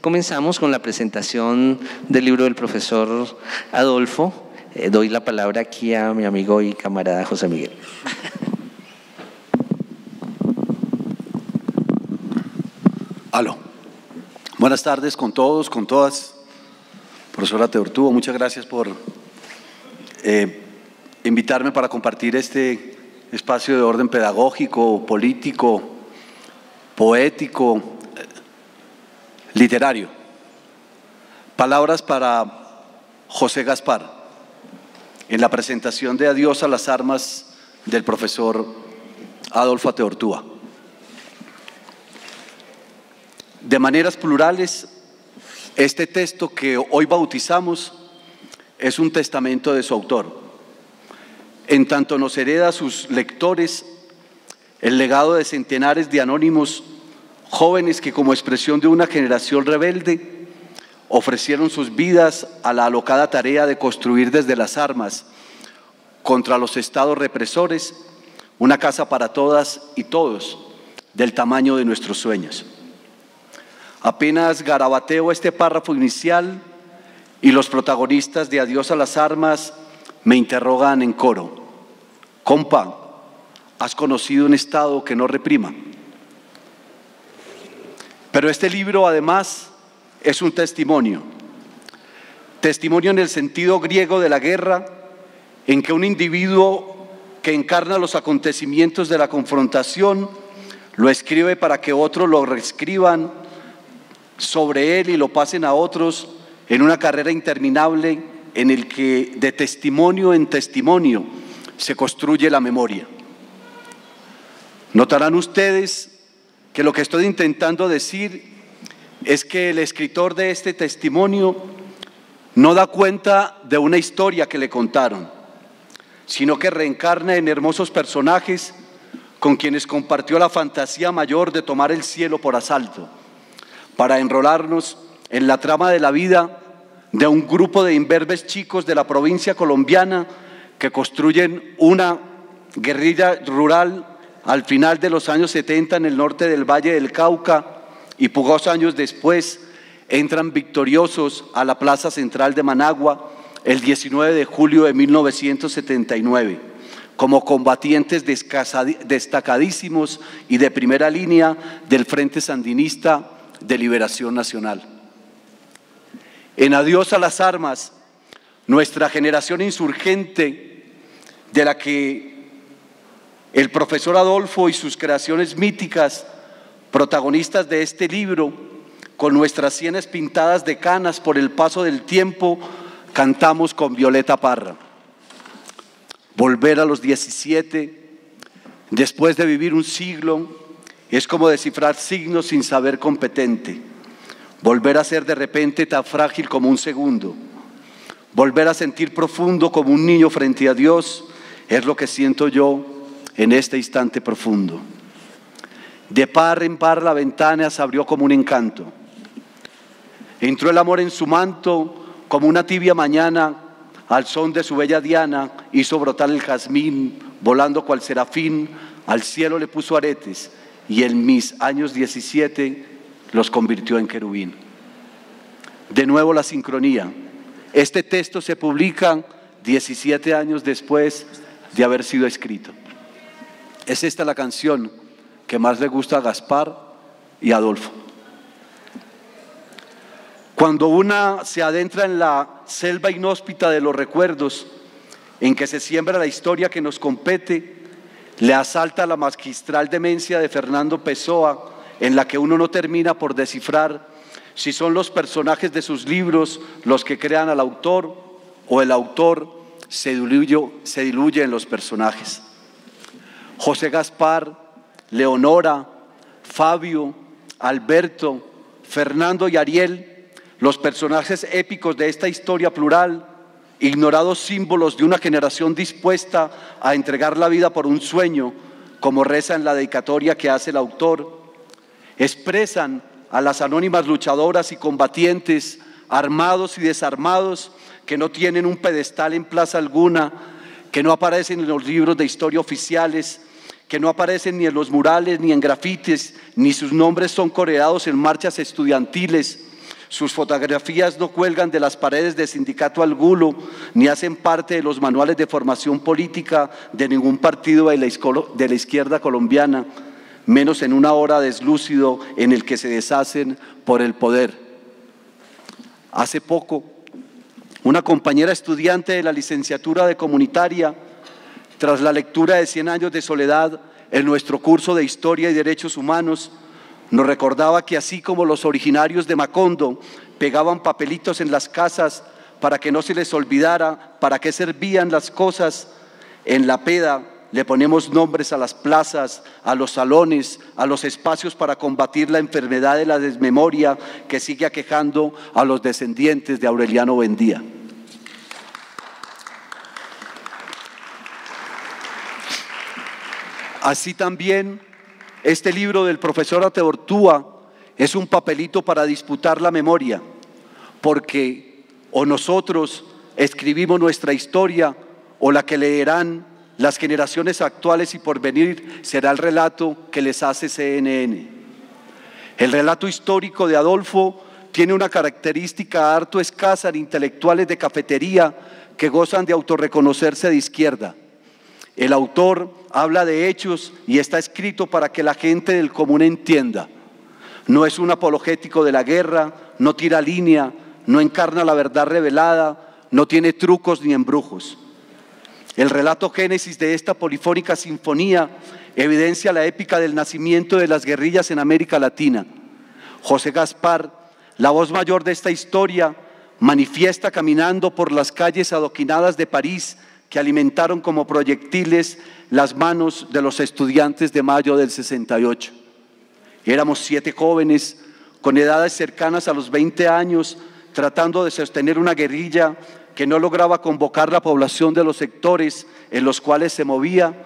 Comenzamos con la presentación del libro del profesor Adolfo. Doy la palabra aquí a mi amigo y camarada José Miguel. Aló. Buenas tardes con todos, con todas. Profesora Teortúa, muchas gracias por invitarme para compartir este espacio de orden pedagógico, político, poético, literario. Palabras para José Gaspar en la presentación de Adiós a las Armas del profesor Adolfo Teortúa. De maneras plurales, este texto que hoy bautizamos es un testamento de su autor. En tanto nos hereda a sus lectores el legado de centenares de anónimos jóvenes que, como expresión de una generación rebelde, ofrecieron sus vidas a la alocada tarea de construir desde las armas, contra los estados represores, una casa para todas y todos del tamaño de nuestros sueños. Apenas garabateo este párrafo inicial y los protagonistas de Adiós a las Armas me interrogan en coro: compa, ¿has conocido un Estado que no reprima? Pero este libro además es un testimonio. Testimonio en el sentido griego de la guerra, en que un individuo que encarna los acontecimientos de la confrontación lo escribe para que otros lo reescriban sobre él y lo pasen a otros en una carrera interminable en el que de testimonio en testimonio se construye la memoria. Notarán ustedes que lo que estoy intentando decir es que el escritor de este testimonio no da cuenta de una historia que le contaron, sino que reencarna en hermosos personajes con quienes compartió la fantasía mayor de tomar el cielo por asalto, para enrolarnos en la trama de la vida de un grupo de imberbes chicos de la provincia colombiana que construyen una guerrilla rural al final de los años 70 en el norte del Valle del Cauca, y pocos años después entran victoriosos a la Plaza Central de Managua el 19 de julio de 1979 como combatientes destacadísimos y de primera línea del Frente Sandinista de Liberación Nacional. En Adiós a las Armas, nuestra generación insurgente, de la que el profesor Adolfo y sus creaciones míticas, protagonistas de este libro, con nuestras sienes pintadas de canas por el paso del tiempo, cantamos con Violeta Parra. Volver a los 17, después de vivir un siglo, es como descifrar signos sin saber competente. Volver a ser de repente tan frágil como un segundo. Volver a sentir profundo como un niño frente a Dios es lo que siento yo en este instante profundo. De par en par la ventana se abrió como un encanto. Entró el amor en su manto como una tibia mañana, al son de su bella diana hizo brotar el jazmín, volando cual serafín, al cielo le puso aretes y en mis años 17 los convirtió en querubín. De nuevo la sincronía. Este texto se publica 17 años después de haber sido escrito. Es esta la canción que más le gusta a Gaspar y Adolfo. Cuando una se adentra en la selva inhóspita de los recuerdos, en que se siembra la historia que nos compete, le asalta la magistral demencia de Fernando Pessoa, en la que uno no termina por descifrar si son los personajes de sus libros los que crean al autor o el autor se diluye en los personajes. José Gaspar, Leonora, Fabio, Alberto, Fernando y Ariel, los personajes épicos de esta historia plural, ignorados símbolos de una generación dispuesta a entregar la vida por un sueño, como reza en la dedicatoria que hace el autor, expresan a las anónimas luchadoras y combatientes, armados y desarmados, que no tienen un pedestal en plaza alguna, que no aparecen en los libros de historia oficiales, que no aparecen ni en los murales ni en grafites, ni sus nombres son coreados en marchas estudiantiles, Sus fotografías no cuelgan de las paredes de sindicato alguno, ni hacen parte de los manuales de formación política de ningún partido de la izquierda colombiana, menos en una hora deslúcido en el que se deshacen por el poder. Hace poco, una compañera estudiante de la licenciatura de comunitaria, tras la lectura de 100 años de soledad en nuestro curso de Historia y Derechos Humanos, nos recordaba que así como los originarios de Macondo pegaban papelitos en las casas para que no se les olvidara para qué servían las cosas, en la peda le ponemos nombres a las plazas, a los salones, a los espacios para combatir la enfermedad de la desmemoria que sigue aquejando a los descendientes de Aureliano Buendía. Así también, este libro del profesor Ateortúa es un papelito para disputar la memoria, porque o nosotros escribimos nuestra historia o la que leerán las generaciones actuales y por venir será el relato que les hace CNN. El relato histórico de Adolfo tiene una característica harto escasa en intelectuales de cafetería que gozan de autorreconocerse de izquierda. El autor habla de hechos y está escrito para que la gente del común entienda. No es un apologético de la guerra, no tira línea, no encarna la verdad revelada, no tiene trucos ni embrujos. El relato génesis de esta polifónica sinfonía evidencia la épica del nacimiento de las guerrillas en América Latina. José Gaspar, la voz mayor de esta historia, manifiesta caminando por las calles adoquinadas de París, que alimentaron como proyectiles las manos de los estudiantes de mayo del 68. Éramos 7 jóvenes con edades cercanas a los 20 años tratando de sostener una guerrilla que no lograba convocar la población de los sectores en los cuales se movía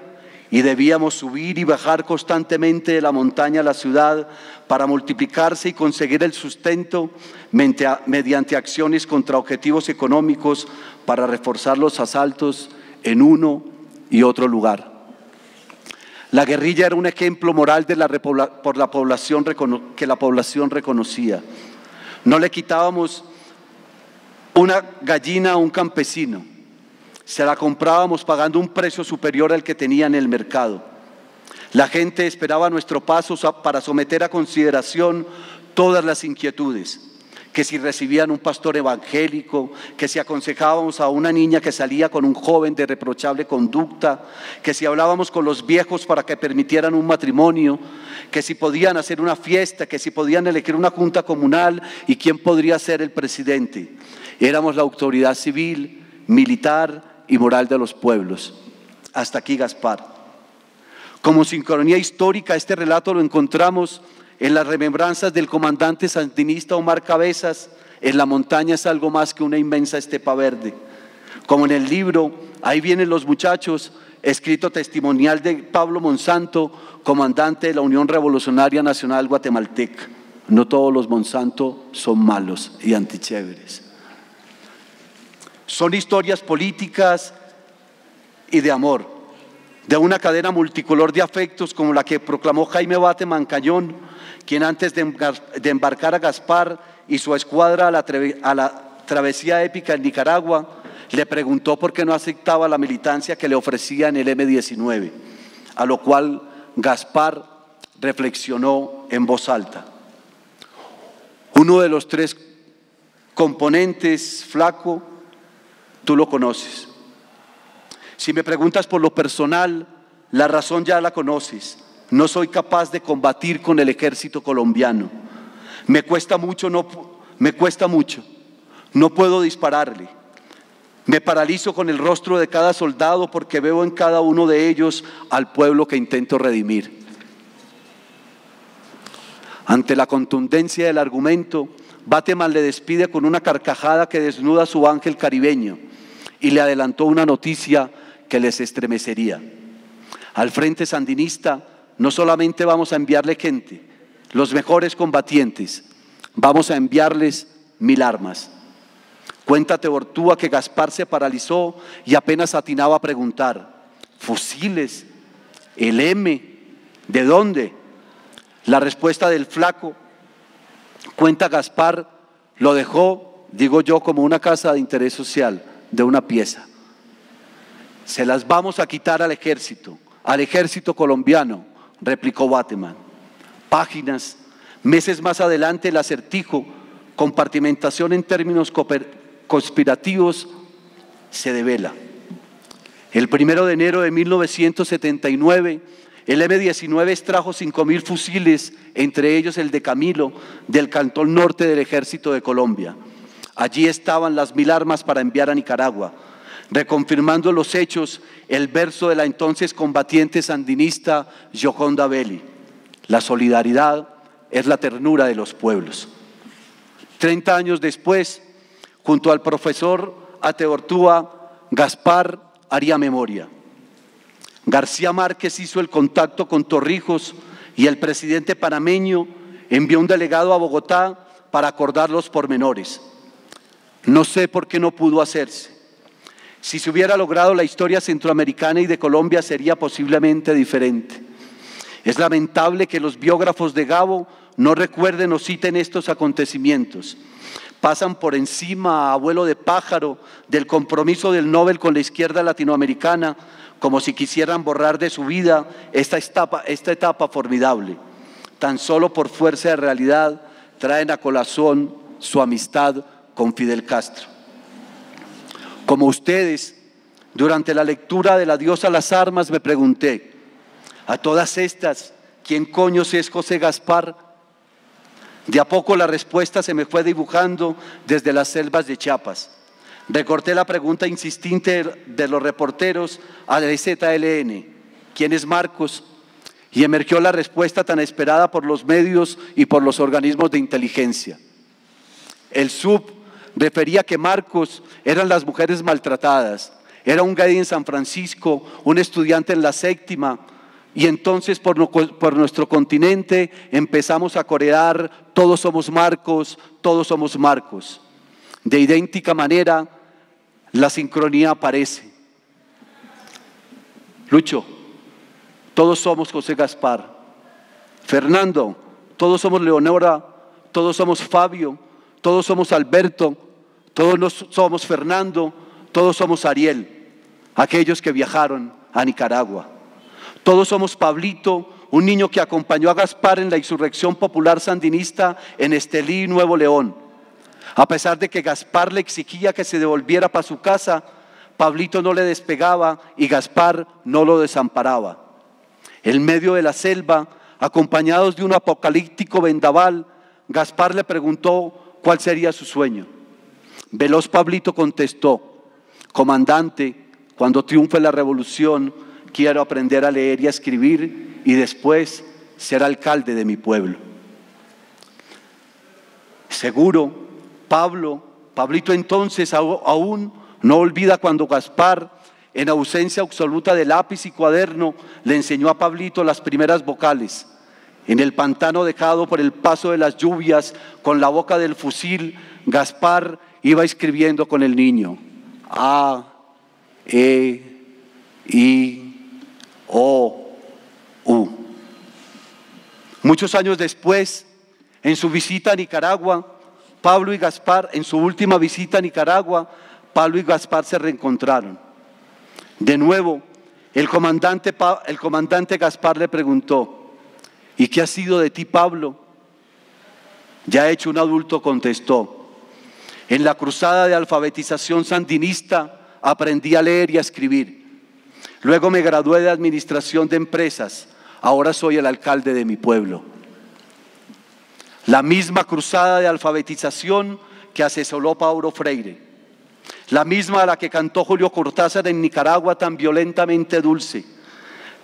y debíamos subir y bajar constantemente de la montaña a la ciudad para multiplicarse y conseguir el sustento mediante acciones contra objetivos económicos para reforzar los asaltos en uno y otro lugar. La guerrilla era un ejemplo moral que la población reconocía. No le quitábamos una gallina a un campesino, se la comprábamos pagando un precio superior al que tenía en el mercado. La gente esperaba nuestro paso para someter a consideración todas las inquietudes, que si recibían un pastor evangélico, que si aconsejábamos a una niña que salía con un joven de reprochable conducta, que si hablábamos con los viejos para que permitieran un matrimonio, que si podían hacer una fiesta, que si podían elegir una junta comunal y quién podría ser el presidente. Éramos la autoridad civil, militar y moral de los pueblos. Hasta aquí Gaspar. Como sincronía histórica, este relato lo encontramos en las remembranzas del comandante sandinista Omar Cabezas, en la montaña es algo más que una inmensa estepa verde. Como en el libro, ahí vienen los muchachos, escrito testimonial de Pablo Monsanto, comandante de la Unión Revolucionaria Nacional Guatemalteca. No todos los Monsanto son malos y antichéveres. Son historias políticas y de amor, de una cadena multicolor de afectos como la que proclamó Jaime Bateman Cañón, quien antes de embarcar a Gaspar y su escuadra a la travesía épica en Nicaragua, le preguntó por qué no aceptaba la militancia que le ofrecían el M-19, a lo cual Gaspar reflexionó en voz alta. Uno de los 3 componentes, Flaco, tú lo conoces. Si me preguntas por lo personal, la razón ya la conoces. No soy capaz de combatir con el ejército colombiano. Me cuesta mucho. No puedo dispararle. Me paralizo con el rostro de cada soldado porque veo en cada uno de ellos al pueblo que intento redimir. Ante la contundencia del argumento, Bateman le despide con una carcajada que desnuda su ángel caribeño y le adelantó una noticia que les estremecería. Al Frente Sandinista no solamente vamos a enviarle gente, los mejores combatientes, vamos a enviarles 1000 armas. Cuenta Ateortúa que Gaspar se paralizó y apenas atinaba a preguntar, ¿fusiles? ¿El M? ¿De dónde? La respuesta del Flaco, cuenta Gaspar, Lo dejó, digo yo, como una casa de interés social, de una pieza. Se las vamos a quitar al ejército colombiano, replicó Bateman. Páginas, meses más adelante, el acertijo, compartimentación en términos conspirativos, se devela. El 1 de enero de 1979, el M-19 extrajo 5.000 fusiles, entre ellos el de Camilo, del Cantón Norte del Ejército de Colombia. Allí estaban las 1.000 armas para enviar a Nicaragua. Reconfirmando los hechos, el verso de la entonces combatiente sandinista Gioconda Belli: la solidaridad es la ternura de los pueblos. 30 años después, junto al profesor Ateortúa, Gaspar haría memoria. García Márquez hizo el contacto con Torrijos y el presidente panameño envió un delegado a Bogotá para acordar los pormenores. No sé por qué no pudo hacerse. Si se hubiera logrado, la historia centroamericana y de Colombia sería posiblemente diferente. Es lamentable que los biógrafos de Gabo no recuerden o citen estos acontecimientos. Pasan por encima, a vuelo de pájaro, del compromiso del Nobel con la izquierda latinoamericana, como si quisieran borrar de su vida esta etapa formidable. Tan solo por fuerza de realidad traen a colación su amistad con Fidel Castro. Como ustedes, durante la lectura del adiós a las armas me pregunté, a todas estas, ¿quién coño es José Gaspar? De a poco la respuesta se me fue dibujando desde las selvas de Chiapas. Recorté la pregunta insistente de los reporteros a la ZLN, ¿quién es Marcos? Y emergió la respuesta tan esperada por los medios y por los organismos de inteligencia. El SUB refería que Marcos eran las mujeres maltratadas, era un gay en San Francisco, un estudiante en la séptima, y entonces por nuestro continente empezamos a corear: todos somos Marcos, todos somos Marcos. De idéntica manera, la sincronía aparece. Lucho, todos somos José Gaspar. Fernando, todos somos Leonora, todos somos Fabio, todos somos Alberto, todos somos Fernando, todos somos Ariel, aquellos que viajaron a Nicaragua. Todos somos Pablito, un niño que acompañó a Gaspar en la insurrección popular sandinista en Estelí, Nuevo León. A pesar de que Gaspar le exigía que se devolviera para su casa, Pablito no le despegaba y Gaspar no lo desamparaba. En medio de la selva, acompañados de un apocalíptico vendaval, Gaspar le preguntó cuál sería su sueño. Veloz Pablito contestó: comandante, cuando triunfe la revolución, quiero aprender a leer y a escribir y después ser alcalde de mi pueblo. Seguro, Pablito entonces aún no olvida cuando Gaspar, en ausencia absoluta de lápiz y cuaderno, le enseñó a Pablito las primeras vocales. En el pantano dejado por el paso de las lluvias, con la boca del fusil, Gaspar iba escribiendo con el niño: A, E, I, O, U. Muchos años después, en su visita a Nicaragua, Pablo y Gaspar se reencontraron. De nuevo, el comandante Gaspar le preguntó: ¿y qué ha sido de ti, Pablo? Ya hecho un adulto, contestó: en la cruzada de alfabetización sandinista aprendí a leer y a escribir. Luego me gradué de administración de empresas. Ahora soy el alcalde de mi pueblo. La misma cruzada de alfabetización que asesoró Paulo Freire. La misma a la que cantó Julio Cortázar en Nicaragua, tan violentamente dulce.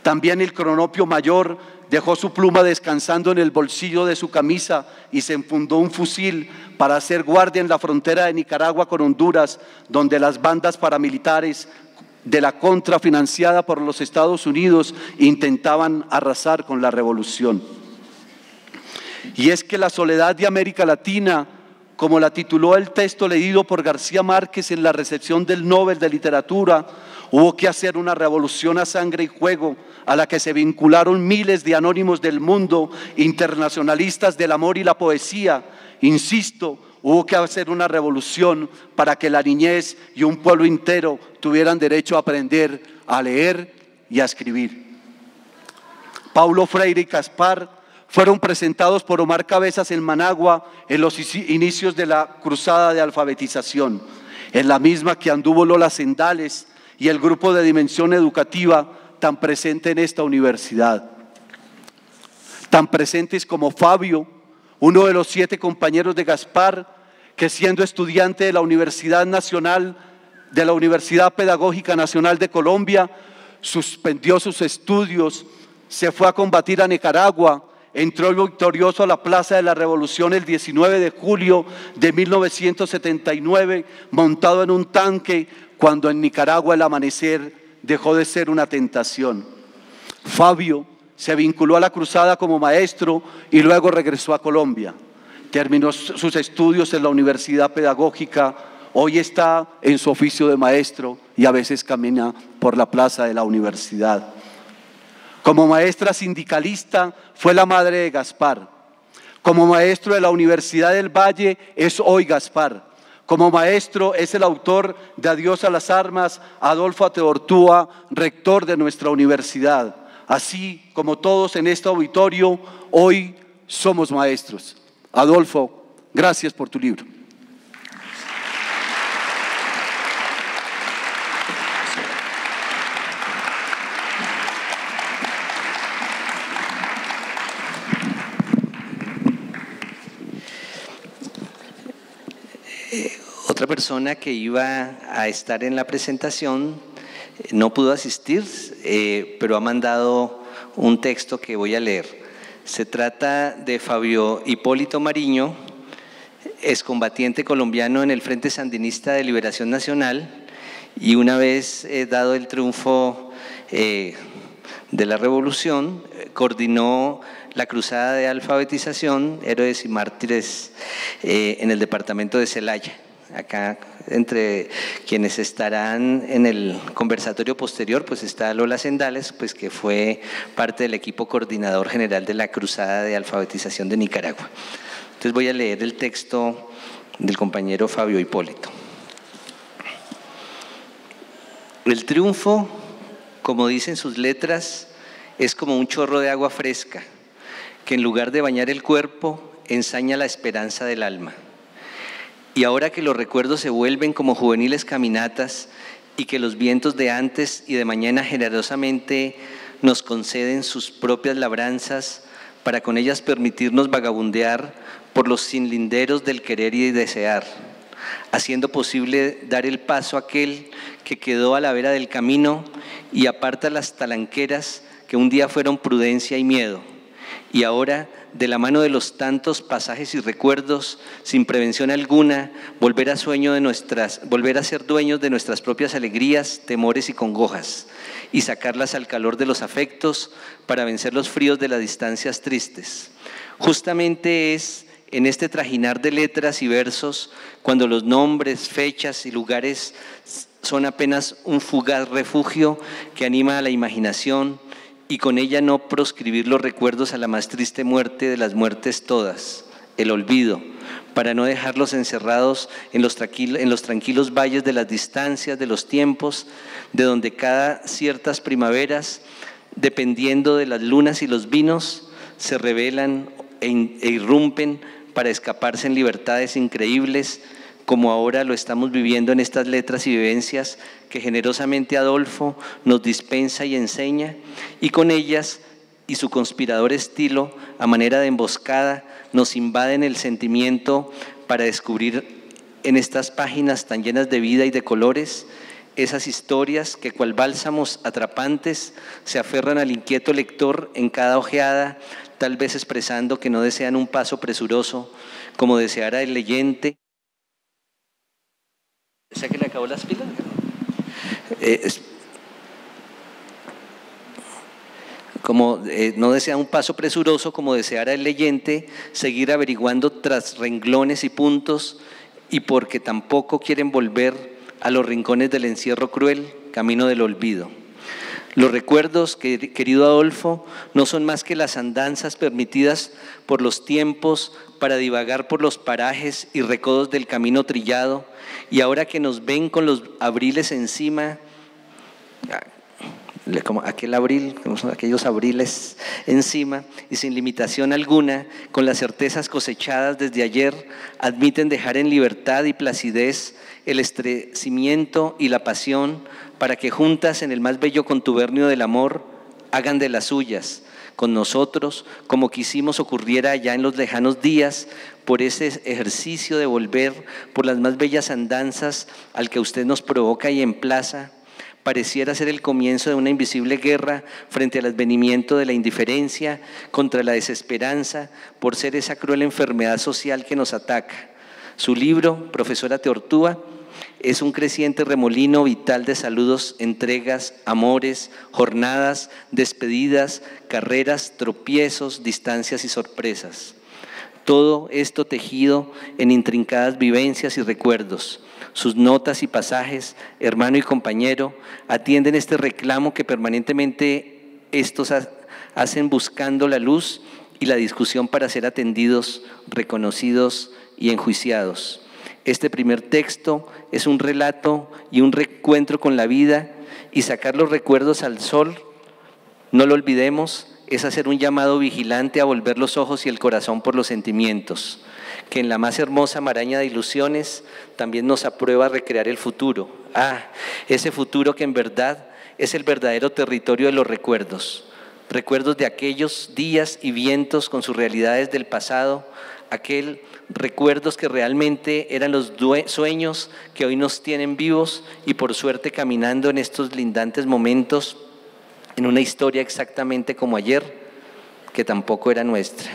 También el cronopio mayor dejó su pluma descansando en el bolsillo de su camisa y se enfundó un fusil para hacer guardia en la frontera de Nicaragua con Honduras, donde las bandas paramilitares de la contra, financiada por los Estados Unidos, intentaban arrasar con la revolución. Y es que la soledad de América Latina, como la tituló el texto leído por García Márquez en la recepción del Nobel de Literatura, hubo que hacer una revolución a sangre y juego, a la que se vincularon miles de anónimos del mundo, internacionalistas del amor y la poesía. Insisto, Hubo que hacer una revolución para que la niñez y un pueblo entero tuvieran derecho a aprender a leer y a escribir. Paulo Freire y Caspar fueron presentados por Omar Cabezas en Managua en los inicios de la cruzada de alfabetización, en la misma que anduvo Lola Sendales y el grupo de Dimensión Educativa tan presente en esta universidad. Tan presentes como Fabio, uno de los 7 compañeros de Gaspar, que siendo estudiante de la Universidad Nacional, de la Universidad Pedagógica Nacional de Colombia, suspendió sus estudios, se fue a combatir a Nicaragua, entró victorioso a la Plaza de la Revolución el 19 de julio de 1979, montado en un tanque, cuando en Nicaragua el amanecer dejó de ser una tentación. Fabio se vinculó a la cruzada como maestro y luego regresó a Colombia. Terminó sus estudios en la Universidad Pedagógica, hoy está en su oficio de maestro y a veces camina por la plaza de la universidad. Como maestra sindicalista fue la madre de Gaspar. Como maestro de la Universidad del Valle es hoy Gaspar. Como maestro es el autor de Adiós a las Armas, Adolfo Ateortúa, rector de nuestra universidad. Así como todos en este auditorio, hoy somos maestros. Adolfo, gracias por tu libro. Otra persona que iba a estar en la presentación no pudo asistir, pero ha mandado un texto que voy a leer. Se trata de Fabio Hipólito Mariño, excombatiente colombiano en el Frente Sandinista de Liberación Nacional, y una vez dado el triunfo de la revolución, coordinó la cruzada de alfabetización, héroes y mártires en el departamento de Celaya. Acá, entre quienes estarán en el conversatorio posterior, pues está Lola Sendales, pues que fue parte del equipo coordinador general de la Cruzada de Alfabetización de Nicaragua. Entonces voy a leer el texto del compañero Fabio Hipólito. El triunfo, como dicen sus letras, es como un chorro de agua fresca, que en lugar de bañar el cuerpo, ensaña la esperanza del alma. Y ahora que los recuerdos se vuelven como juveniles caminatas y que los vientos de antes y de mañana generosamente nos conceden sus propias labranzas para con ellas permitirnos vagabundear por los sinlinderos del querer y desear, haciendo posible dar el paso a aquel que quedó a la vera del camino y aparta las talanqueras que un día fueron prudencia y miedo, y ahora, de la mano de los tantos pasajes y recuerdos, sin prevención alguna, volver a ser dueños de nuestras propias alegrías, temores y congojas, y sacarlas al calor de los afectos para vencer los fríos de las distancias tristes. Justamente es en este trajinar de letras y versos, cuando los nombres, fechas y lugares son apenas un fugaz refugio que anima a la imaginación, y con ella no proscribir los recuerdos a la más triste muerte de las muertes todas, el olvido, para no dejarlos encerrados en los tranquilos valles de las distancias, de los tiempos, de donde cada ciertas primaveras, dependiendo de las lunas y los vinos, se revelan e irrumpen para escaparse en libertades increíbles, como ahora lo estamos viviendo en estas letras y vivencias que generosamente Adolfo nos dispensa y enseña, y con ellas y su conspirador estilo, a manera de emboscada, nos invaden el sentimiento para descubrir en estas páginas tan llenas de vida y de colores, esas historias que cual bálsamos atrapantes se aferran al inquieto lector en cada ojeada, tal vez expresando que no desean un paso presuroso, como deseara el leyente. O sea, que le acabó las pilas. No desea un paso presuroso como deseara el leyente, seguir averiguando tras renglones y puntos, y porque tampoco quieren volver a los rincones del encierro cruel, camino del olvido. Los recuerdos, querido Adolfo, no son más que las andanzas permitidas por los tiempos para divagar por los parajes y recodos del camino trillado, y ahora que nos ven con los abriles encima, como aquel abril, como son aquellos abriles encima, y sin limitación alguna, con las certezas cosechadas desde ayer, admiten dejar en libertad y placidez el estremecimiento y la pasión para que juntas en el más bello contubernio del amor hagan de las suyas con nosotros, como quisimos ocurriera allá en los lejanos días, por ese ejercicio de volver por las más bellas andanzas al que usted nos provoca y emplaza. Pareciera ser el comienzo de una invisible guerra frente al advenimiento de la indiferencia, contra la desesperanza, por ser esa cruel enfermedad social que nos ataca. Su libro, profesora Teortúa, es un creciente remolino vital de saludos, entregas, amores, jornadas, despedidas, carreras, tropiezos, distancias y sorpresas. Todo esto tejido en intrincadas vivencias y recuerdos. Sus notas y pasajes, hermano y compañero, atienden este reclamo que permanentemente estos hacen buscando la luz y la discusión para ser atendidos, reconocidos y enjuiciados. Este primer texto es un relato y un reencuentro con la vida, y sacar los recuerdos al sol, no lo olvidemos, es hacer un llamado vigilante a volver los ojos y el corazón por los sentimientos, que en la más hermosa maraña de ilusiones también nos aprueba a recrear el futuro. Ese futuro que en verdad es el verdadero territorio de los recuerdos. Recuerdos de aquellos días y vientos con sus realidades del pasado, aquel recuerdos que realmente eran los sueños que hoy nos tienen vivos y por suerte caminando en estos lindantes momentos en una historia exactamente como ayer, que tampoco era nuestra.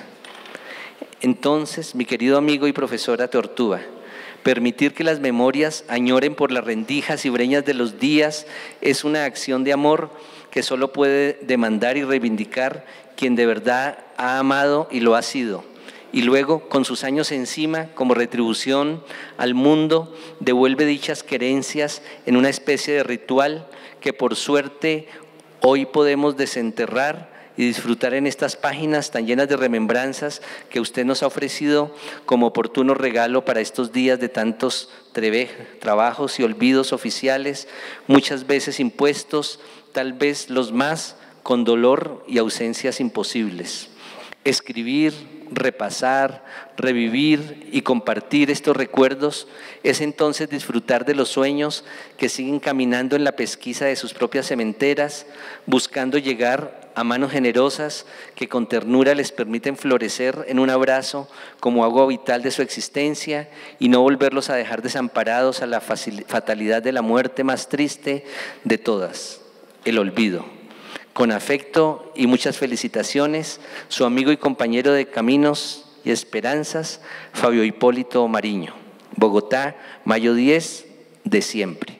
Entonces, mi querido amigo y profesora Teortúa, permitir que las memorias añoren por las rendijas y breñas de los días es una acción de amor que solo puede demandar y reivindicar quien de verdad ha amado y lo ha sido. Y luego, con sus años encima, como retribución al mundo, devuelve dichas querencias en una especie de ritual que por suerte hoy podemos desenterrar y disfrutar en estas páginas tan llenas de remembranzas que usted nos ha ofrecido como oportuno regalo para estos días de tantos trabajos y olvidos oficiales, muchas veces impuestos, tal vez los más, con dolor y ausencias imposibles. Escribir, repasar, revivir y compartir estos recuerdos es entonces disfrutar de los sueños que siguen caminando en la pesquisa de sus propias sementeras, buscando llegar a manos generosas que con ternura les permiten florecer en un abrazo como agua vital de su existencia y no volverlos a dejar desamparados a la fatalidad de la muerte más triste de todas, el olvido. Con afecto y muchas felicitaciones, su amigo y compañero de Caminos y Esperanzas, Fabio Hipólito Mariño. Bogotá, mayo 10 de siempre.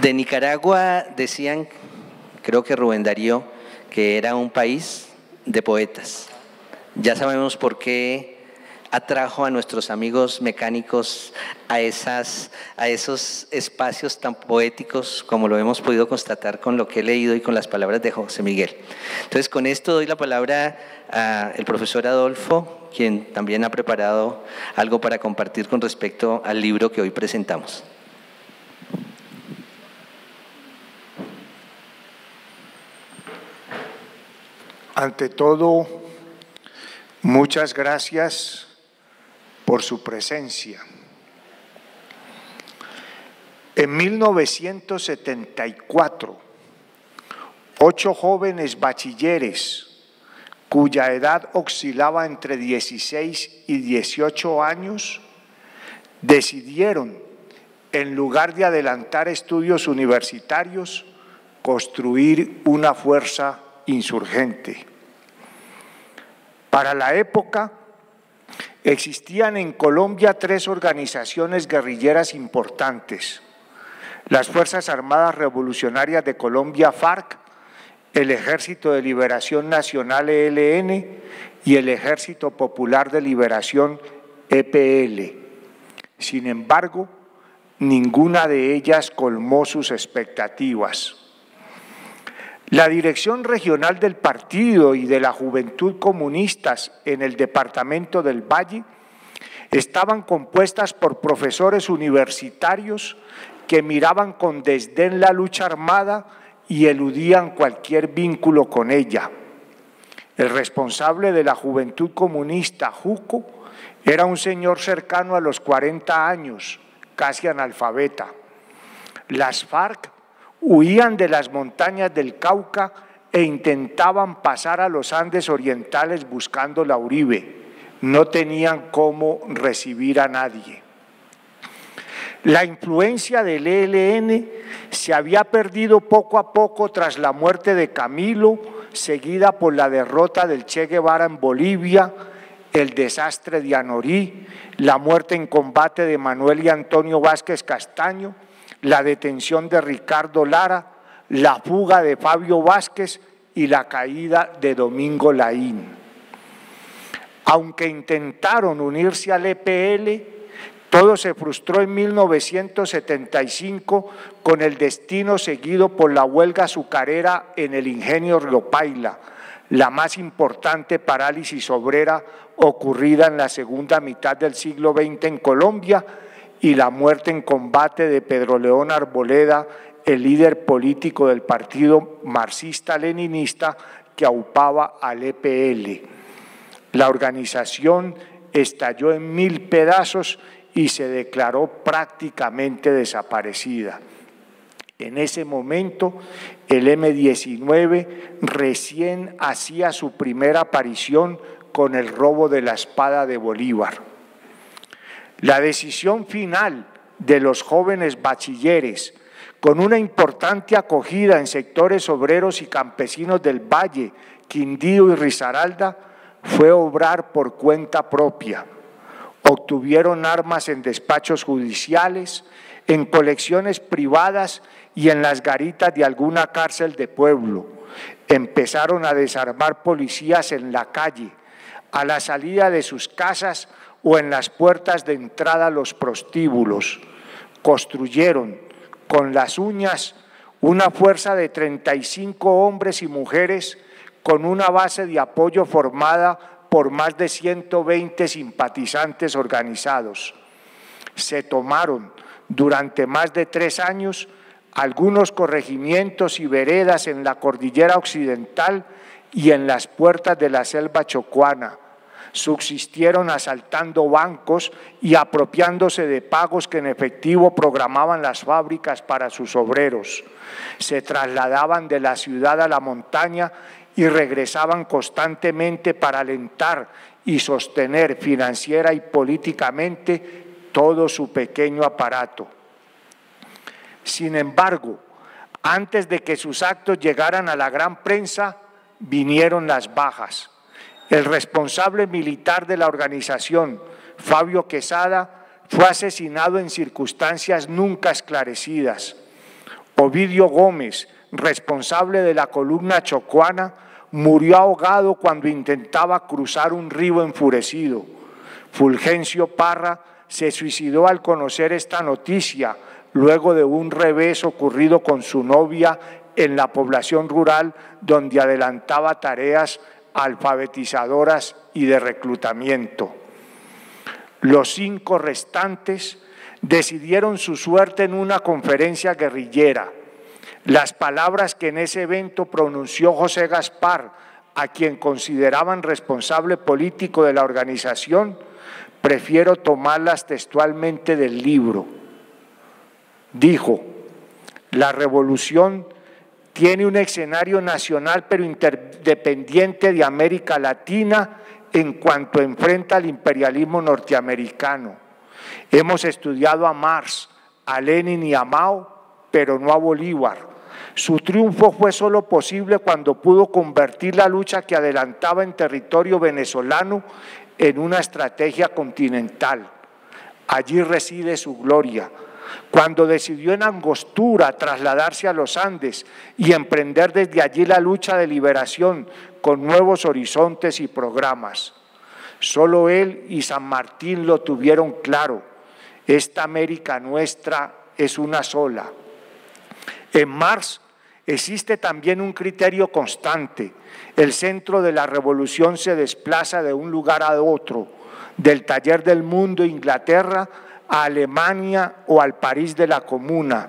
De Nicaragua decían, creo que Rubén Darío, que era un país de poetas. Ya sabemos por qué atrajo a nuestros amigos mecánicos a esos espacios tan poéticos como lo hemos podido constatar con lo que he leído y con las palabras de José Miguel. Entonces, con esto doy la palabra al profesor Adolfo, quien también ha preparado algo para compartir con respecto al libro que hoy presentamos. Ante todo, muchas gracias por su presencia. En 1974, 8 jóvenes bachilleres cuya edad oscilaba entre 16 y 18 años decidieron, en lugar de adelantar estudios universitarios, construir una fuerza insurgente. Para la época, existían en Colombia 3 organizaciones guerrilleras importantes: las Fuerzas Armadas Revolucionarias de Colombia, FARC, el Ejército de Liberación Nacional, ELN, y el Ejército Popular de Liberación, EPL. Sin embargo, ninguna de ellas colmó sus expectativas. La dirección regional del partido y de la Juventud Comunistas en el departamento del Valle estaban compuestas por profesores universitarios que miraban con desdén la lucha armada y eludían cualquier vínculo con ella. El responsable de la Juventud Comunista, Juco, era un señor cercano a los 40 años, casi analfabeta. Las FARC huían de las montañas del Cauca e intentaban pasar a los Andes orientales buscando la Uribe. No tenían cómo recibir a nadie. La influencia del ELN se había perdido poco a poco tras la muerte de Camilo, seguida por la derrota del Che Guevara en Bolivia, el desastre de Anorí, la muerte en combate de Manuel y Antonio Vázquez Castaño, la detención de Ricardo Lara, la fuga de Fabio Vázquez y la caída de Domingo Laín. Aunque intentaron unirse al EPL, todo se frustró en 1975 con el destino seguido por la huelga azucarera en el ingenio Río Paila, la más importante parálisis obrera ocurrida en la segunda mitad del siglo XX en Colombia, y la muerte en combate de Pedro León Arboleda, el líder político del partido marxista-leninista que aupaba al EPL. La organización estalló en 1000 pedazos y se declaró prácticamente desaparecida. En ese momento, el M-19 recién hacía su primera aparición con el robo de la espada de Bolívar. La decisión final de los jóvenes bachilleres, con una importante acogida en sectores obreros y campesinos del Valle, Quindío y Risaralda, fue obrar por cuenta propia. Obtuvieron armas en despachos judiciales, en colecciones privadas y en las garitas de alguna cárcel de pueblo. Empezaron a desarmar policías en la calle, a la salida de sus casas o en las puertas de entrada a los prostíbulos. Construyeron con las uñas una fuerza de 35 hombres y mujeres con una base de apoyo formada por más de 120 simpatizantes organizados. Se tomaron durante más de 3 años algunos corregimientos y veredas en la cordillera occidental y en las puertas de la selva chocuana. Subsistieron asaltando bancos y apropiándose de pagos que en efectivo programaban las fábricas para sus obreros. Se trasladaban de la ciudad a la montaña y regresaban constantemente para alentar y sostener financiera y políticamente todo su pequeño aparato. Sin embargo, antes de que sus actos llegaran a la gran prensa, vinieron las bajas. El responsable militar de la organización, Fabio Quesada, fue asesinado en circunstancias nunca esclarecidas. Ovidio Gómez, responsable de la columna chocuana, murió ahogado cuando intentaba cruzar un río enfurecido. Fulgencio Parra se suicidó al conocer esta noticia, luego de un revés ocurrido con su novia en la población rural, donde adelantaba tareas alfabetizadoras y de reclutamiento. Los 5 restantes decidieron su suerte en una conferencia guerrillera. Las palabras que en ese evento pronunció José Gaspar, a quien consideraban responsable político de la organización, prefiero tomarlas textualmente del libro. Dijo: la revolución tiene un escenario nacional pero interdependiente de América Latina en cuanto enfrenta al imperialismo norteamericano. Hemos estudiado a Marx, a Lenin y a Mao, pero no a Bolívar. Su triunfo fue solo posible cuando pudo convertir la lucha que adelantaba en territorio venezolano en una estrategia continental. Allí reside su gloria. Cuando decidió en angostura trasladarse a los Andes y emprender desde allí la lucha de liberación con nuevos horizontes y programas. Solo él y San Martín lo tuvieron claro. Esta América nuestra es una sola. En Marx existe también un criterio constante. El centro de la revolución se desplaza de un lugar a otro, del taller del mundo, Inglaterra, a Alemania o al París de la Comuna.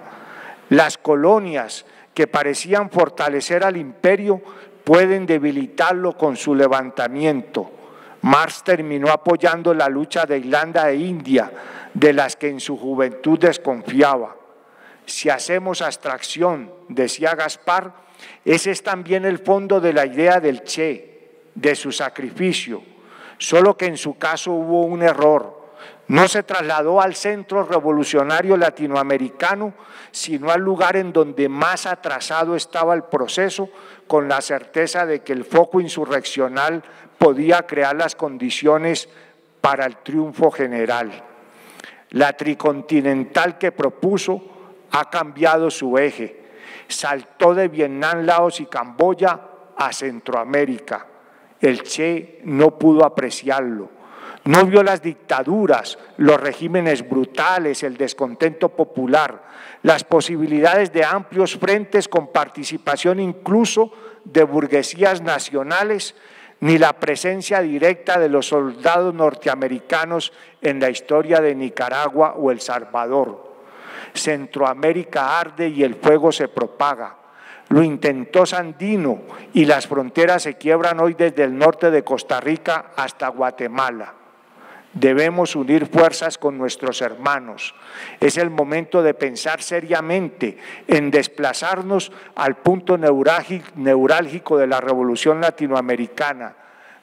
Las colonias que parecían fortalecer al imperio pueden debilitarlo con su levantamiento. Marx terminó apoyando la lucha de Irlanda e India, de las que en su juventud desconfiaba. Si hacemos abstracción, decía Gaspar, ese es también el fondo de la idea del Che, de su sacrificio, solo que en su caso hubo un error. No se trasladó al centro revolucionario latinoamericano, sino al lugar en donde más atrasado estaba el proceso, con la certeza de que el foco insurreccional podía crear las condiciones para el triunfo general. La tricontinental que propuso ha cambiado su eje. Saltó de Vietnam, Laos y Camboya a Centroamérica. El Che no pudo apreciarlo. No vio las dictaduras, los regímenes brutales, el descontento popular, las posibilidades de amplios frentes con participación incluso de burguesías nacionales, ni la presencia directa de los soldados norteamericanos en la historia de Nicaragua o El Salvador. Centroamérica arde y el fuego se propaga. Lo intentó Sandino y las fronteras se quiebran hoy desde el norte de Costa Rica hasta Guatemala. Debemos unir fuerzas con nuestros hermanos. Es el momento de pensar seriamente en desplazarnos al punto neurálgico de la revolución latinoamericana.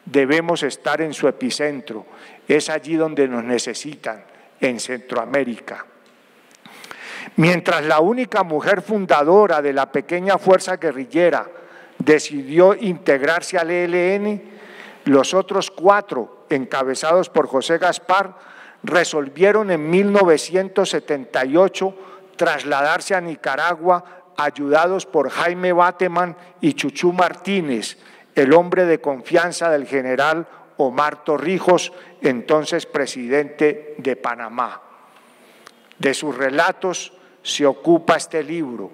Debemos estar en su epicentro. Es allí donde nos necesitan, en Centroamérica. Mientras la única mujer fundadora de la pequeña fuerza guerrillera decidió integrarse al ELN, los otros cuatro, encabezados por José Gaspar, resolvieron en 1978 trasladarse a Nicaragua, ayudados por Jaime Bateman y Chuchú Martínez, el hombre de confianza del general Omar Torrijos, entonces presidente de Panamá. De sus relatos se ocupa este libro,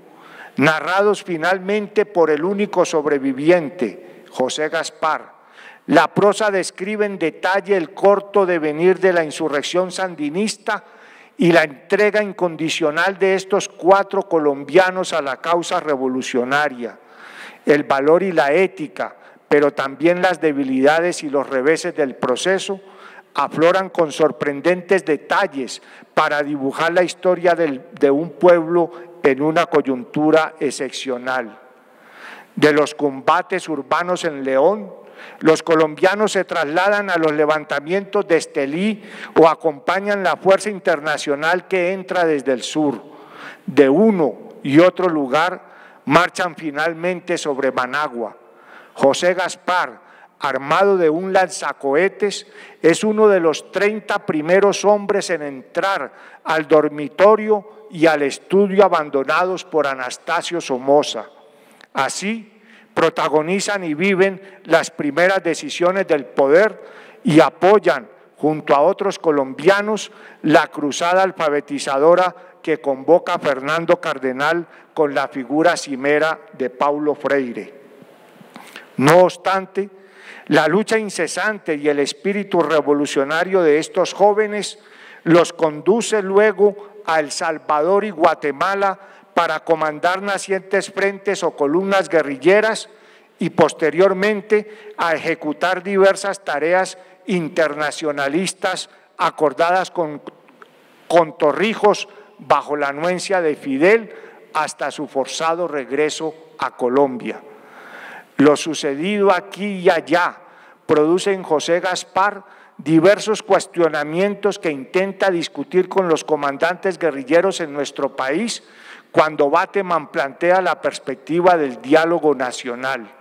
narrados finalmente por el único sobreviviente, José Gaspar. La prosa describe en detalle el corto devenir de la insurrección sandinista y la entrega incondicional de estos cuatro colombianos a la causa revolucionaria, el valor y la ética, pero también las debilidades y los reveses del proceso, afloran con sorprendentes detalles para dibujar la historia de un pueblo en una coyuntura excepcional. De los combates urbanos en León, los colombianos se trasladan a los levantamientos de Estelí o acompañan la fuerza internacional que entra desde el sur. De uno y otro lugar marchan finalmente sobre Managua. José Gaspar, armado de un lanzacohetes, es uno de los 30 primeros hombres en entrar al dormitorio y al estudio abandonados por Anastasio Somoza. Así, protagonizan y viven las primeras decisiones del poder y apoyan, junto a otros colombianos, la cruzada alfabetizadora que convoca a Fernando Cardenal con la figura cimera de Paulo Freire. No obstante, la lucha incesante y el espíritu revolucionario de estos jóvenes los conduce luego a El Salvador y Guatemala para comandar nacientes frentes o columnas guerrilleras y posteriormente a ejecutar diversas tareas internacionalistas acordadas con Torrijos bajo la anuencia de Fidel hasta su forzado regreso a Colombia. Lo sucedido aquí y allá produce en José Gaspar diversos cuestionamientos que intenta discutir con los comandantes guerrilleros en nuestro país cuando Bateman plantea la perspectiva del diálogo nacional.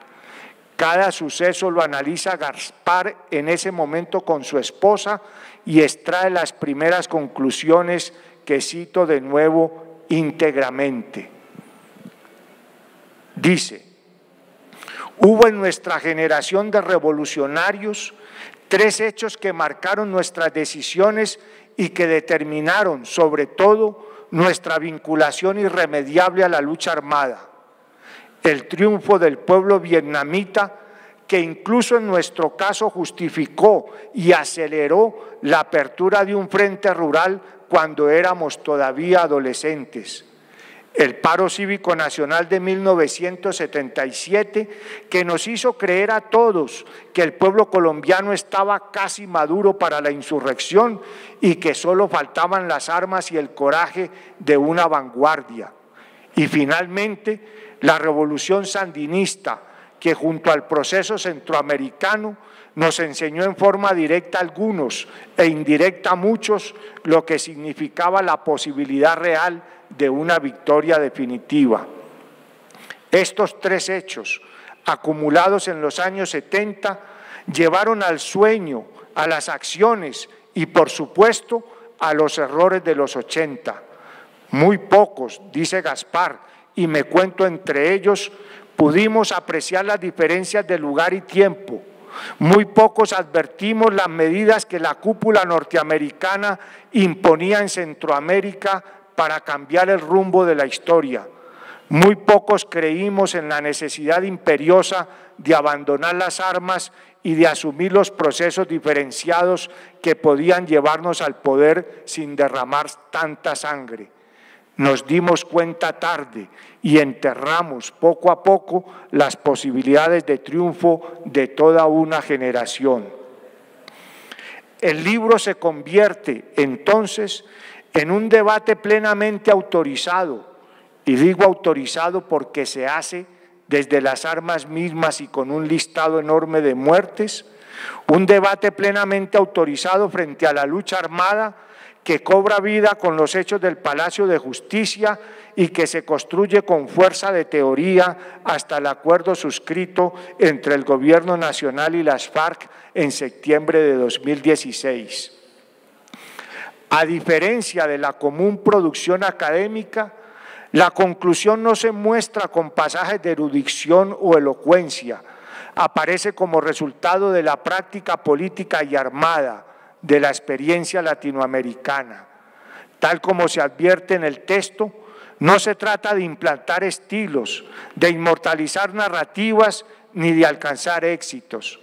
Cada suceso lo analiza Gaspar en ese momento con su esposa y extrae las primeras conclusiones que cito de nuevo íntegramente. Dice: hubo en nuestra generación de revolucionarios Tres hechos que marcaron nuestras decisiones y que determinaron, sobre todo, nuestra vinculación irremediable a la lucha armada. El triunfo del pueblo vietnamita, que incluso en nuestro caso justificó y aceleró la apertura de un frente rural cuando éramos todavía adolescentes. El paro cívico nacional de 1977, que nos hizo creer a todos que el pueblo colombiano estaba casi maduro para la insurrección y que solo faltaban las armas y el coraje de una vanguardia. Y finalmente, la revolución sandinista, que junto al proceso centroamericano nos enseñó en forma directa a algunos e indirecta a muchos lo que significaba la posibilidad real de una victoria definitiva. Estos tres hechos, acumulados en los años 70, llevaron al sueño, a las acciones y, por supuesto, a los errores de los 80. Muy pocos, dice Gaspar, y me cuento entre ellos, pudimos apreciar las diferencias de lugar y tiempo. Muy pocos advertimos las medidas que la cúpula norteamericana imponía en Centroamérica para cambiar el rumbo de la historia. Muy pocos creímos en la necesidad imperiosa de abandonar las armas y de asumir los procesos diferenciados que podían llevarnos al poder sin derramar tanta sangre. Nos dimos cuenta tarde y enterramos poco a poco las posibilidades de triunfo de toda una generación. El libro se convierte entonces en un debate plenamente autorizado, y digo autorizado porque se hace desde las armas mismas y con un listado enorme de muertes, un debate plenamente autorizado frente a la lucha armada que cobra vida con los hechos del Palacio de Justicia y que se construye con fuerza de teoría hasta el acuerdo suscrito entre el Gobierno Nacional y las FARC en septiembre de 2016. A diferencia de la común producción académica, la conclusión no se muestra con pasajes de erudición o elocuencia, aparece como resultado de la práctica política y armada, de la experiencia latinoamericana. Tal como se advierte en el texto, no se trata de implantar estilos, de inmortalizar narrativas ni de alcanzar éxitos.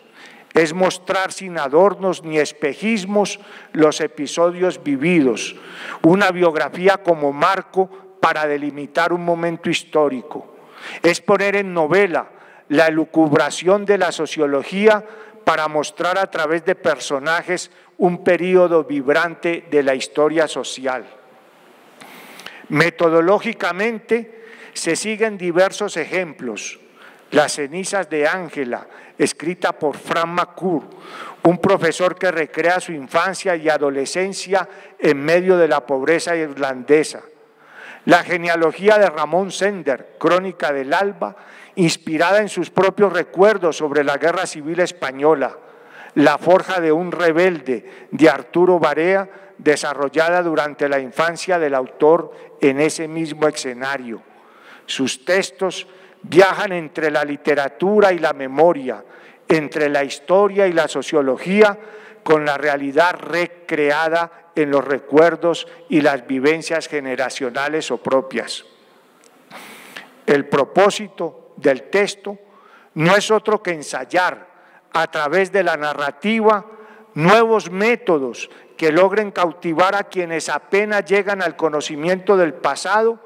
Es mostrar sin adornos ni espejismos los episodios vividos, una biografía como marco para delimitar un momento histórico. Es poner en novela la elucubración de la sociología para mostrar a través de personajes un periodo vibrante de la historia social. Metodológicamente se siguen diversos ejemplos. Las cenizas de Ángela, escrita por Frank McCourt, un profesor que recrea su infancia y adolescencia en medio de la pobreza irlandesa. La genealogía de Ramón Sender, Crónica del Alba, inspirada en sus propios recuerdos sobre la Guerra Civil Española. La forja de un rebelde, de Arturo Barea, desarrollada durante la infancia del autor en ese mismo escenario. Sus textos viajan entre la literatura y la memoria, entre la historia y la sociología, con la realidad recreada en los recuerdos y las vivencias generacionales o propias. El propósito del texto no es otro que ensayar, a través de la narrativa, nuevos métodos que logren cautivar a quienes apenas llegan al conocimiento del pasado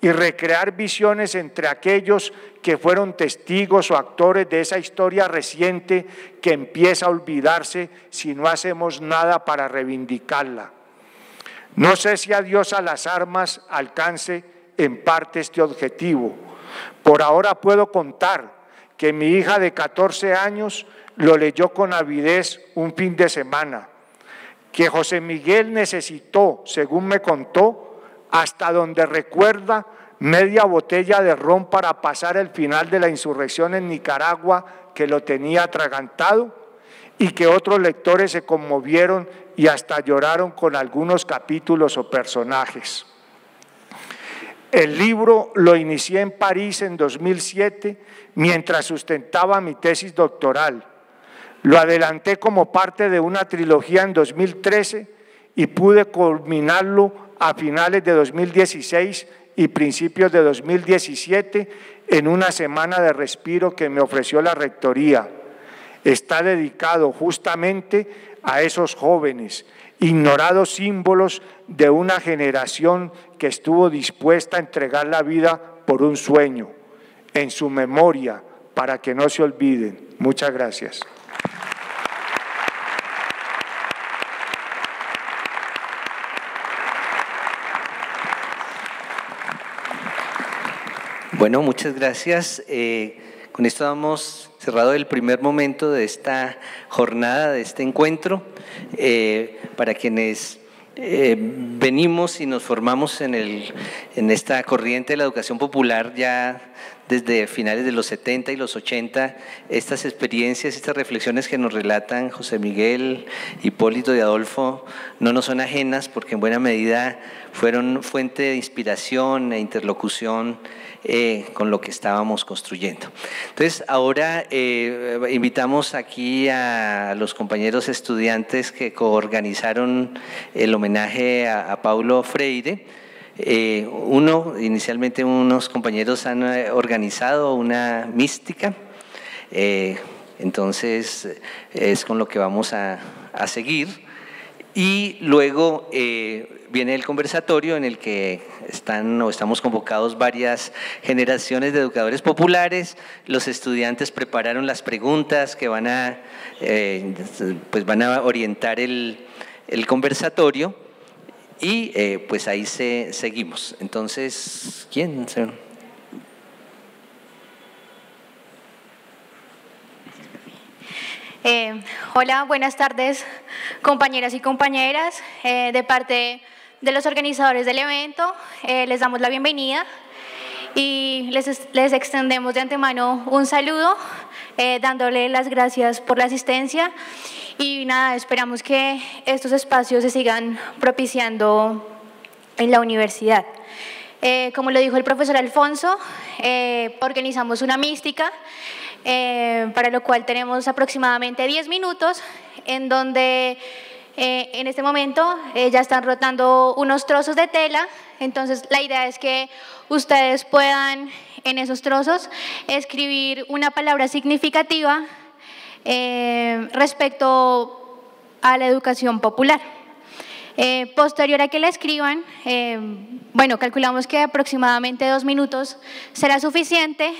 y recrear visiones entre aquellos que fueron testigos o actores de esa historia reciente que empieza a olvidarse si no hacemos nada para reivindicarla. No sé si Adiós a las Armas alcance en parte este objetivo. Por ahora puedo contar que mi hija de 14 años lo leyó con avidez un fin de semana, que José Miguel necesitó, según me contó, hasta donde recuerda, media botella de ron para pasar el final de la insurrección en Nicaragua, que lo tenía atragantado, y que otros lectores se conmovieron y hasta lloraron con algunos capítulos o personajes. El libro lo inicié en París en 2007, mientras sustentaba mi tesis doctoral. Lo adelanté como parte de una trilogía en 2013 y pude culminarlo a finales de 2016 y principios de 2017 en una semana de respiro que me ofreció la Rectoría. Está dedicado justamente a esos jóvenes, ignorados símbolos de una generación que estuvo dispuesta a entregar la vida por un sueño, en su memoria, para que no se olviden. Muchas gracias. Bueno, muchas gracias. Con esto damos cerrado el primer momento de esta jornada, de este encuentro. Para quienes venimos y nos formamos en esta corriente de la educación popular ya desde finales de los 70 y los 80, estas experiencias, estas reflexiones que nos relatan José Miguel, Hipólito y Adolfo no nos son ajenas, porque en buena medida fueron fuente de inspiración e interlocución con lo que estábamos construyendo. Entonces, ahora invitamos aquí a los compañeros estudiantes que coorganizaron el homenaje a Paulo Freire. Inicialmente unos compañeros han organizado una mística, entonces es con lo que vamos a seguir. Y luego viene el conversatorio en el que estamos convocados varias generaciones de educadores populares. Los estudiantes prepararon las preguntas que van a orientar el conversatorio y pues ahí seguimos. Entonces, ¿quién? Hola, buenas tardes, compañeras y compañeras. De parte de los organizadores del evento, les damos la bienvenida y les extendemos de antemano un saludo, dándole las gracias por la asistencia. Y nada, esperamos que estos espacios se sigan propiciando en la universidad. Como lo dijo el profesor Alfonso, organizamos una mística, para lo cual tenemos aproximadamente 10 minutos, en donde en este momento ya están rotando unos trozos de tela. Entonces la idea es que ustedes puedan en esos trozos escribir una palabra significativa respecto a la educación popular. Posterior a que la escriban, bueno, calculamos que aproximadamente 2 minutos será suficiente,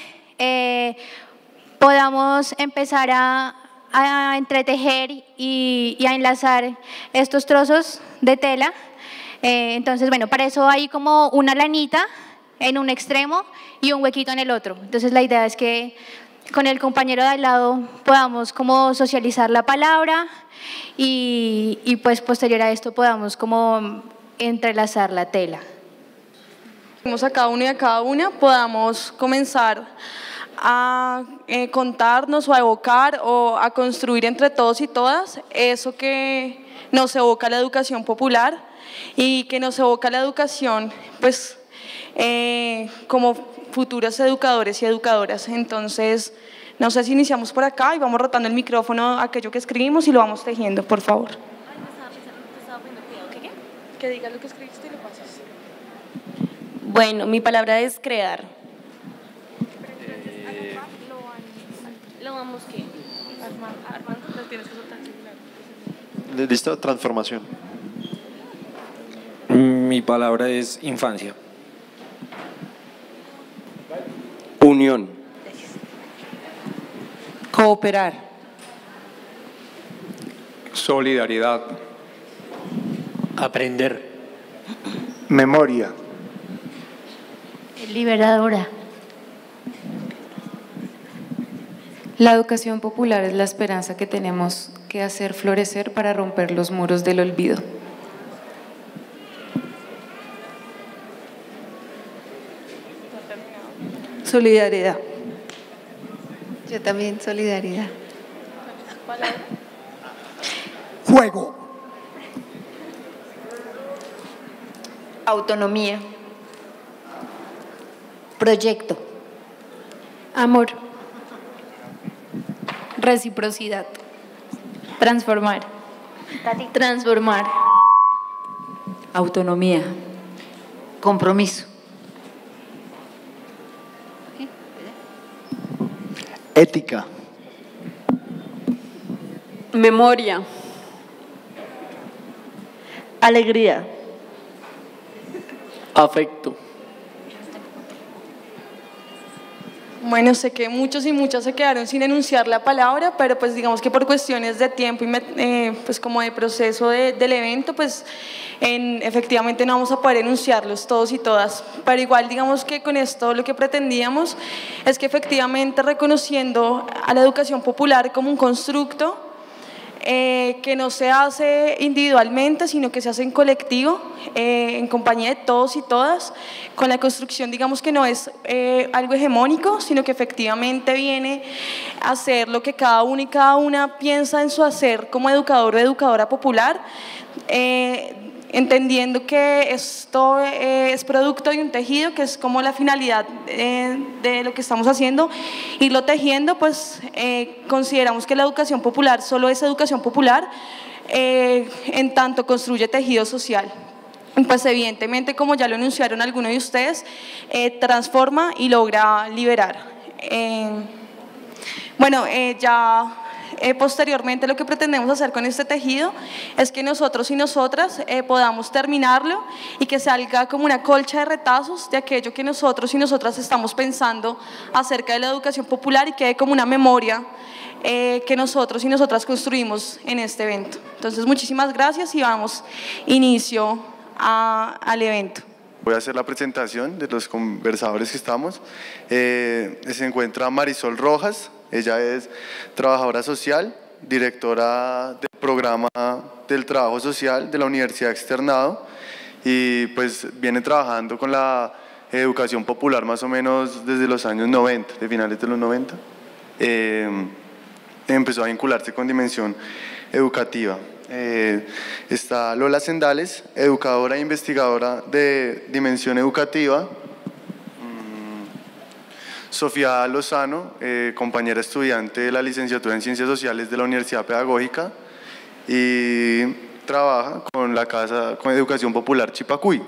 podamos empezar a entretejer y a enlazar estos trozos de tela. Entonces, bueno, para eso hay como una lanita en un extremo y un huequito en el otro. Entonces la idea es que con el compañero de al lado podamos como socializar la palabra y pues posterior a esto podamos como entrelazar la tela. A cada uno y a cada una podamos comenzar a contarnos o a evocar o a construir entre todos y todas eso que nos evoca la educación popular y que nos evoca la educación, pues como futuros educadores y educadoras. Entonces, no sé si iniciamos por acá y vamos rotando el micrófono aquello que escribimos y lo vamos tejiendo, por favor. Que digas lo que escribiste y lo pasas. Bueno, mi palabra es crear. Lo vamos que armando, lo tienes que soltar. Listo, transformación. Mi palabra es infancia. Unión. Cooperar. Solidaridad. Aprender. Memoria. Liberadora. La educación popular es la esperanza que tenemos que hacer florecer para romper los muros del olvido. Solidaridad. Yo también, solidaridad. Juego. Autonomía. Proyecto. Amor. Reciprocidad. Transformar. Tati. Transformar. Autonomía. Compromiso. Ética. Memoria. Alegría. Afecto. Bueno, sé que muchos y muchas se quedaron sin enunciar la palabra, pero pues digamos que por cuestiones de tiempo y pues como de proceso del evento, pues efectivamente no vamos a poder enunciarlos todos y todas, pero igual digamos que con esto lo que pretendíamos es que efectivamente reconociendo a la educación popular como un constructo que no se hace individualmente, sino que se hace en colectivo, en compañía de todos y todas, con la construcción, digamos que no es algo hegemónico, sino que efectivamente viene a ser lo que cada uno y cada una piensa en su hacer como educador o educadora popular, entendiendo que esto es producto de un tejido, que es como la finalidad de lo que estamos haciendo, irlo tejiendo, pues consideramos que la educación popular solo es educación popular en tanto construye tejido social. Pues evidentemente, como ya lo anunciaron algunos de ustedes, transforma y logra liberar. Posteriormente lo que pretendemos hacer con este tejido es que nosotros y nosotras podamos terminarlo y que salga como una colcha de retazos de aquello que nosotros y nosotras estamos pensando acerca de la educación popular y quede como una memoria que nosotros y nosotras construimos en este evento. Entonces, muchísimas gracias y vamos inicio al evento. Voy a hacer la presentación de los conversadores que estamos. Se encuentra Marisol Rojas. Ella es trabajadora social, directora del programa del trabajo social de la Universidad Externado y pues viene trabajando con la educación popular más o menos desde los años 90, de finales de los 90. Empezó a vincularse con dimensión educativa. Está Lola Sendales, educadora e investigadora de dimensión educativa. Sofía Lozano, compañera estudiante de la licenciatura en Ciencias Sociales de la Universidad Pedagógica y trabaja con la Casa con Educación Popular Chipacuy.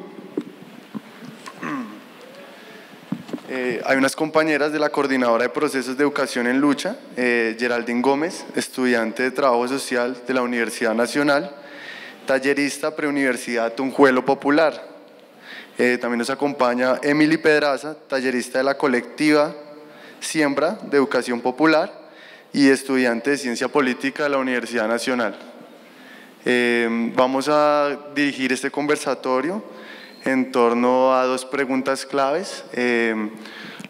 Hay unas compañeras de la Coordinadora de Procesos de Educación en Lucha, Geraldine Gómez, estudiante de Trabajo Social de la Universidad Nacional, tallerista preuniversidad Tunjuelo Popular. También nos acompaña Emily Pedraza, tallerista de la colectiva Siembra de Educación Popular y estudiante de Ciencia Política de la Universidad Nacional. Vamos a dirigir este conversatorio en torno a dos preguntas claves.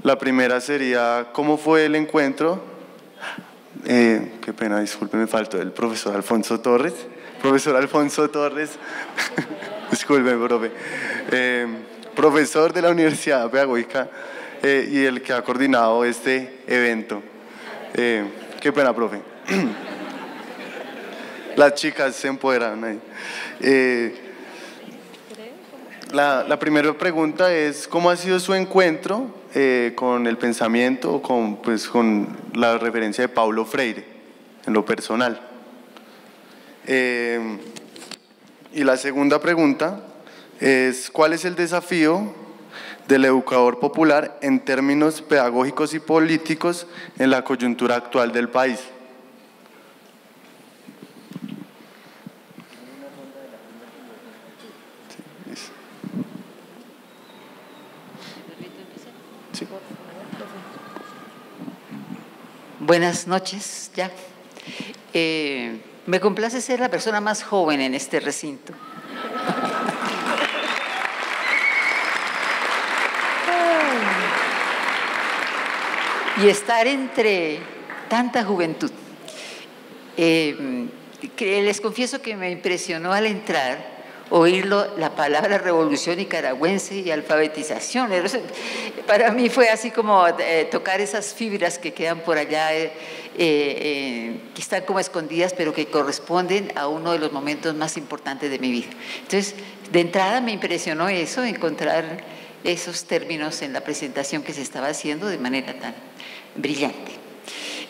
La primera sería, ¿cómo fue el encuentro? Qué pena, disculpe, me faltó el profesor Alfonso Torres. Profesor Alfonso Torres. Disculpe, profe. Profesor de la Universidad Pedagógica y el que ha coordinado este evento. Qué pena, profe. Las chicas se empoderaron ahí. La primera pregunta es, ¿cómo ha sido su encuentro con el pensamiento, con la referencia de Paulo Freire, en lo personal? Y la segunda pregunta es, ¿cuál es el desafío del educador popular en términos pedagógicos y políticos en la coyuntura actual del país? Sí. Buenas noches, ya. Me complace ser la persona más joven en este recinto. Y estar entre tanta juventud. Les confieso que me impresionó al entrar, oírlo, la palabra revolución nicaragüense y alfabetización. Para mí fue así como tocar esas fibras que quedan por allá, que están como escondidas, pero que corresponden a uno de los momentos más importantes de mi vida. Entonces, de entrada me impresionó eso, encontrar esos términos en la presentación que se estaba haciendo de manera tan brillante.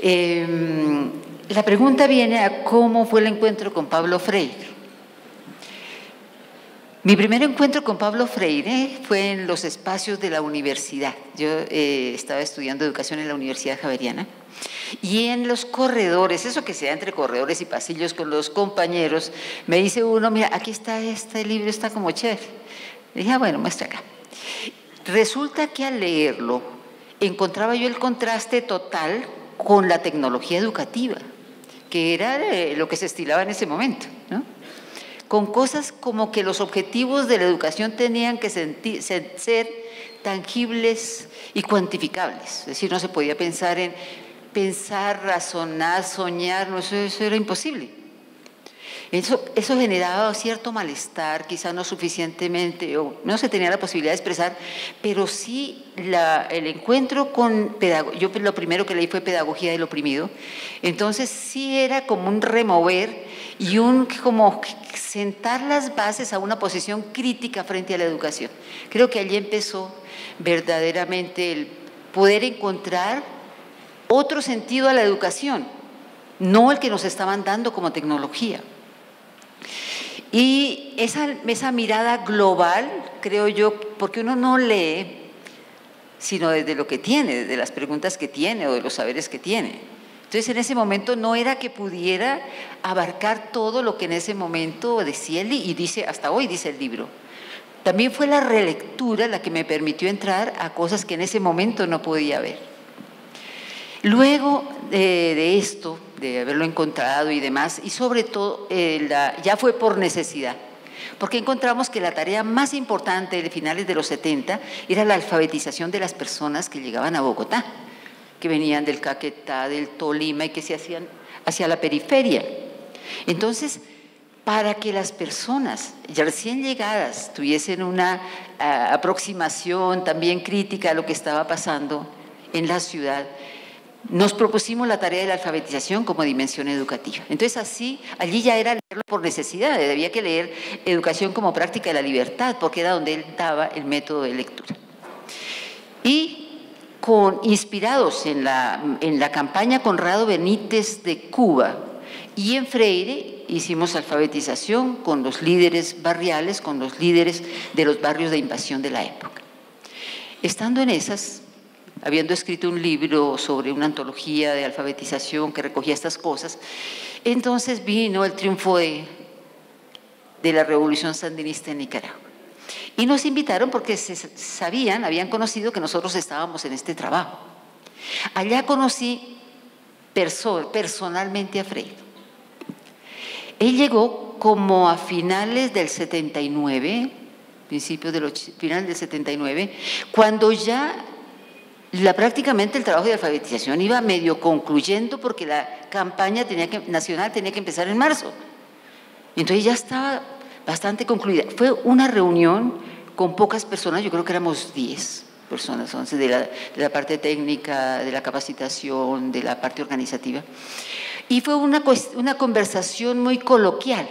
La pregunta viene a cómo fue el encuentro con Pablo Freire. Mi primer encuentro con Pablo Freire fue en los espacios de la universidad. Yo estaba estudiando educación en la Universidad Javeriana y en los corredores, eso que se da entre corredores y pasillos con los compañeros, me dice uno, mira, aquí está este libro, está como chévere. Le dije, ah, bueno, muestra acá. Resulta que al leerlo encontraba yo el contraste total con la tecnología educativa, que era lo que se estilaba en ese momento, ¿no? Con cosas como que los objetivos de la educación tenían que ser tangibles y cuantificables. Es decir, no se podía pensar en pensar, razonar, soñar, no, eso era imposible. Eso generaba cierto malestar, quizá no suficientemente, o no se tenía la posibilidad de expresar, pero sí el encuentro con… Yo lo primero que leí fue Pedagogía del Oprimido, entonces sí era como un remover y un como sentar las bases a una posición crítica frente a la educación. Creo que allí empezó verdaderamente el poder encontrar otro sentido a la educación, no el que nos estaban dando como tecnología. Y esa mirada global, creo yo, porque uno no lee sino desde lo que tiene, desde las preguntas que tiene o de los saberes que tiene. Entonces, en ese momento no era que pudiera abarcar todo lo que en ese momento decía y dice hasta hoy dice el libro. También fue la relectura la que me permitió entrar a cosas que en ese momento no podía ver. Luego de esto, de haberlo encontrado y demás, y sobre todo ya fue por necesidad, porque encontramos que la tarea más importante de finales de los 70 era la alfabetización de las personas que llegaban a Bogotá, que venían del Caquetá, del Tolima y que se hacían hacia la periferia. Entonces, para que las personas ya recién llegadas tuviesen una aproximación también crítica a lo que estaba pasando en la ciudad, nos propusimos la tarea de la alfabetización como dimensión educativa. Entonces, así, allí ya era leerlo por necesidad, había que leer Educación como práctica de la libertad, porque era donde él daba el método de lectura. Y inspirados en la campaña Conrado Benítez de Cuba y en Freire, hicimos alfabetización con los líderes barriales, con los líderes de los barrios de invasión de la época. Estando en esas… habiendo escrito un libro sobre una antología de alfabetización que recogía estas cosas, entonces vino el triunfo de la revolución sandinista en Nicaragua. Y nos invitaron porque habían conocido que nosotros estábamos en este trabajo. Allá conocí personalmente a Freire. Él llegó como a finales del 79, finales del 79, cuando ya… prácticamente el trabajo de alfabetización iba medio concluyendo porque la campaña nacional tenía que empezar en marzo. Entonces ya estaba bastante concluida. Fue una reunión con pocas personas, yo creo que éramos 10 personas, 11 de la parte técnica, de la capacitación, de la parte organizativa. Y fue una conversación muy coloquial.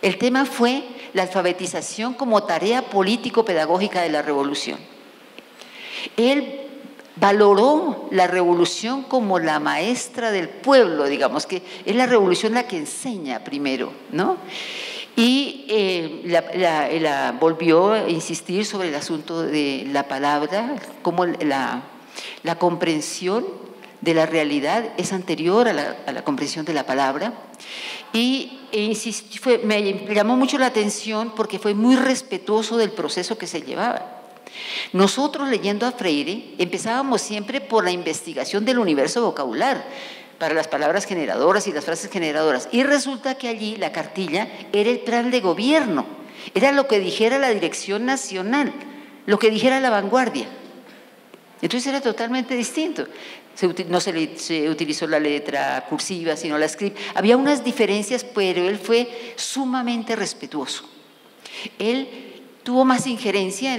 El tema fue la alfabetización como tarea político-pedagógica de la revolución. Él valoró la revolución como la maestra del pueblo, digamos, que es la revolución la que enseña primero, ¿no? Y volvió a insistir sobre el asunto de la palabra, como la comprensión de la realidad es anterior a la comprensión de la palabra. Y me llamó mucho la atención porque fue muy respetuoso del proceso que se llevaba. Nosotros, leyendo a Freire, empezábamos siempre por la investigación del universo vocabular para las palabras generadoras y las frases generadoras, y resulta que allí la cartilla era el plan de gobierno, era lo que dijera la dirección nacional, lo que dijera la vanguardia. Entonces era totalmente distinto, no se utilizó la letra cursiva sino la script, había unas diferencias, pero él fue sumamente respetuoso. Él tuvo más injerencia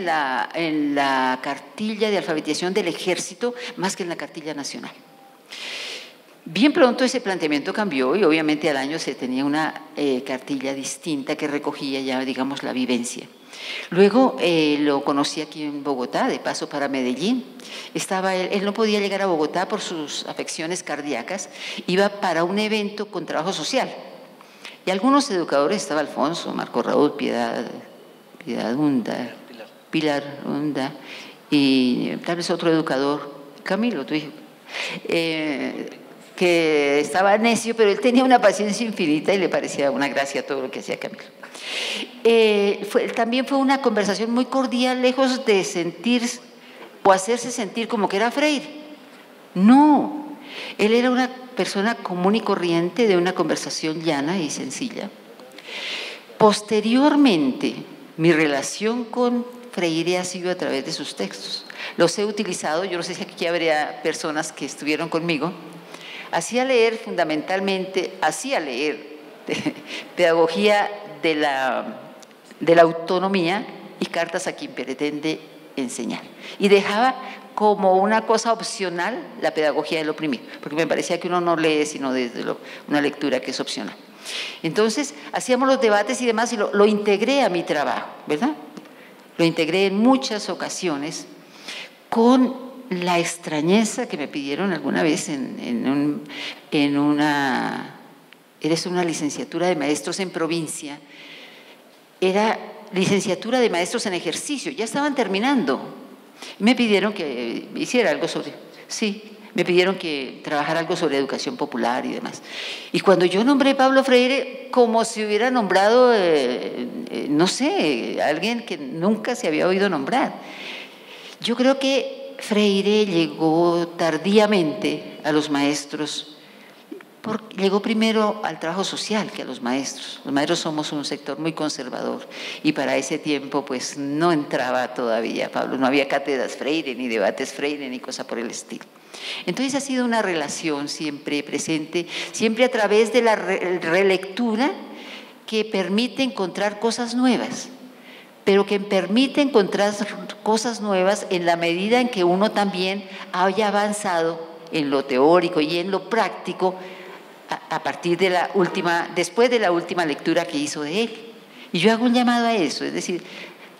en la cartilla de alfabetización del ejército más que en la cartilla nacional. Bien pronto ese planteamiento cambió y obviamente al año se tenía una cartilla distinta que recogía ya, digamos, la vivencia. Luego lo conocí aquí en Bogotá, de paso para Medellín. Él no podía llegar a Bogotá por sus afecciones cardíacas, iba para un evento con trabajo social. Y algunos educadores, estaba Alfonso, Marco Raúl, Pilar Hunda, y tal vez otro educador, Camilo, tu hijo, que estaba necio, pero él tenía una paciencia infinita y le parecía una gracia todo lo que hacía Camilo. También fue una conversación muy cordial, lejos de sentir o hacerse sentir como que era Freire. No, él era una persona común y corriente de una conversación llana y sencilla. Posteriormente, mi relación con Freire ha sido a través de sus textos. Los he utilizado, yo no sé si aquí habría personas que estuvieron conmigo. Hacía leer Pedagogía de la Autonomía y Cartas a quien pretende enseñar. Y dejaba como una cosa opcional la Pedagogía del Oprimido, porque me parecía que uno no lee sino desde una lectura que es opcional. Entonces, hacíamos los debates y demás y lo integré a mi trabajo, ¿verdad? Lo integré en muchas ocasiones con la extrañeza que me pidieron alguna vez en una licenciatura de maestros en provincia, era licenciatura de maestros en ejercicio, ya estaban terminando. Me pidieron que hiciera algo sobre, me pidieron que trabajara algo sobre educación popular y demás. Y cuando yo nombré Pablo Freire, como si hubiera nombrado, no sé, alguien que nunca se había oído nombrar. Yo creo que Freire llegó tardíamente a los maestros, porque llegó primero al trabajo social que a los maestros. Los maestros somos un sector muy conservador y para ese tiempo pues no entraba todavía Pablo, no había cátedras Freire, ni debates Freire, ni cosa por el estilo. Entonces ha sido una relación siempre presente, siempre a través de la relectura que permite encontrar cosas nuevas, pero que permite encontrar cosas nuevas en la medida en que uno también haya avanzado en lo teórico y en lo práctico a partir de la última, después de la última lectura que hizo de él. Y yo hago un llamado a eso, es decir,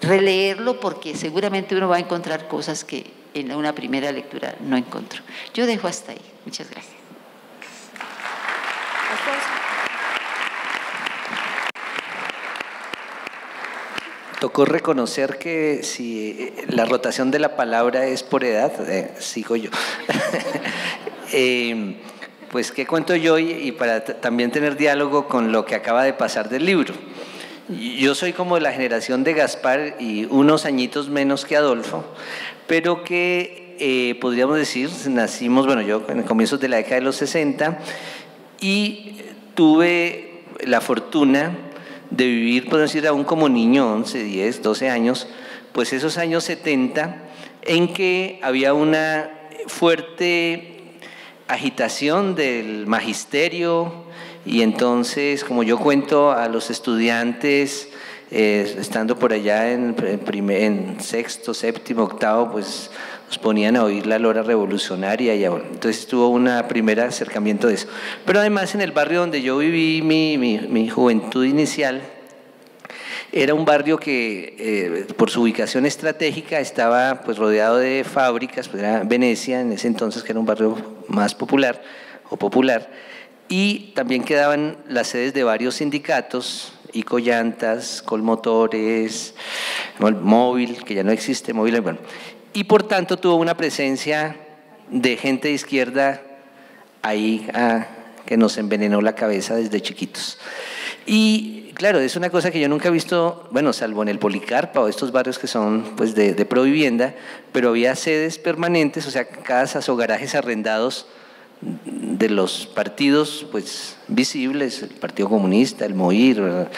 releerlo porque seguramente uno va a encontrar cosas que en una primera lectura no encontró. Yo dejo hasta ahí. Muchas gracias. Tocó reconocer que si la rotación de la palabra es por edad, sigo yo. Pues qué cuento yo y para también tener diálogo con lo que acaba de pasar del libro. Yo soy como de la generación de Gaspar y unos añitos menos que Adolfo, pero que podríamos decir, nacimos, bueno, yo en comienzos de la década de los 60 y tuve la fortuna de vivir, podemos decir, aún como niño, 11, 10, 12 años, pues esos años 70, en que había una fuerte agitación del magisterio y entonces, como yo cuento a los estudiantes, estando por allá en sexto, séptimo, octavo, pues nos ponían a oír la lora revolucionaria y entonces tuvo un primer acercamiento de eso. Pero además en el barrio donde yo viví mi juventud inicial, era un barrio que por su ubicación estratégica estaba pues rodeado de fábricas, pues era Venecia en ese entonces, que era un barrio más popular o popular, y también quedaban las sedes de varios sindicatos, Icoyantas, Colmotores, Móvil, que ya no existe, Móvil, bueno. Y por tanto tuvo una presencia de gente de izquierda ahí que nos envenenó la cabeza desde chiquitos. Y claro, es una cosa que yo nunca he visto, bueno, salvo en el Policarpa o estos barrios que son pues de Provivienda, pero había sedes permanentes, o sea, casas o garajes arrendados de los partidos pues visibles, el Partido Comunista, el MOIR, ¿verdad?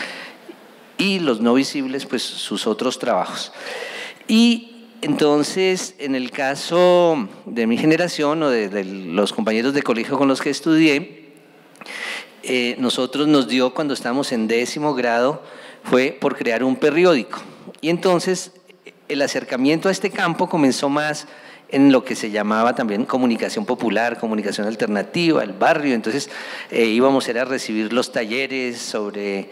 Y los no visibles pues sus otros trabajos. Y entonces, en el caso de mi generación o de los compañeros de colegio con los que estudié, nosotros nos dio, cuando estábamos en 10º grado, fue por crear un periódico. Y entonces, el acercamiento a este campo comenzó más en lo que se llamaba también comunicación popular, comunicación alternativa, el barrio. Entonces íbamos a recibir los talleres sobre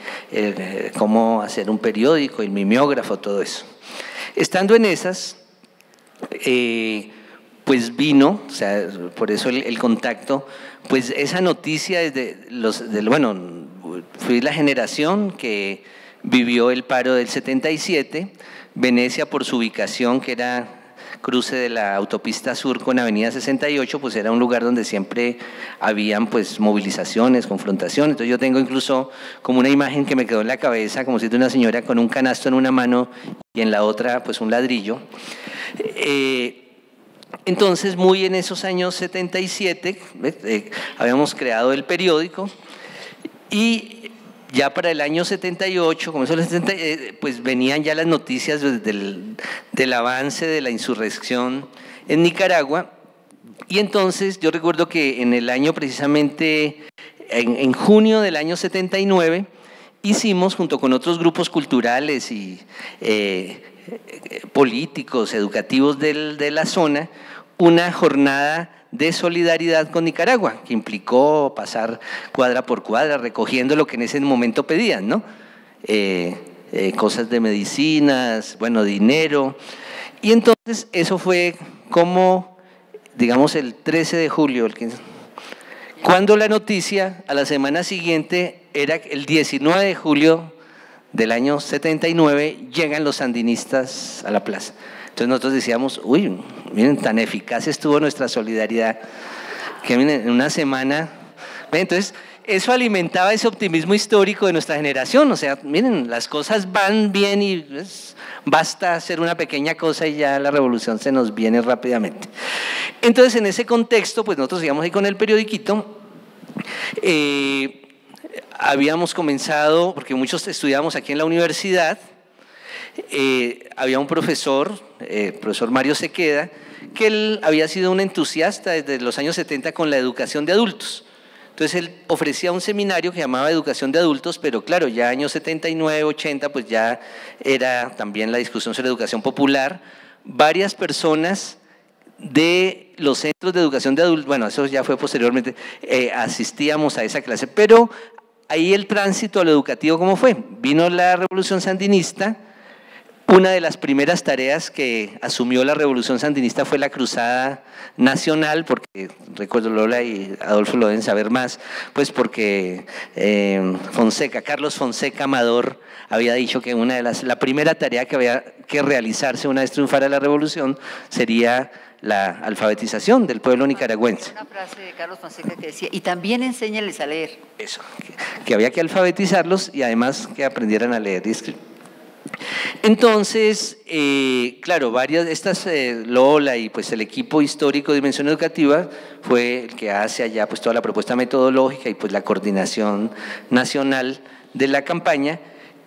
cómo hacer un periódico, el mimeógrafo, todo eso. Estando en esas, pues vino, o sea, por eso el contacto, pues esa noticia desde los… bueno, fui la generación que vivió el paro del 77, Venecia por su ubicación, que era… cruce de la autopista sur con avenida 68, pues era un lugar donde siempre habían pues movilizaciones, confrontaciones. Entonces yo tengo incluso como una imagen que me quedó en la cabeza, como si de una señora con un canasto en una mano y en la otra pues un ladrillo. Entonces muy en esos años 77 habíamos creado el periódico y… ya para el año 78, como son los 70, pues venían ya las noticias del avance de la insurrección en Nicaragua. Y entonces yo recuerdo que en el año precisamente, en junio del año 79, hicimos junto con otros grupos culturales y políticos, educativos de la zona, una jornada de solidaridad con Nicaragua, que implicó pasar cuadra por cuadra recogiendo lo que en ese momento pedían, ¿no? Cosas de medicinas, bueno, dinero. Y entonces eso fue como, digamos, el 13 de julio, el 15, cuando la noticia a la semana siguiente era el 19 de julio del año 79, llegan los sandinistas a la plaza. Entonces nosotros decíamos, uy, miren, tan eficaz estuvo nuestra solidaridad, que miren, en una semana… Entonces eso alimentaba ese optimismo histórico de nuestra generación, o sea, miren, las cosas van bien y pues, basta hacer una pequeña cosa y ya la revolución se nos viene rápidamente. Entonces en ese contexto, pues nosotros íbamos ahí con el periodiquito, habíamos comenzado, porque muchos estudiábamos aquí en la universidad, había un profesor, profesor Mario Sequeda, que él había sido un entusiasta desde los años 70 con la educación de adultos. Entonces él ofrecía un seminario que llamaba Educación de Adultos, pero claro, ya años 79, 80, pues ya era también la discusión sobre educación popular. Varias personas de los centros de educación de adultos, bueno, eso ya fue posteriormente, asistíamos a esa clase, pero ahí el tránsito a lo educativo, ¿cómo fue? Vino la Revolución Sandinista. Una de las primeras tareas que asumió la Revolución Sandinista fue la Cruzada Nacional, porque recuerdo Lola y Adolfo lo deben saber más, pues porque Carlos Fonseca Amador había dicho que la primera tarea que había que realizarse una vez triunfara la Revolución sería la alfabetización del pueblo nicaragüense. Una frase de Carlos Fonseca que decía, y también enséñales a leer. Eso, que había que alfabetizarlos y además que aprendieran a leer y escribir. Entonces, claro, varias de estas, Lola y pues el equipo histórico de Dimensión Educativa fue el que hace allá pues toda la propuesta metodológica y pues la coordinación nacional de la campaña.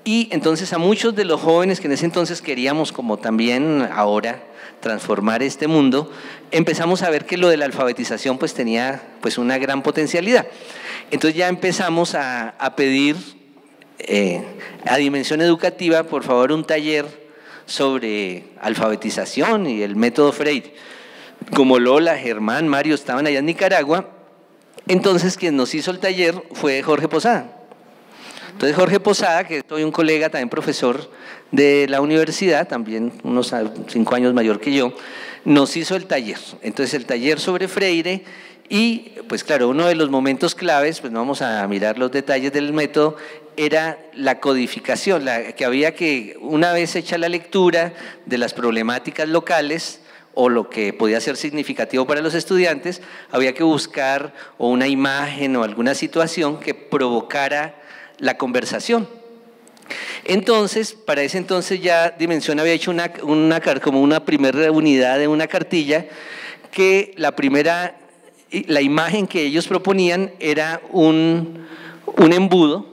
Y entonces a muchos de los jóvenes que en ese entonces queríamos, como también ahora, transformar este mundo, empezamos a ver que lo de la alfabetización pues tenía pues una gran potencialidad. Entonces ya empezamos a pedir… a Dimensión Educativa, por favor, un taller sobre alfabetización y el método Freire. Como Lola, Germán, Mario estaban allá en Nicaragua, entonces quien nos hizo el taller fue Jorge Posada. Entonces Jorge Posada, que soy un colega también profesor de la universidad, también unos 5 años mayor que yo, nos hizo el taller. Entonces el taller sobre Freire. Y pues claro, uno de los momentos claves, pues no vamos a mirar los detalles del método, era la codificación, que había que, una vez hecha la lectura de las problemáticas locales o lo que podía ser significativo para los estudiantes, había que buscar o una imagen o alguna situación que provocara la conversación. Entonces, para ese entonces ya Dimensión había hecho como una primera unidad de una cartilla, que la imagen que ellos proponían era un embudo,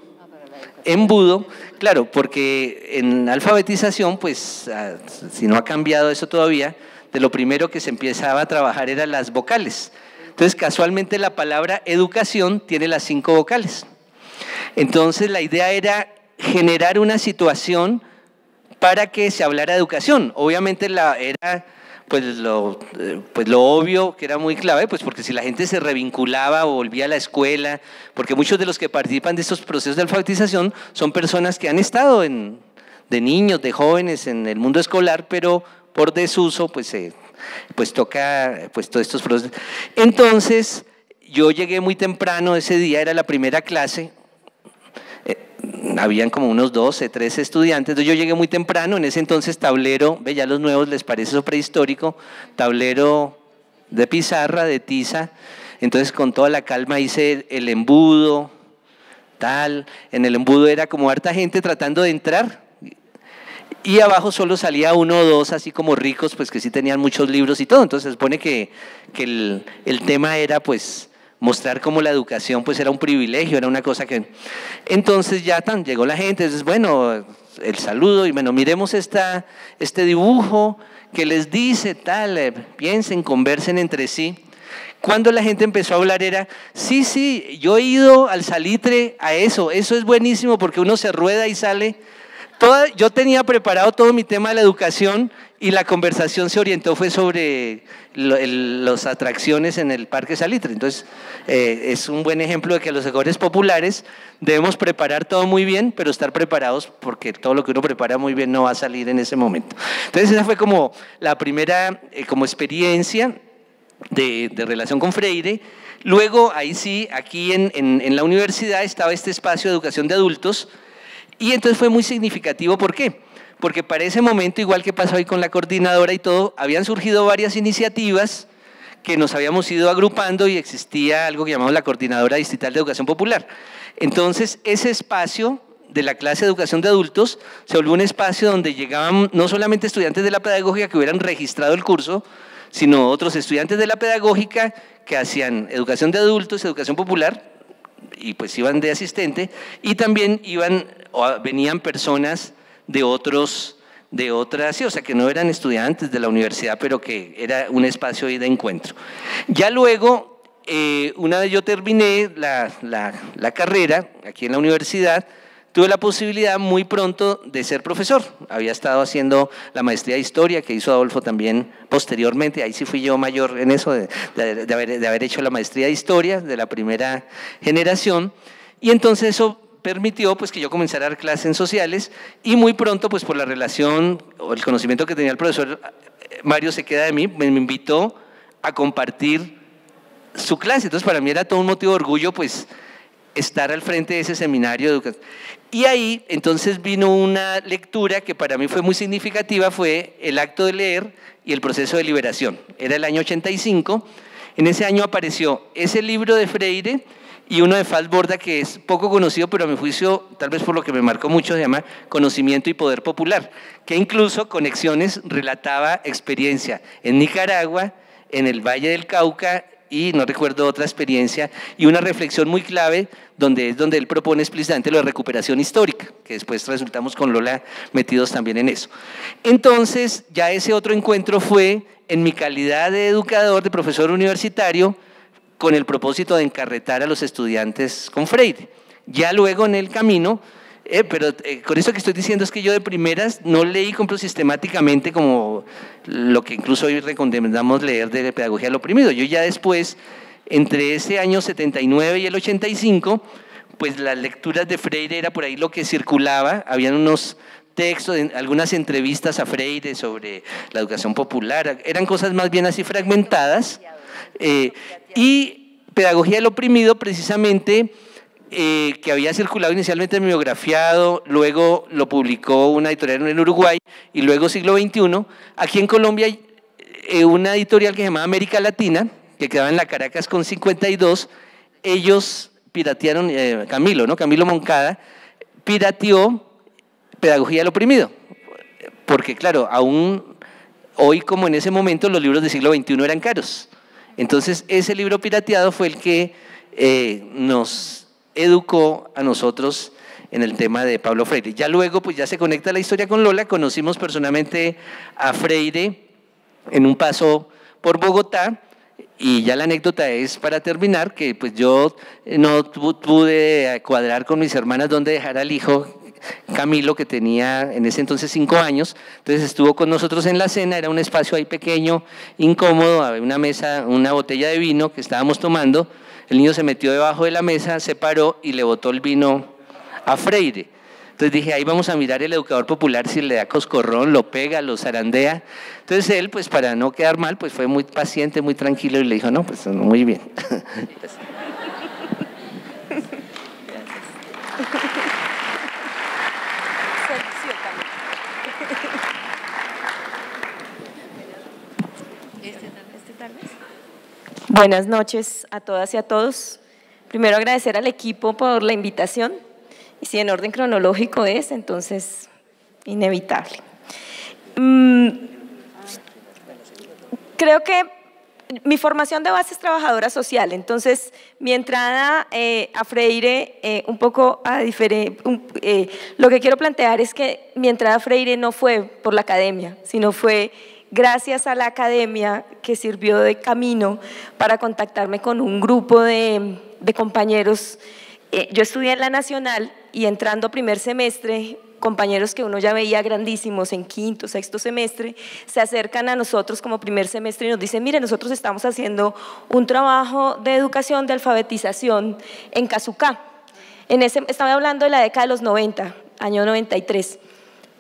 claro, porque en alfabetización, pues si no ha cambiado eso todavía, de lo primero que se empezaba a trabajar eran las vocales. Entonces casualmente la palabra educación tiene las 5 vocales. Entonces la idea era generar una situación para que se hablara de educación. Obviamente era pues lo obvio que era muy clave, pues porque si la gente se revinculaba o volvía a la escuela, porque muchos de los que participan de estos procesos de alfabetización son personas que han estado de niños, de jóvenes en el mundo escolar, pero por desuso pues toca pues todos estos procesos. Entonces yo llegué muy temprano ese día, era la primera clase, habían como unos 12, 13 estudiantes, entonces yo llegué muy temprano, en ese entonces tablero, ve, ya a los nuevos les parece eso prehistórico, tablero de pizarra, de tiza, entonces con toda la calma hice el embudo, tal, en el embudo era como harta gente tratando de entrar, y abajo solo salía uno o dos así como ricos, pues que sí tenían muchos libros y todo, entonces se supone que el tema era pues mostrar cómo la educación pues era un privilegio, era una cosa que… Entonces ya llegó la gente, entonces bueno, el saludo y bueno, miremos este dibujo que les dice tal, piensen, conversen entre sí. Cuando la gente empezó a hablar era, sí, yo he ido al salitre a eso es buenísimo porque uno se rueda y sale… yo tenía preparado todo mi tema de la educación y la conversación se orientó fue sobre las atracciones en el Parque Salitre. Entonces, es un buen ejemplo de que los sectores populares debemos preparar todo muy bien, pero estar preparados porque todo lo que uno prepara muy bien no va a salir en ese momento. Entonces, esa fue como la primera como experiencia de relación con Freire. Luego, ahí sí, aquí en la universidad estaba este espacio de educación de adultos. Y entonces fue muy significativo, ¿por qué? Porque para ese momento, igual que pasó hoy con la coordinadora y todo, habían surgido varias iniciativas que nos habíamos ido agrupando y existía algo que llamamos la Coordinadora Distrital de Educación Popular. Entonces, ese espacio de la clase de educación de adultos se volvió un espacio donde llegaban no solamente estudiantes de la pedagógica que hubieran registrado el curso, sino otros estudiantes de la pedagógica que hacían educación de adultos, educación popular, y pues iban de asistente, y también venían personas de otras, sí, o sea que no eran estudiantes de la universidad, pero que era un espacio de encuentro. Ya luego, una vez yo terminé la carrera aquí en la universidad, tuve la posibilidad muy pronto de ser profesor. Había estado haciendo la maestría de Historia, que hizo Adolfo también posteriormente, ahí sí fui yo mayor en eso, de haber hecho la maestría de Historia de la primera generación, y entonces eso permitió pues que yo comenzara a dar clases en sociales, y muy pronto pues por la relación o el conocimiento que tenía el profesor Mario Sequeda de mí, me invitó a compartir su clase, entonces para mí era todo un motivo de orgullo pues estar al frente de ese seminario de educación. Y ahí entonces vino una lectura que para mí fue muy significativa, fue El acto de leer y el proceso de liberación, era el año 85, en ese año apareció ese libro de Freire y uno de Fals Borda que es poco conocido, pero a mi juicio, tal vez por lo que me marcó mucho, se llama Conocimiento y Poder Popular, que incluso Conexiones relataba experiencia en Nicaragua, en el Valle del Cauca, y no recuerdo otra experiencia, y una reflexión muy clave donde él propone explícitamente lo de recuperación histórica, que después resultamos con Lola metidos también en eso. Entonces, ya ese otro encuentro fue en mi calidad de educador, de profesor universitario, con el propósito de encarretar a los estudiantes con Freire. Ya luego en el camino… pero con eso que estoy diciendo es que yo de primeras no leí sistemáticamente como lo que incluso hoy recomendamos leer de Pedagogía del Oprimido. Yo ya después, entre ese año 79 y el 85, pues las lecturas de Freire era por ahí lo que circulaba, habían unos textos, algunas entrevistas a Freire sobre la educación popular, eran cosas más bien así fragmentadas, y Pedagogía del Oprimido precisamente… que había circulado inicialmente mimeografiado, luego lo publicó una editorial en Uruguay y luego Siglo XXI. Aquí en Colombia hay una editorial que se llamaba América Latina, que quedaba en la Caracas con 52, ellos piratearon, Camilo Moncada pirateó Pedagogía del Oprimido, porque claro, aún hoy como en ese momento los libros del siglo XXI eran caros, entonces ese libro pirateado fue el que nos educó a nosotros en el tema de Pablo Freire. Ya luego, pues ya se conecta la historia con Lola, conocimos personalmente a Freire en un paso por Bogotá, y ya la anécdota es, para terminar, que pues yo no pude cuadrar con mis hermanas dónde dejar al hijo Camilo, que tenía en ese entonces 5 años, entonces estuvo con nosotros en la cena, era un espacio ahí pequeño, incómodo, había una mesa, una botella de vino que estábamos tomando, el niño se metió debajo de la mesa, se paró y le botó el vino a Freire. Entonces dije, ahí vamos a mirar el educador popular si le da coscorrón, lo pega, lo zarandea. Entonces él, pues para no quedar mal, pues fue muy paciente, muy tranquilo y le dijo, no, pues muy bien. Buenas noches a todas y a todos. Primero agradecer al equipo por la invitación. Y si en orden cronológico es, entonces, inevitable. Creo que mi formación de base es trabajadora social, entonces mi entrada a Freire, un poco a diferente, lo que quiero plantear es que mi entrada a Freire no fue por la academia, sino fue gracias a la academia que sirvió de camino para contactarme con un grupo de compañeros. Yo estudié en la Nacional y entrando a primer semestre, compañeros que uno ya veía grandísimos en quinto, sexto semestre, se acercan a nosotros como primer semestre y nos dicen, mire, nosotros estamos haciendo un trabajo de educación, de alfabetización en Casucá. En ese, estaba hablando de la década de los 90, año 93.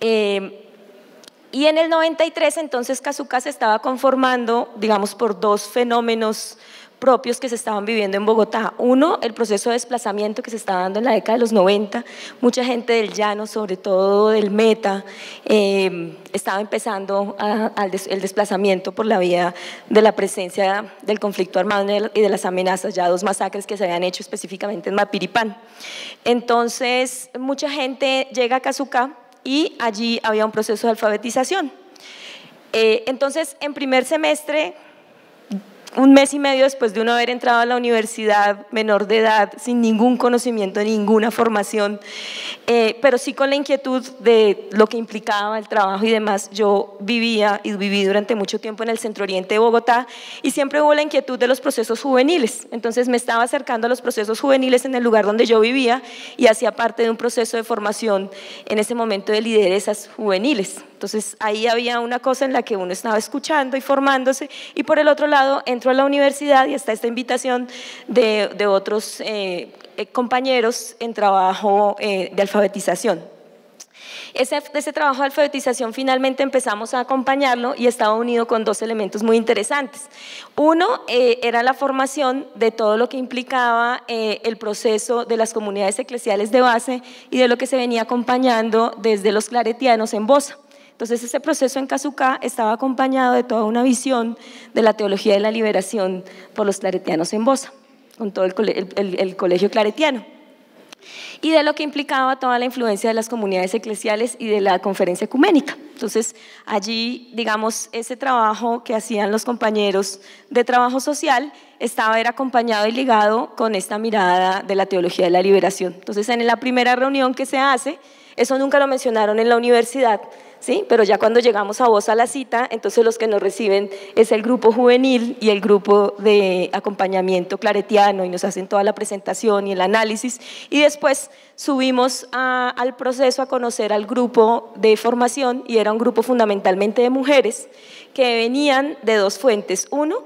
Y en el 93 entonces Casucá se estaba conformando, digamos, por dos fenómenos propios que se estaban viviendo en Bogotá. Uno, el proceso de desplazamiento que se estaba dando en la década de los 90, mucha gente del llano, sobre todo del Meta, estaba empezando el desplazamiento por la vía de la presencia del conflicto armado y de las amenazas, ya 2 masacres que se habían hecho específicamente en Mapiripán. Entonces, mucha gente llega a Casucá y allí había un proceso de alfabetización. Entonces, en primer semestre, un mes y medio después de uno haber entrado a la universidad menor de edad, sin ningún conocimiento, ninguna formación, pero sí con la inquietud de lo que implicaba el trabajo y demás, yo vivía y viví durante mucho tiempo en el centro oriente de Bogotá y siempre hubo la inquietud de los procesos juveniles, entonces me estaba acercando a los procesos juveniles en el lugar donde yo vivía y hacía parte de un proceso de formación en ese momento de lideresas juveniles. Entonces ahí había una cosa en la que uno estaba escuchando y formándose y por el otro lado entro a la universidad y está esta invitación de otros compañeros en trabajo de alfabetización. Ese trabajo de alfabetización finalmente empezamos a acompañarlo y estaba unido con 2 elementos muy interesantes. Uno era la formación de todo lo que implicaba el proceso de las comunidades eclesiales de base y de lo que se venía acompañando desde los claretianos en Bosa. Entonces ese proceso en Casucá estaba acompañado de toda una visión de la teología de la liberación por los claretianos en Bosa, con todo el colegio claretiano, y de lo que implicaba toda la influencia de las comunidades eclesiales y de la conferencia ecuménica. Entonces allí, digamos, ese trabajo que hacían los compañeros de trabajo social era acompañado y ligado con esta mirada de la teología de la liberación. Entonces en la primera reunión que se hace, eso nunca lo mencionaron en la universidad, ¿sí? Pero ya cuando llegamos a Bosa a la cita, entonces los que nos reciben es el grupo juvenil y el grupo de acompañamiento claretiano y nos hacen toda la presentación y el análisis y después subimos al proceso a conocer al grupo de formación y era un grupo fundamentalmente de mujeres que venían de 2 fuentes. Uno,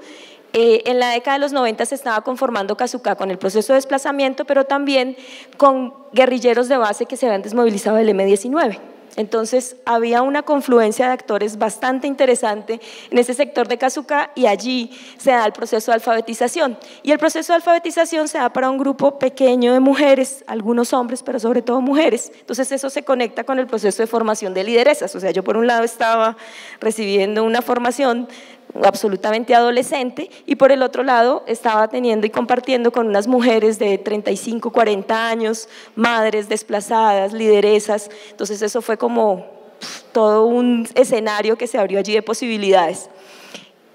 en la década de los 90 se estaba conformando Casucá con el proceso de desplazamiento, pero también con guerrilleros de base que se habían desmovilizado del M-19. Entonces había una confluencia de actores bastante interesante en ese sector de Casucá y allí se da el proceso de alfabetización. Y el proceso de alfabetización se da para un grupo pequeño de mujeres, algunos hombres, pero sobre todo mujeres. Entonces eso se conecta con el proceso de formación de lideresas. O sea, yo por un lado estaba recibiendo una formación absolutamente adolescente y por el otro lado estaba teniendo y compartiendo con unas mujeres de 35, 40 años, madres desplazadas, lideresas, entonces eso fue como todo un escenario que se abrió allí de posibilidades.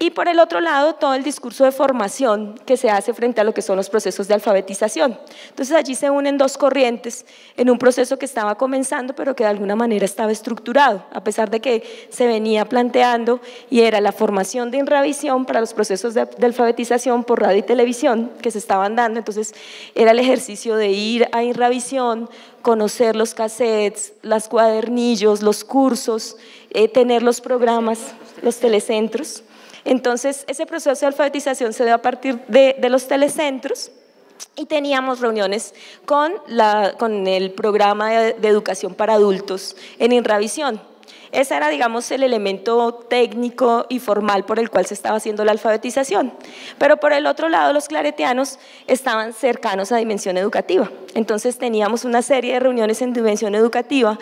Y por el otro lado, todo el discurso de formación que se hace frente a lo que son los procesos de alfabetización. Entonces allí se unen dos corrientes en un proceso que estaba comenzando, pero que de alguna manera estaba estructurado, a pesar de que se venía planteando, y era la formación de Inravisión para los procesos de alfabetización por radio y televisión que se estaban dando. Entonces era el ejercicio de ir a Inravisión, conocer los cassettes, los cuadernillos, los cursos, tener los programas, los telecentros. Entonces, ese proceso de alfabetización se dio a partir de los telecentros, y teníamos reuniones con el programa de educación para adultos en Inravisión. Ese era, digamos, el elemento técnico y formal por el cual se estaba haciendo la alfabetización. Pero por el otro lado, los claretianos estaban cercanos a dimensión educativa. Entonces teníamos una serie de reuniones en dimensión educativa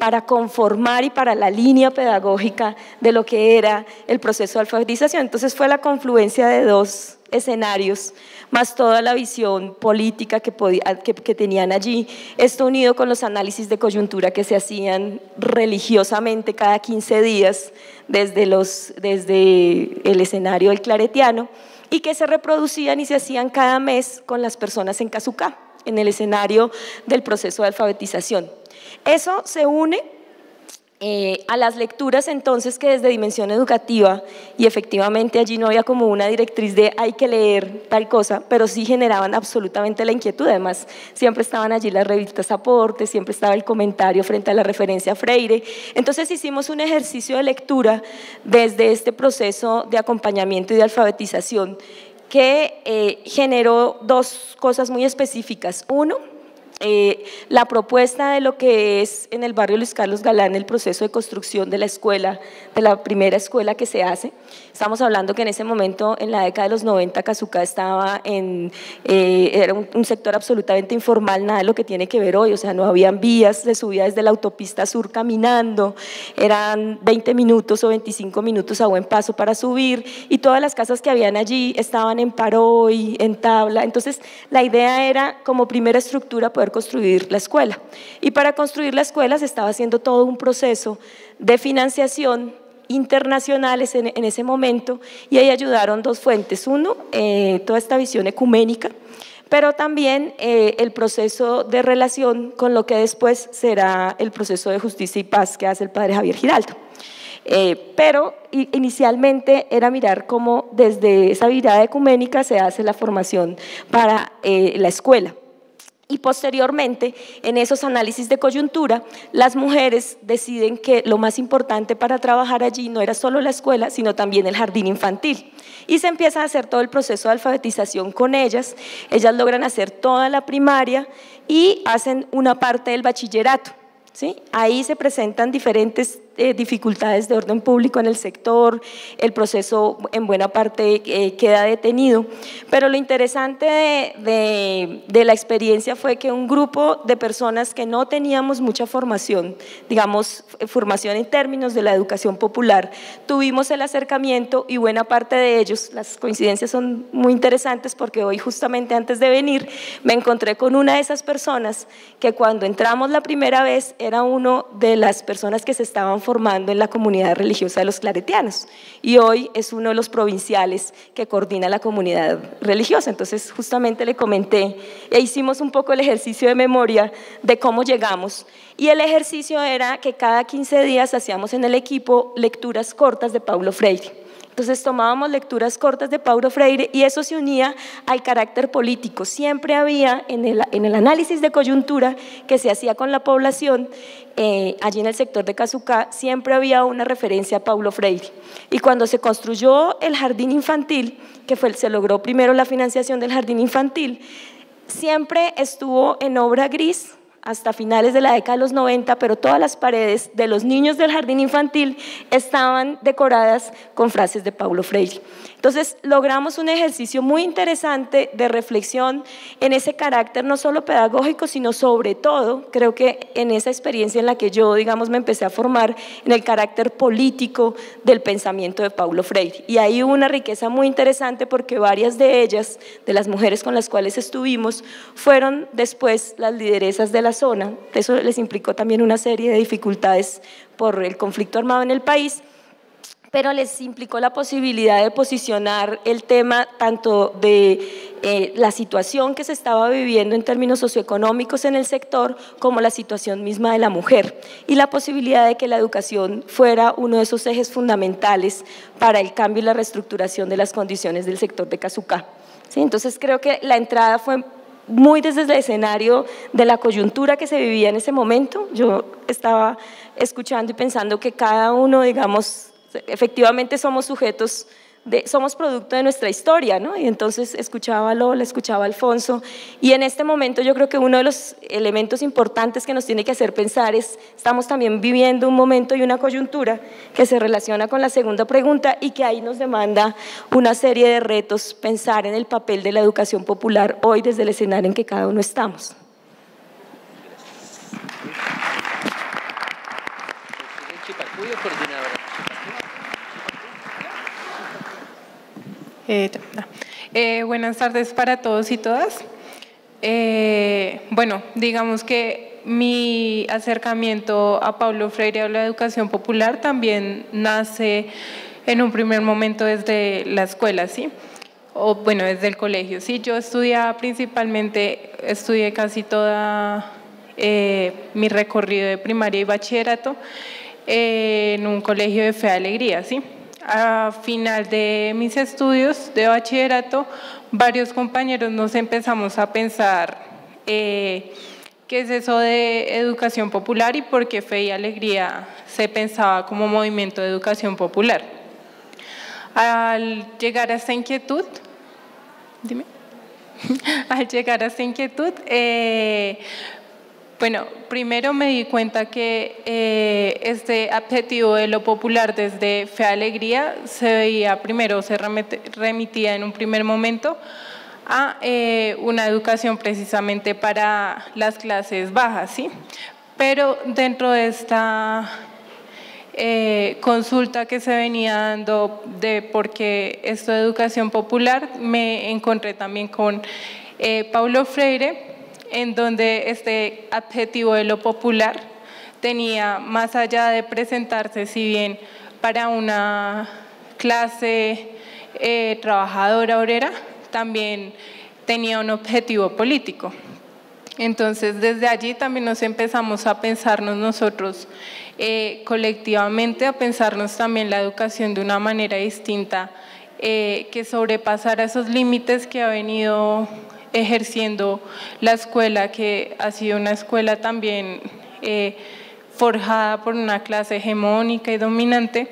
para conformar y para la línea pedagógica de lo que era el proceso de alfabetización. Entonces fue la confluencia de dos escenarios, más toda la visión política que tenían allí, esto unido con los análisis de coyuntura que se hacían religiosamente cada 15 días desde el escenario del claretiano, y que se reproducían y se hacían cada mes con las personas en Casucá, en el escenario del proceso de alfabetización. Eso se une a las lecturas entonces que desde dimensión educativa, y efectivamente allí no había como una directriz de hay que leer tal cosa, pero sí generaban absolutamente la inquietud. Además siempre estaban allí las revistas Aporte, siempre estaba el comentario frente a la referencia a Freire. Entonces hicimos un ejercicio de lectura desde este proceso de acompañamiento y de alfabetización que generó dos cosas muy específicas. Uno, la propuesta de lo que es en el barrio Luis Carlos Galán el proceso de construcción de la escuela, de la primera escuela que se hace. Estamos hablando que en ese momento, en la década de los 90, Casucá estaba era un sector absolutamente informal, nada de lo que tiene que ver hoy. O sea, no habían vías, se subía desde la autopista sur caminando, eran 20 minutos o 25 minutos a buen paso para subir, y todas las casas que habían allí estaban en Paroy, en tabla. Entonces la idea era, como primera estructura, poder construir la escuela, y para construir la escuela se estaba haciendo todo un proceso de financiación internacionales en ese momento, y ahí ayudaron dos fuentes. Uno, toda esta visión ecuménica, pero también el proceso de relación con lo que después será el proceso de justicia y paz que hace el padre Javier Giraldo. Pero inicialmente era mirar cómo desde esa mirada ecuménica se hace la formación para la escuela. Y posteriormente, en esos análisis de coyuntura, las mujeres deciden que lo más importante para trabajar allí no era solo la escuela, sino también el jardín infantil. Y se empieza a hacer todo el proceso de alfabetización con ellas. Ellas logran hacer toda la primaria y hacen una parte del bachillerato, ¿sí? Ahí se presentan diferentes dificultades de orden público en el sector, el proceso en buena parte queda detenido, pero lo interesante de la experiencia fue que un grupo de personas que no teníamos mucha formación, digamos formación en términos de la educación popular, tuvimos el acercamiento, y buena parte de ellos, las coincidencias son muy interesantes porque hoy justamente antes de venir me encontré con una de esas personas que cuando entramos la primera vez era uno de las personas que se estaban formando en la comunidad religiosa de los claretianos, y hoy es uno de los provinciales que coordina la comunidad religiosa. Entonces justamente le comenté e hicimos un poco el ejercicio de memoria de cómo llegamos, y el ejercicio era que cada 15 días hacíamos en el equipo lecturas cortas de Paulo Freire. Entonces tomábamos lecturas cortas de Paulo Freire, y eso se unía al carácter político. Siempre había en el análisis de coyuntura que se hacía con la población, allí en el sector de Casucá, siempre había una referencia a Paulo Freire. Y cuando se construyó el jardín infantil, que se logró primero la financiación del jardín infantil, siempre estuvo en obra gris hasta finales de la década de los 90, pero todas las paredes de los niños del jardín infantil estaban decoradas con frases de Paulo Freire. Entonces logramos un ejercicio muy interesante de reflexión en ese carácter no solo pedagógico, sino sobre todo, creo que en esa experiencia en la que yo, digamos, me empecé a formar en el carácter político del pensamiento de Paulo Freire. Y ahí hubo una riqueza muy interesante porque varias de ellas, de las mujeres con las cuales estuvimos, fueron después las lideresas de la zona. Eso les implicó también una serie de dificultades por el conflicto armado en el país, pero les implicó la posibilidad de posicionar el tema tanto de la situación que se estaba viviendo en términos socioeconómicos en el sector, como la situación misma de la mujer, y la posibilidad de que la educación fuera uno de esos ejes fundamentales para el cambio y la reestructuración de las condiciones del sector de Casucá. ¿Sí? Entonces creo que la entrada fue muy desde el escenario de la coyuntura que se vivía en ese momento. Yo estaba escuchando y pensando que cada uno, digamos, efectivamente somos sujetos, somos producto de nuestra historia, ¿no? Y entonces escuchaba a Lola, escuchaba a Alfonso, y en este momento yo creo que uno de los elementos importantes que nos tiene que hacer pensar es, estamos también viviendo un momento y una coyuntura que se relaciona con la segunda pregunta y que ahí nos demanda una serie de retos pensar en el papel de la educación popular hoy desde el escenario en que cada uno estamos. Buenas tardes para todos y todas. Bueno, digamos que mi acercamiento a Pablo Freire o la educación popular también nace en un primer momento desde la escuela, ¿sí? O bueno, desde el colegio, ¿sí? Yo estudié casi toda mi recorrido de primaria y bachillerato en un colegio de Fe y Alegría, ¿sí? A final de mis estudios de bachillerato, varios compañeros nos empezamos a pensar qué es eso de educación popular y por qué Fe y Alegría se pensaba como movimiento de educación popular. Al llegar a esta inquietud, bueno, primero me di cuenta que este objetivo de lo popular desde Fe y Alegría se veía primero, se remitía en un primer momento a una educación precisamente para las clases bajas, ¿sí? Pero dentro de esta consulta que se venía dando de por qué esto de educación popular, me encontré también con Paulo Freire, en donde este adjetivo de lo popular tenía, más allá de presentarse, si bien para una clase trabajadora obrera, también tenía un objetivo político. Entonces, desde allí también nos empezamos a pensarnos nosotros colectivamente, a pensarnos también la educación de una manera distinta, que sobrepasara esos límites que ha venido ejerciendo la escuela, que ha sido una escuela también forjada por una clase hegemónica y dominante.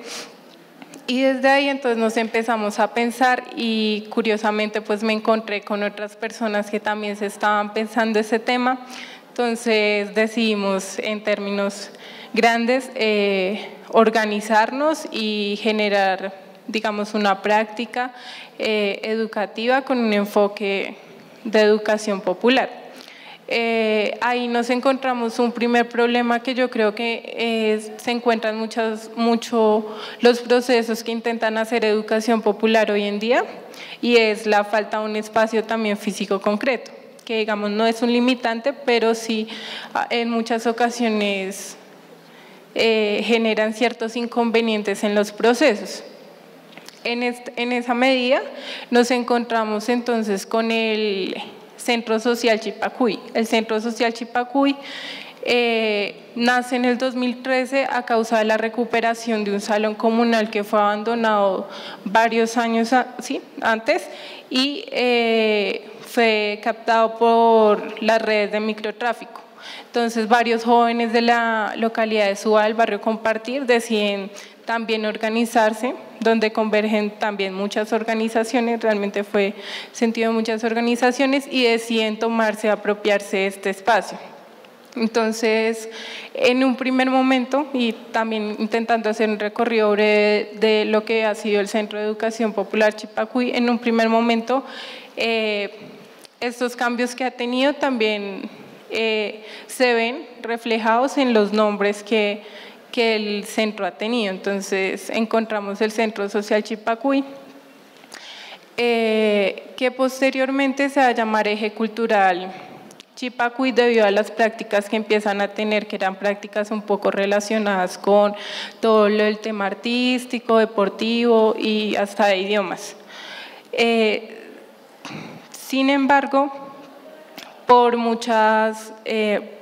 Y desde ahí entonces nos empezamos a pensar, y curiosamente pues me encontré con otras personas que también se estaban pensando ese tema. Entonces decidimos en términos grandes organizarnos y generar, digamos, una práctica educativa con un enfoque de educación popular. Ahí nos encontramos un primer problema que yo creo que se encuentran mucho los procesos que intentan hacer educación popular hoy en día, y es la falta de un espacio también físico concreto, que digamos no es un limitante, pero sí en muchas ocasiones generan ciertos inconvenientes en los procesos. En esa medida nos encontramos entonces con el Centro Social Chipacuy. El Centro Social Chipacuy nace en el 2013 a causa de la recuperación de un salón comunal que fue abandonado varios años antes, y fue captado por las redes de microtráfico. Entonces varios jóvenes de la localidad de Suba, del barrio Compartir, deciden también organizarse, donde convergen también muchas organizaciones, realmente fue sentido de muchas organizaciones, y deciden tomarse, apropiarse de este espacio. Entonces, en un primer momento, y también intentando hacer un recorrido breve de lo que ha sido el Centro de Educación Popular Chipacuy, en un primer momento, estos cambios que ha tenido también se ven reflejados en los nombres que el centro ha tenido. Entonces encontramos el Centro Social Chipacuy, que posteriormente se va a llamar Eje Cultural Chipacuy debido a las prácticas que empiezan a tener, que eran prácticas un poco relacionadas con todo el tema artístico, deportivo y hasta de idiomas. Sin embargo, por muchos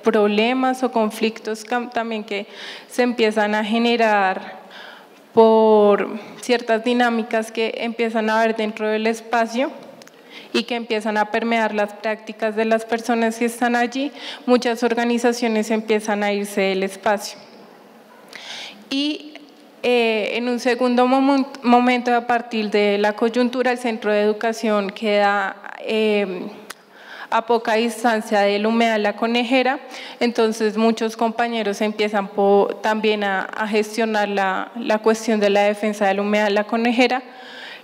problemas o conflictos también que se empiezan a generar por ciertas dinámicas que empiezan a haber dentro del espacio y que empiezan a permear las prácticas de las personas que están allí, muchas organizaciones empiezan a irse del espacio. Y en un segundo momento, a partir de la coyuntura, el centro de educación queda a poca distancia del humedal La Conejera, entonces muchos compañeros empiezan también a gestionar la cuestión de la defensa del humedal La Conejera,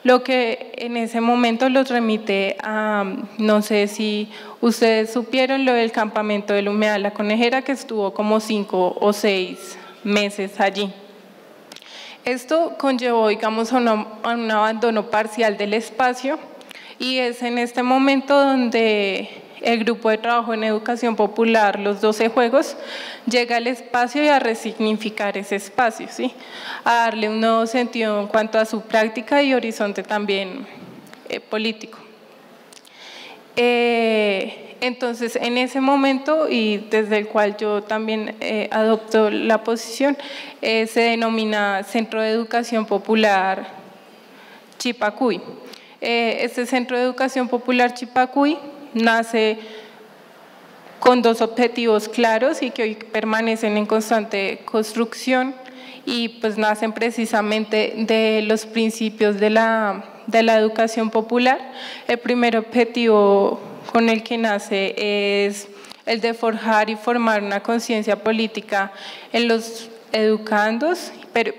lo que en ese momento los remite a, no sé si ustedes supieron lo del campamento del humedal La Conejera, que estuvo como 5 o 6 meses allí. Esto conllevó, digamos, a un abandono parcial del espacio, y es en este momento donde el grupo de trabajo en educación popular, los 12 juegos, llega al espacio y a resignificar ese espacio, ¿sí? A darle un nuevo sentido en cuanto a su práctica y horizonte también político. Entonces, en ese momento, y desde el cual yo también adopto la posición, se denomina Centro de Educación Popular Chipacuy. Este Centro de Educación Popular Chipacuy nace con 2 objetivos claros y que hoy permanecen en constante construcción, y pues nacen precisamente de los principios de la educación popular. El primer objetivo con el que nace es el de forjar y formar una conciencia política en los educandos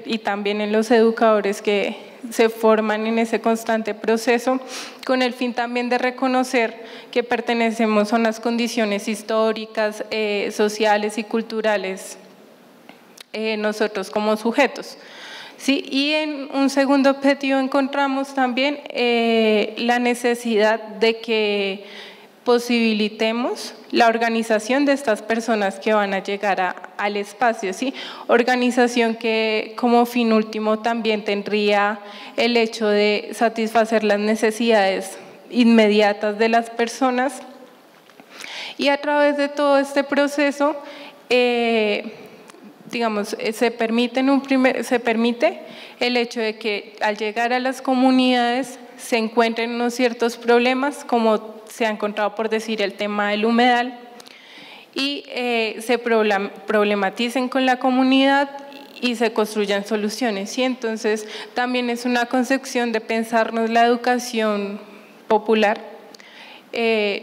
y también en los educadores que se forman en ese constante proceso, con el fin también de reconocer que pertenecemos a unas condiciones históricas, sociales y culturales nosotros como sujetos. Sí, y en un segundo objetivo encontramos también la necesidad de que posibilitemos la organización de estas personas que van a llegar al espacio, ¿sí? Organización que como fin último también tendría el hecho de satisfacer las necesidades inmediatas de las personas, y a través de todo este proceso, digamos, se permite el hecho de que al llegar a las comunidades se encuentren unos ciertos problemas, como se ha encontrado, por decir, el tema del humedal, y se problematicen con la comunidad y se construyan soluciones. Y entonces también es una concepción de pensarnos la educación popular,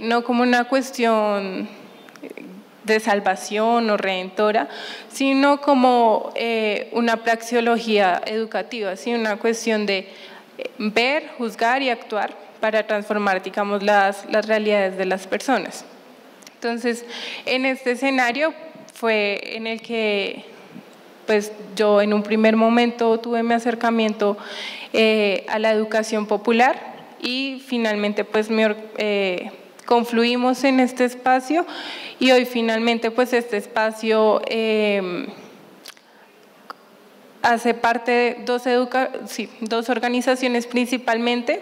no como una cuestión de salvación o redentora, sino como una praxeología educativa, ¿sí? Una cuestión de ver, juzgar y actuar para transformar, digamos, las realidades de las personas. Entonces, en este escenario fue en el que pues yo en un primer momento tuve mi acercamiento a la educación popular, y finalmente pues confluimos en este espacio, y hoy finalmente pues este espacio hace parte de 2 organizaciones principalmente,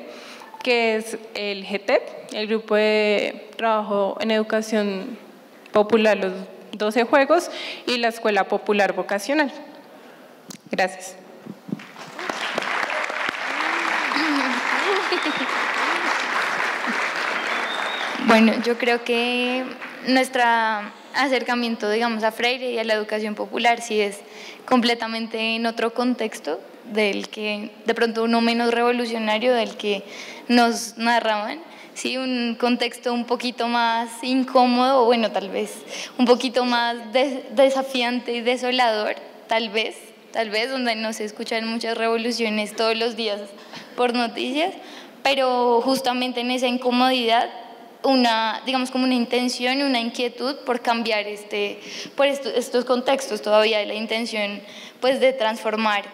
que es el GTEP, el Grupo de Trabajo en Educación Popular, los 12 Juegos, y la Escuela Popular Vocacional. Gracias. Bueno, yo creo que nuestro acercamiento, digamos, a Freire y a la educación popular sí es completamente en otro contexto, del que de pronto uno menos revolucionario del que nos narraban, ¿sí? Un contexto un poquito más incómodo, o bueno, tal vez un poquito más desafiante y desolador, tal vez, donde no se escuchan muchas revoluciones todos los días por noticias, pero justamente en esa incomodidad, digamos, como una intención y una inquietud por cambiar estos contextos, todavía la intención pues de transformar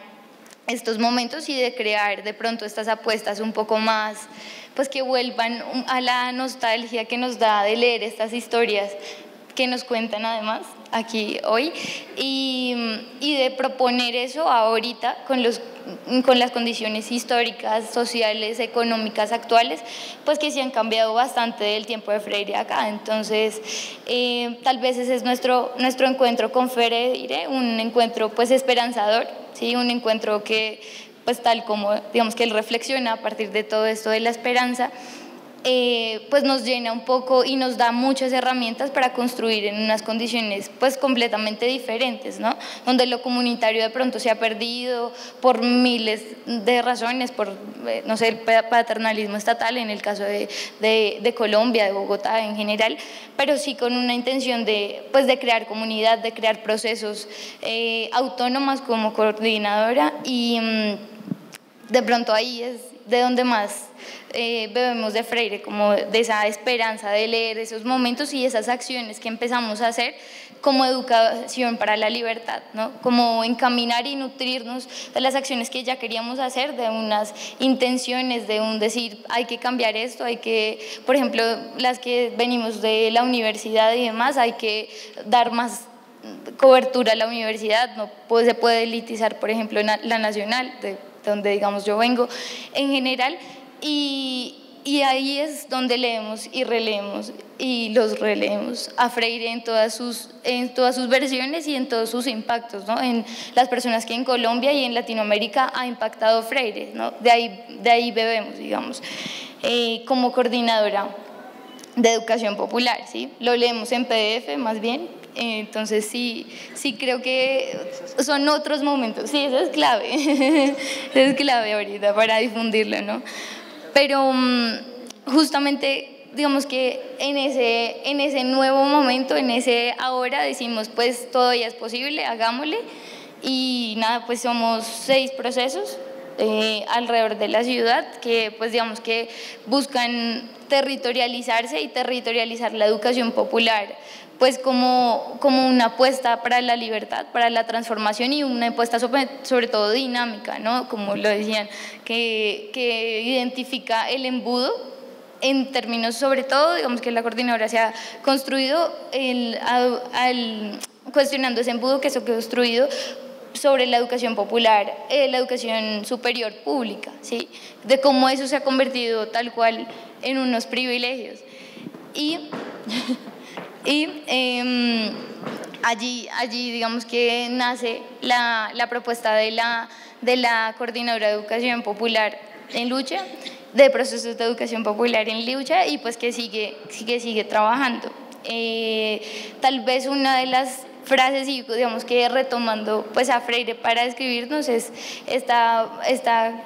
estos momentos y de crear de pronto estas apuestas un poco más pues que vuelvan a la nostalgia que nos da de leer estas historias que nos cuentan además aquí hoy y de proponer eso ahorita con las condiciones históricas, sociales, económicas actuales, pues que sí han cambiado bastante del tiempo de Freire acá. Entonces, tal vez ese es nuestro encuentro con Freire, un encuentro pues esperanzador, ¿sí? Un encuentro que pues tal como digamos que él reflexiona a partir de todo esto de la esperanza, pues nos llena un poco y nos da muchas herramientas para construir en unas condiciones pues completamente diferentes, ¿no? Donde lo comunitario de pronto se ha perdido por miles de razones, por, no sé, el paternalismo estatal en el caso de Colombia, de Bogotá en general, pero sí con una intención de, pues, de crear comunidad, de crear procesos autónomas como coordinadora y de pronto ahí es de donde más bebemos de Freire, como de esa esperanza de leer esos momentos y esas acciones que empezamos a hacer como educación para la libertad, ¿no? Como encaminar y nutrirnos de las acciones que ya queríamos hacer, de unas intenciones, de un decir hay que cambiar esto, hay que, por ejemplo, las que venimos de la universidad y demás, hay que dar más cobertura a la universidad, no se puede elitizar, por ejemplo, la nacional, de donde digamos yo vengo en general. Y ahí es donde leemos y releemos y los releemos a Freire en todas sus versiones y en todos sus impactos, ¿no? En las personas que en Colombia y en Latinoamérica ha impactado Freire, ¿no? De ahí bebemos, digamos, como coordinadora de educación popular, ¿sí? Lo leemos en PDF más bien. Entonces sí creo que son otros momentos, sí, eso es clave, eso es clave ahorita para difundirlo, ¿no? Pero justamente digamos que en ese nuevo momento, en ese ahora decimos pues todo ya es posible, hagámosle y nada, pues somos 6 procesos alrededor de la ciudad que pues digamos que buscan territorializarse y territorializar la educación popular pues como una apuesta para la libertad, para la transformación y una apuesta sobre todo dinámica, ¿no? Como lo decían, que identifica el embudo en términos sobre todo, digamos que la coordinadora se ha construido cuestionando ese embudo que se ha construido sobre la educación popular, la educación superior pública, ¿sí? De cómo eso se ha convertido tal cual en unos privilegios. Y allí digamos que nace la propuesta de la coordinadora de educación popular en lucha, de procesos de educación popular en lucha y pues que sigue trabajando. Tal vez una de las frases y digamos que retomando pues a Freire para describirnos es esta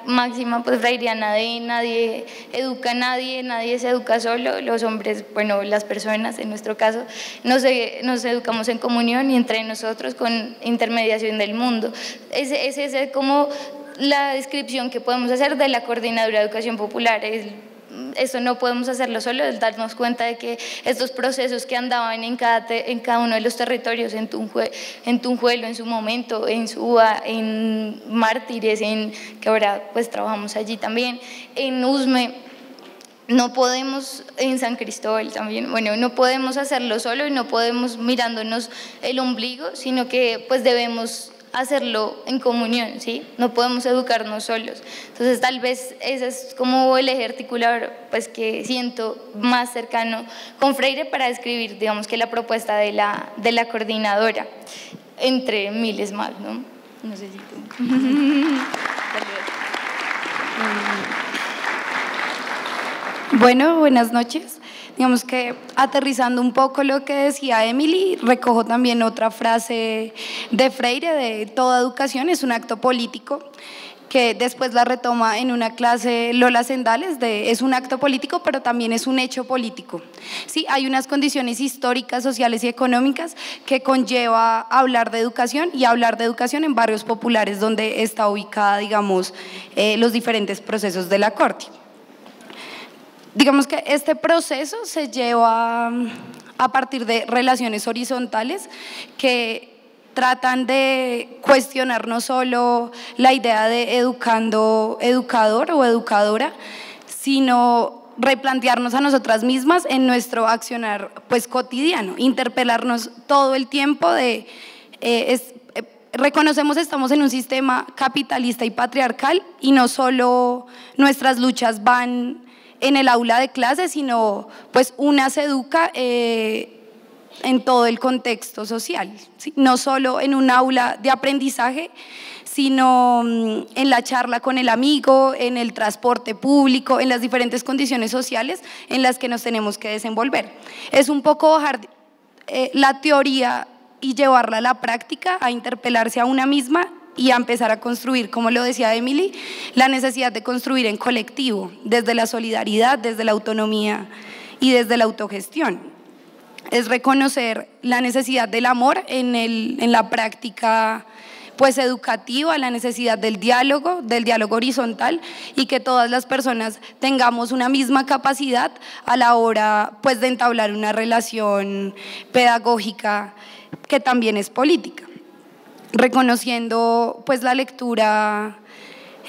máxima pues freiriana de nadie educa a nadie, nadie se educa solo, los hombres, bueno las personas en nuestro caso, nos educamos en comunión y entre nosotros con intermediación del mundo. Ese es como la descripción que podemos hacer de la coordinadora de educación popular, eso no podemos hacerlo solo, es darnos cuenta de que estos procesos que andaban en cada uno de los territorios, en Tunjuelo, en su momento, en Suba, en Mártires, que ahora pues trabajamos allí también, en Usme, en San Cristóbal también, bueno, no podemos hacerlo solo y no podemos mirándonos el ombligo, sino que pues debemos hacerlo en comunión, ¿sí? No podemos educarnos solos. Entonces tal vez ese es como el eje articulador pues, que siento más cercano con Freire para describir digamos que la propuesta de la coordinadora, entre miles más, ¿no? No sé si tengo. Bueno, buenas noches. Digamos que aterrizando un poco lo que decía Emily, recojo también otra frase de Freire, de toda educación es un acto político, que después la retoma en una clase Lola Sendales, es un acto político pero también es un hecho político. Sí, hay unas condiciones históricas, sociales y económicas que conlleva hablar de educación y hablar de educación en barrios populares donde está ubicada, digamos, los diferentes procesos de la corte. Digamos que este proceso se lleva a partir de relaciones horizontales que tratan de cuestionar no solo la idea de educador o educadora, sino replantearnos a nosotras mismas en nuestro accionar pues cotidiano, interpelarnos todo el tiempo de… reconocemos que estamos en un sistema capitalista y patriarcal y no solo nuestras luchas van en el aula de clase, sino pues una se educa en todo el contexto social, ¿sí? No solo en un aula de aprendizaje, sino en la charla con el amigo, en el transporte público, en las diferentes condiciones sociales en las que nos tenemos que desenvolver. Es un poco bajar la teoría y llevarla a la práctica, a interpelarse a una misma y a empezar a construir, como lo decía Emily, la necesidad de construir en colectivo, desde la solidaridad, desde la autonomía y desde la autogestión. Es reconocer la necesidad del amor en la práctica pues educativa, la necesidad del diálogo horizontal, y que todas las personas tengamos una misma capacidad a la hora pues de entablar una relación pedagógica que también es política, reconociendo pues la lectura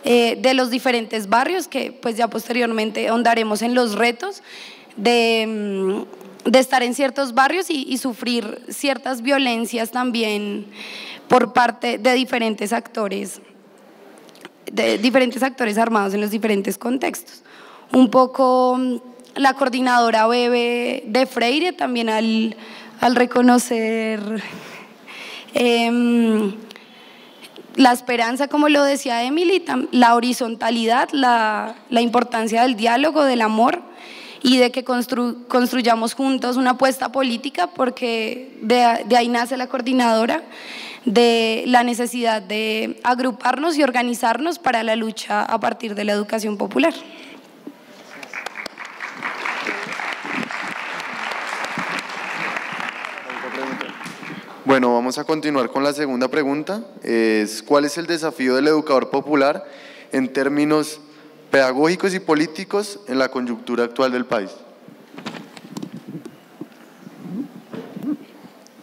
de los diferentes barrios, que pues ya posteriormente ahondaremos en los retos de estar en ciertos barrios y sufrir ciertas violencias también por parte de diferentes actores armados en los diferentes contextos. Un poco la coordinadora Bebe de Freire también al reconocer la esperanza, como lo decía Emily, la horizontalidad, la importancia del diálogo, del amor, y de que construyamos juntos una apuesta política, porque de ahí nace la coordinadora, de la necesidad de agruparnos y organizarnos para la lucha a partir de la educación popular. Bueno, vamos a continuar con la segunda pregunta, es ¿cuál es el desafío del educador popular en términos pedagógicos y políticos en la coyuntura actual del país?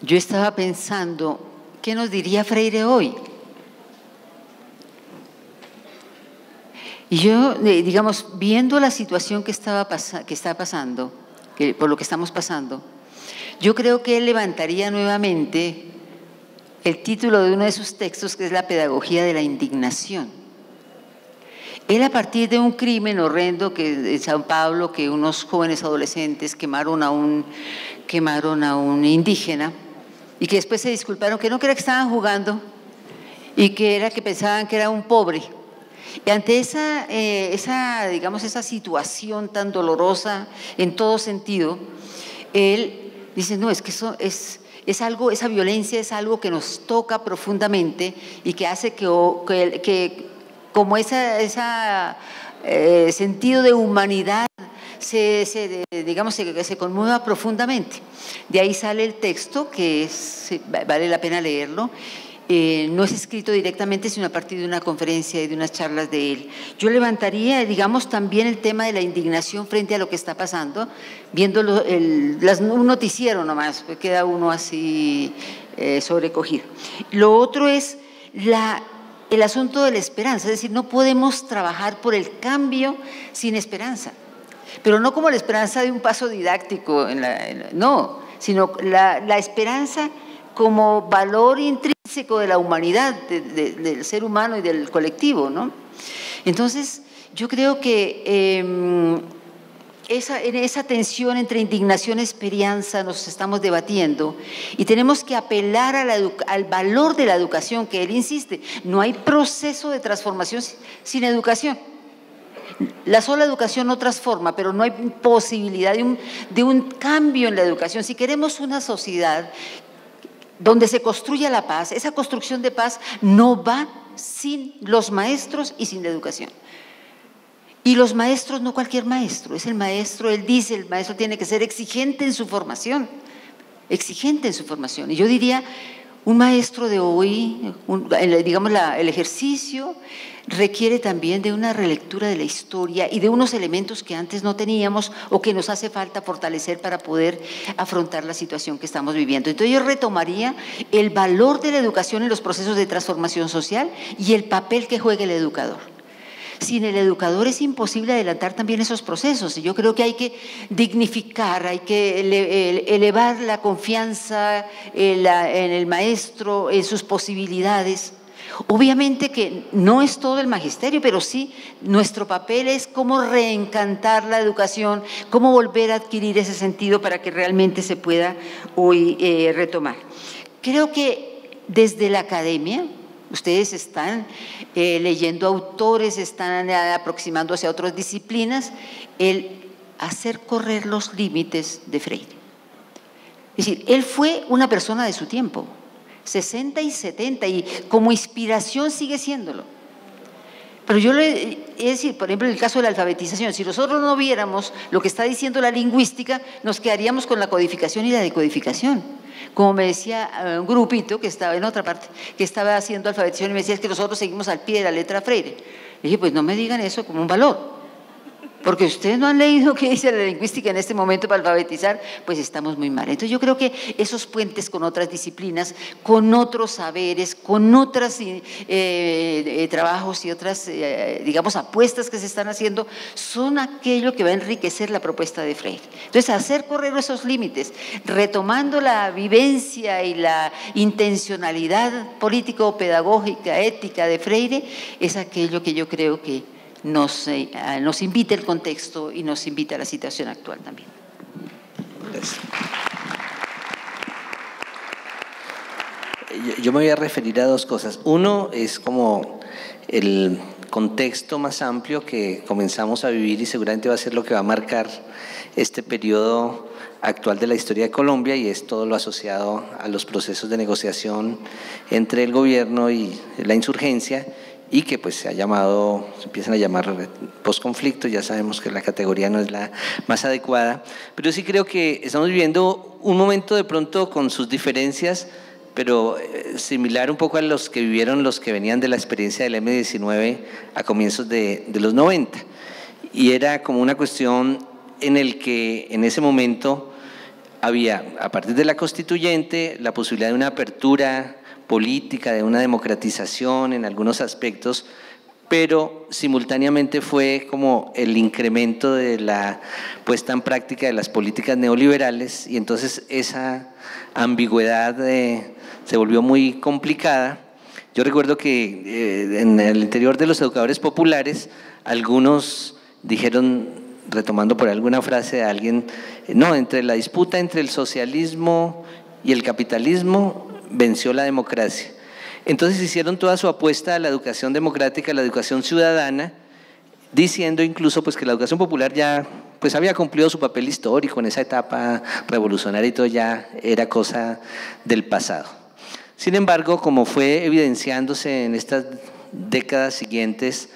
Yo estaba pensando, ¿qué nos diría Freire hoy? Y yo, digamos, viendo la situación que está pasando, que por lo que estamos pasando, yo creo que él levantaría nuevamente el título de uno de sus textos, que es La pedagogía de la indignación. Él, a partir de un crimen horrendo que en San Pablo, que unos jóvenes adolescentes quemaron a un indígena, y que después se disculparon que no era que estaban jugando y que era que pensaban que era un pobre. Y ante esa situación tan dolorosa en todo sentido, él dice, no, es que eso es algo, esa violencia es algo que nos toca profundamente y que hace que como ese sentido de humanidad se conmueva profundamente. De ahí sale el texto, que vale la pena leerlo. No es escrito directamente, sino a partir de una conferencia y de unas charlas de él. Yo levantaría, digamos, también el tema de la indignación frente a lo que está pasando, viendo un noticiero nomás, pues queda uno así sobrecogido. Lo otro es el asunto de la esperanza, es decir, no podemos trabajar por el cambio sin esperanza, pero no como la esperanza de un paso didáctico, no, sino la esperanza como valor intrínseco de la humanidad, del ser humano y del colectivo, ¿no? Entonces, yo creo que en esa tensión entre indignación y esperanza nos estamos debatiendo, y tenemos que apelar al valor de la educación, que él insiste, no hay proceso de transformación sin educación. La sola educación no transforma, pero no hay posibilidad de un cambio en la educación. Si queremos una sociedad donde se construya la paz, esa construcción de paz no va sin los maestros y sin la educación. Y los maestros, no cualquier maestro, es el maestro, él dice, el maestro tiene que ser exigente en su formación. Y yo diría, un maestro de hoy, el ejercicio requiere también de una relectura de la historia y de unos elementos que antes no teníamos o que nos hace falta fortalecer para poder afrontar la situación que estamos viviendo. Entonces yo retomaría el valor de la educación en los procesos de transformación social y el papel que juegue el educador. sin el educador es imposible adelantar también esos procesos. Yo creo que hay que dignificar, hay que elevar la confianza en el maestro, en sus posibilidades. Obviamente que no es todo el magisterio, pero sí nuestro papel es cómo reencantar la educación, cómo volver a adquirir ese sentido para que realmente se pueda hoy retomar. Creo que desde la academia, ustedes están leyendo autores, están aproximando hacia otras disciplinas, el hacer correr los límites de Freire. Es decir, él fue una persona de su tiempo, 60 y 70, y como inspiración sigue siéndolo. Pero yo le he de decir, por ejemplo, en el caso de la alfabetización, si nosotros no viéramos lo que está diciendo la lingüística, nos quedaríamos con la codificación y la decodificación. Como me decía un grupito que estaba en otra parte, que estaba haciendo alfabetización y me decía, es que nosotros seguimos al pie de la letra Freire. Le dije, pues no me digan eso como un valor, porque ustedes no han leído qué dice la lingüística en este momento para alfabetizar, pues estamos muy mal. Entonces yo creo que esos puentes con otras disciplinas, con otros saberes, con otros trabajos y otras, digamos, apuestas que se están haciendo, son aquello que va a enriquecer la propuesta de Freire. Entonces, hacer correr esos límites, retomando la vivencia y la intencionalidad político, pedagógica, ética de Freire, es aquello que yo creo que nos invita el contexto y nos invita a la situación actual también. Yo me voy a referir a dos cosas. Uno es como el contexto más amplio que comenzamos a vivir y seguramente va a ser lo que va a marcar este periodo actual de la historia de Colombia, y es todo lo asociado a los procesos de negociación entre el gobierno y la insurgencia, y que pues se ha llamado, se empiezan a llamar posconflicto. Ya sabemos que la categoría no es la más adecuada, pero sí creo que estamos viviendo un momento de pronto con sus diferencias, pero similar un poco a los que vivieron los que venían de la experiencia del M19 a comienzos de los 90, y era como una cuestión en el que en ese momento había, a partir de la constituyente, la posibilidad de una apertura política, de una democratización en algunos aspectos, pero simultáneamente fue como el incremento de la puesta en práctica de las políticas neoliberales, y entonces esa ambigüedad se volvió muy complicada. Yo recuerdo que en el interior de los educadores populares, algunos dijeron, retomando por alguna frase de alguien, no, entre la disputa entre el socialismo y el capitalismo venció la democracia. Entonces hicieron toda su apuesta a la educación democrática, a la educación ciudadana, diciendo incluso pues que la educación popular ya pues había cumplido su papel histórico en esa etapa revolucionaria y todo ya era cosa del pasado. Sin embargo, como fue evidenciándose en estas décadas siguientes,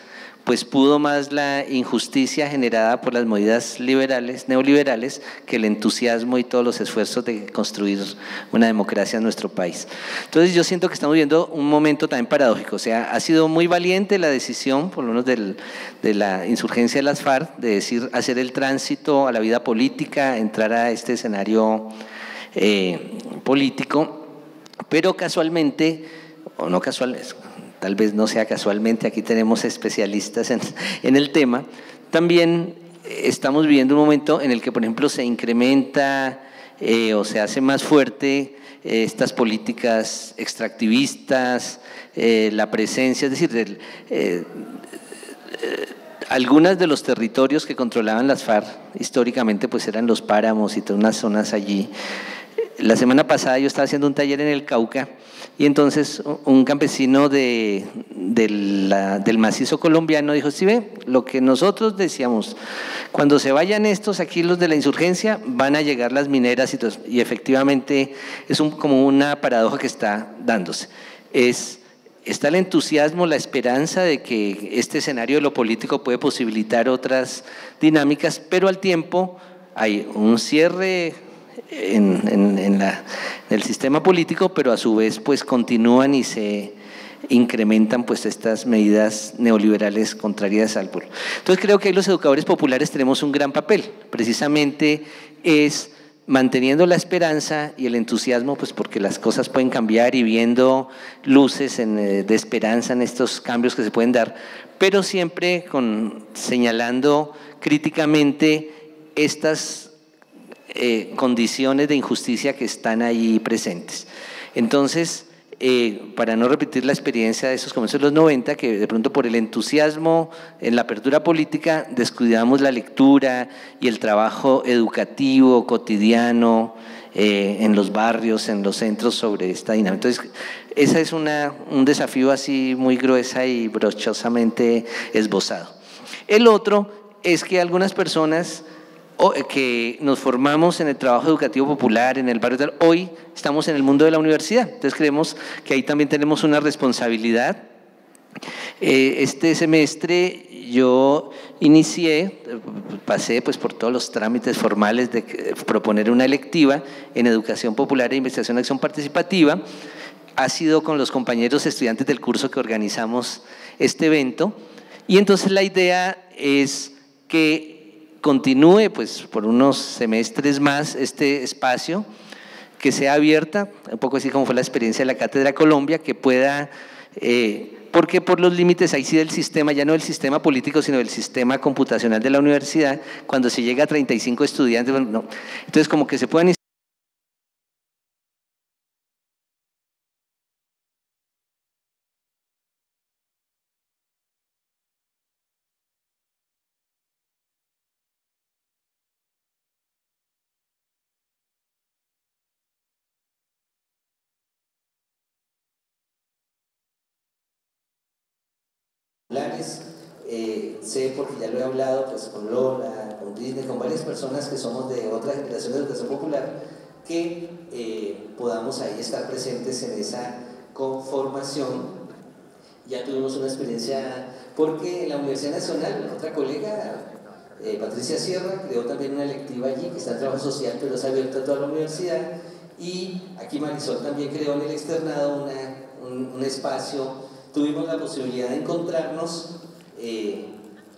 pues pudo más la injusticia generada por las medidas liberales, neoliberales, que el entusiasmo y todos los esfuerzos de construir una democracia en nuestro país. Entonces yo siento que estamos viviendo un momento también paradójico. O sea, ha sido muy valiente la decisión, por lo menos de la insurgencia de las FARC, de decir, hacer el tránsito a la vida política, entrar a este escenario político, pero casualmente, o no casualmente, tal vez no sea casualmente, aquí tenemos especialistas en el tema, también estamos viviendo un momento en el que, por ejemplo, se incrementa o se hace más fuerte estas políticas extractivistas, la presencia, es decir, algunas de los territorios que controlaban las FARC históricamente pues eran los páramos y todas unas zonas allí. La semana pasada yo estaba haciendo un taller en el Cauca y entonces un campesino del macizo colombiano dijo, sí, ve, lo que nosotros decíamos, cuando se vayan estos aquí los de la insurgencia van a llegar las mineras y efectivamente es como una paradoja que está dándose. Está el entusiasmo, la esperanza de que este escenario de lo político puede posibilitar otras dinámicas, pero al tiempo hay un cierre en el sistema político, pero a su vez pues continúan y se incrementan pues estas medidas neoliberales contrarias al pueblo. Entonces creo que ahí los educadores populares tenemos un gran papel, precisamente es manteniendo la esperanza y el entusiasmo, pues porque las cosas pueden cambiar, y viendo luces de esperanza en estos cambios que se pueden dar, pero siempre señalando críticamente estas condiciones de injusticia que están allí presentes. Entonces, para no repetir la experiencia de esos comienzos de los 90, que de pronto por el entusiasmo en la apertura política descuidamos la lectura y el trabajo educativo cotidiano en los barrios, en los centros, sobre esta dinámica. Entonces, ese es un desafío así muy gruesa y brochosamente esbozado. El otro es que algunas personas que nos formamos en el trabajo educativo popular, en el barrio tal, hoy estamos en el mundo de la universidad, entonces creemos que ahí también tenemos una responsabilidad. Este semestre yo pasé pues por todos los trámites formales de proponer una electiva en Educación Popular e Investigación y Acción Participativa. Ha sido con los compañeros estudiantes del curso que organizamos este evento, y entonces la idea es que continúe pues por unos semestres más este espacio, que sea abierta, un poco así como fue la experiencia de la Cátedra Colombia, que pueda, porque por los límites ahí sí del sistema, ya no del sistema político, sino del sistema computacional de la universidad, cuando se llega a 35 estudiantes, bueno, no. Entonces como que se puedan sé, porque ya lo he hablado pues con Lola, con Disney, con varias personas que somos de otra generación de educación popular, que podamos ahí estar presentes en esa conformación. Ya tuvimos una experiencia, porque en la Universidad Nacional, otra colega, Patricia Sierra, creó también una electiva allí, que está en trabajo social, pero es abierta a toda la universidad, y aquí Marisol también creó en el externado un espacio. Tuvimos la posibilidad de encontrarnos,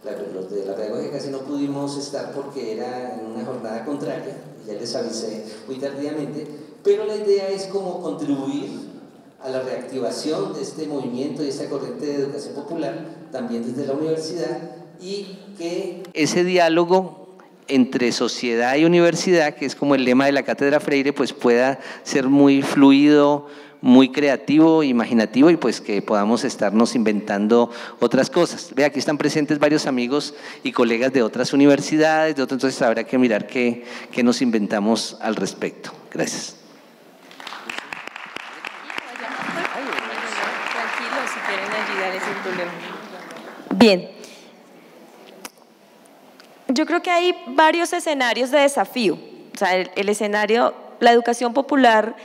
claro, los de la pedagogía casi no pudimos estar porque era en una jornada contraria, ya les avisé muy tardíamente, pero la idea es como contribuir a la reactivación de este movimiento y esta corriente de educación popular, también desde la universidad, y que ese diálogo entre sociedad y universidad, que es como el lema de la Cátedra Freire, pues pueda ser muy fluido, muy creativo, imaginativo, y pues que podamos estarnos inventando otras cosas. Ve, aquí están presentes varios amigos y colegas de otras universidades, entonces habrá que mirar qué nos inventamos al respecto. Gracias. Bien. Yo creo que hay varios escenarios de desafío. O sea, el escenario, la educación popular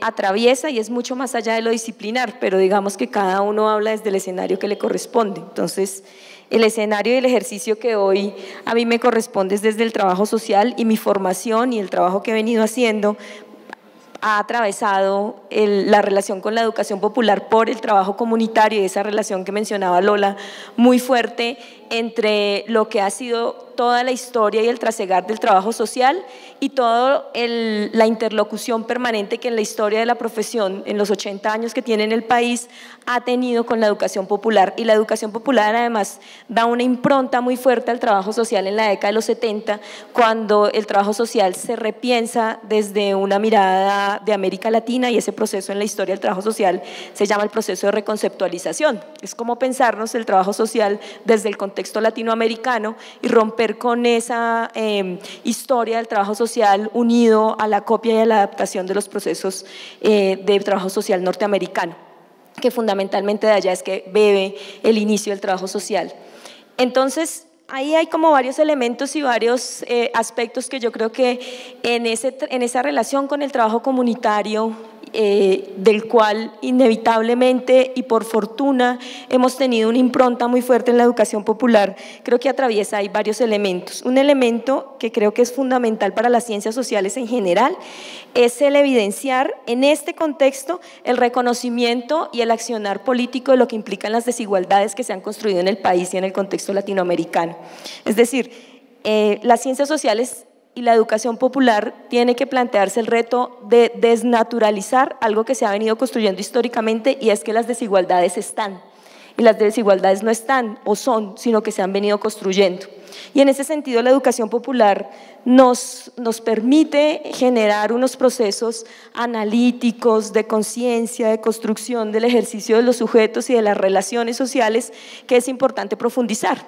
atraviesa y es mucho más allá de lo disciplinar, pero digamos que cada uno habla desde el escenario que le corresponde. Entonces, el escenario y el ejercicio que hoy a mí me corresponde es desde el trabajo social, y mi formación y el trabajo que he venido haciendo ha atravesado la relación con la educación popular por el trabajo comunitario, y esa relación que mencionaba Lola, muy fuerte entre lo que ha sido toda la historia y el trasegar del trabajo social, y toda la interlocución permanente que en la historia de la profesión, en los 80 años que tiene en el país, ha tenido con la educación popular. Y la educación popular además da una impronta muy fuerte al trabajo social en la década de los 70, cuando el trabajo social se repiensa desde una mirada de América Latina, y ese proceso en la historia del trabajo social se llama el proceso de reconceptualización. Es como pensarnos el trabajo social desde el contexto latinoamericano y romper con esa historia del trabajo social unido a la copia y a la adaptación de los procesos de trabajo social norteamericano, que fundamentalmente de allá es que bebe el inicio del trabajo social. Entonces, ahí hay como varios elementos y varios aspectos que yo creo que en esa relación con el trabajo comunitario, del cual inevitablemente y por fortuna hemos tenido una impronta muy fuerte en la educación popular, creo que atraviesa ahí varios elementos. Un elemento que creo que es fundamental para las ciencias sociales en general es el evidenciar en este contexto el reconocimiento y el accionar político de lo que implican las desigualdades que se han construido en el país y en el contexto latinoamericano. Es decir, las ciencias sociales y la educación popular tiene que plantearse el reto de desnaturalizar algo que se ha venido construyendo históricamente, y es que las desigualdades están, y las desigualdades no están o son, sino que se han venido construyendo. Y en ese sentido la educación popular nos permite generar unos procesos analíticos de conciencia, de construcción del ejercicio de los sujetos y de las relaciones sociales que es importante profundizar.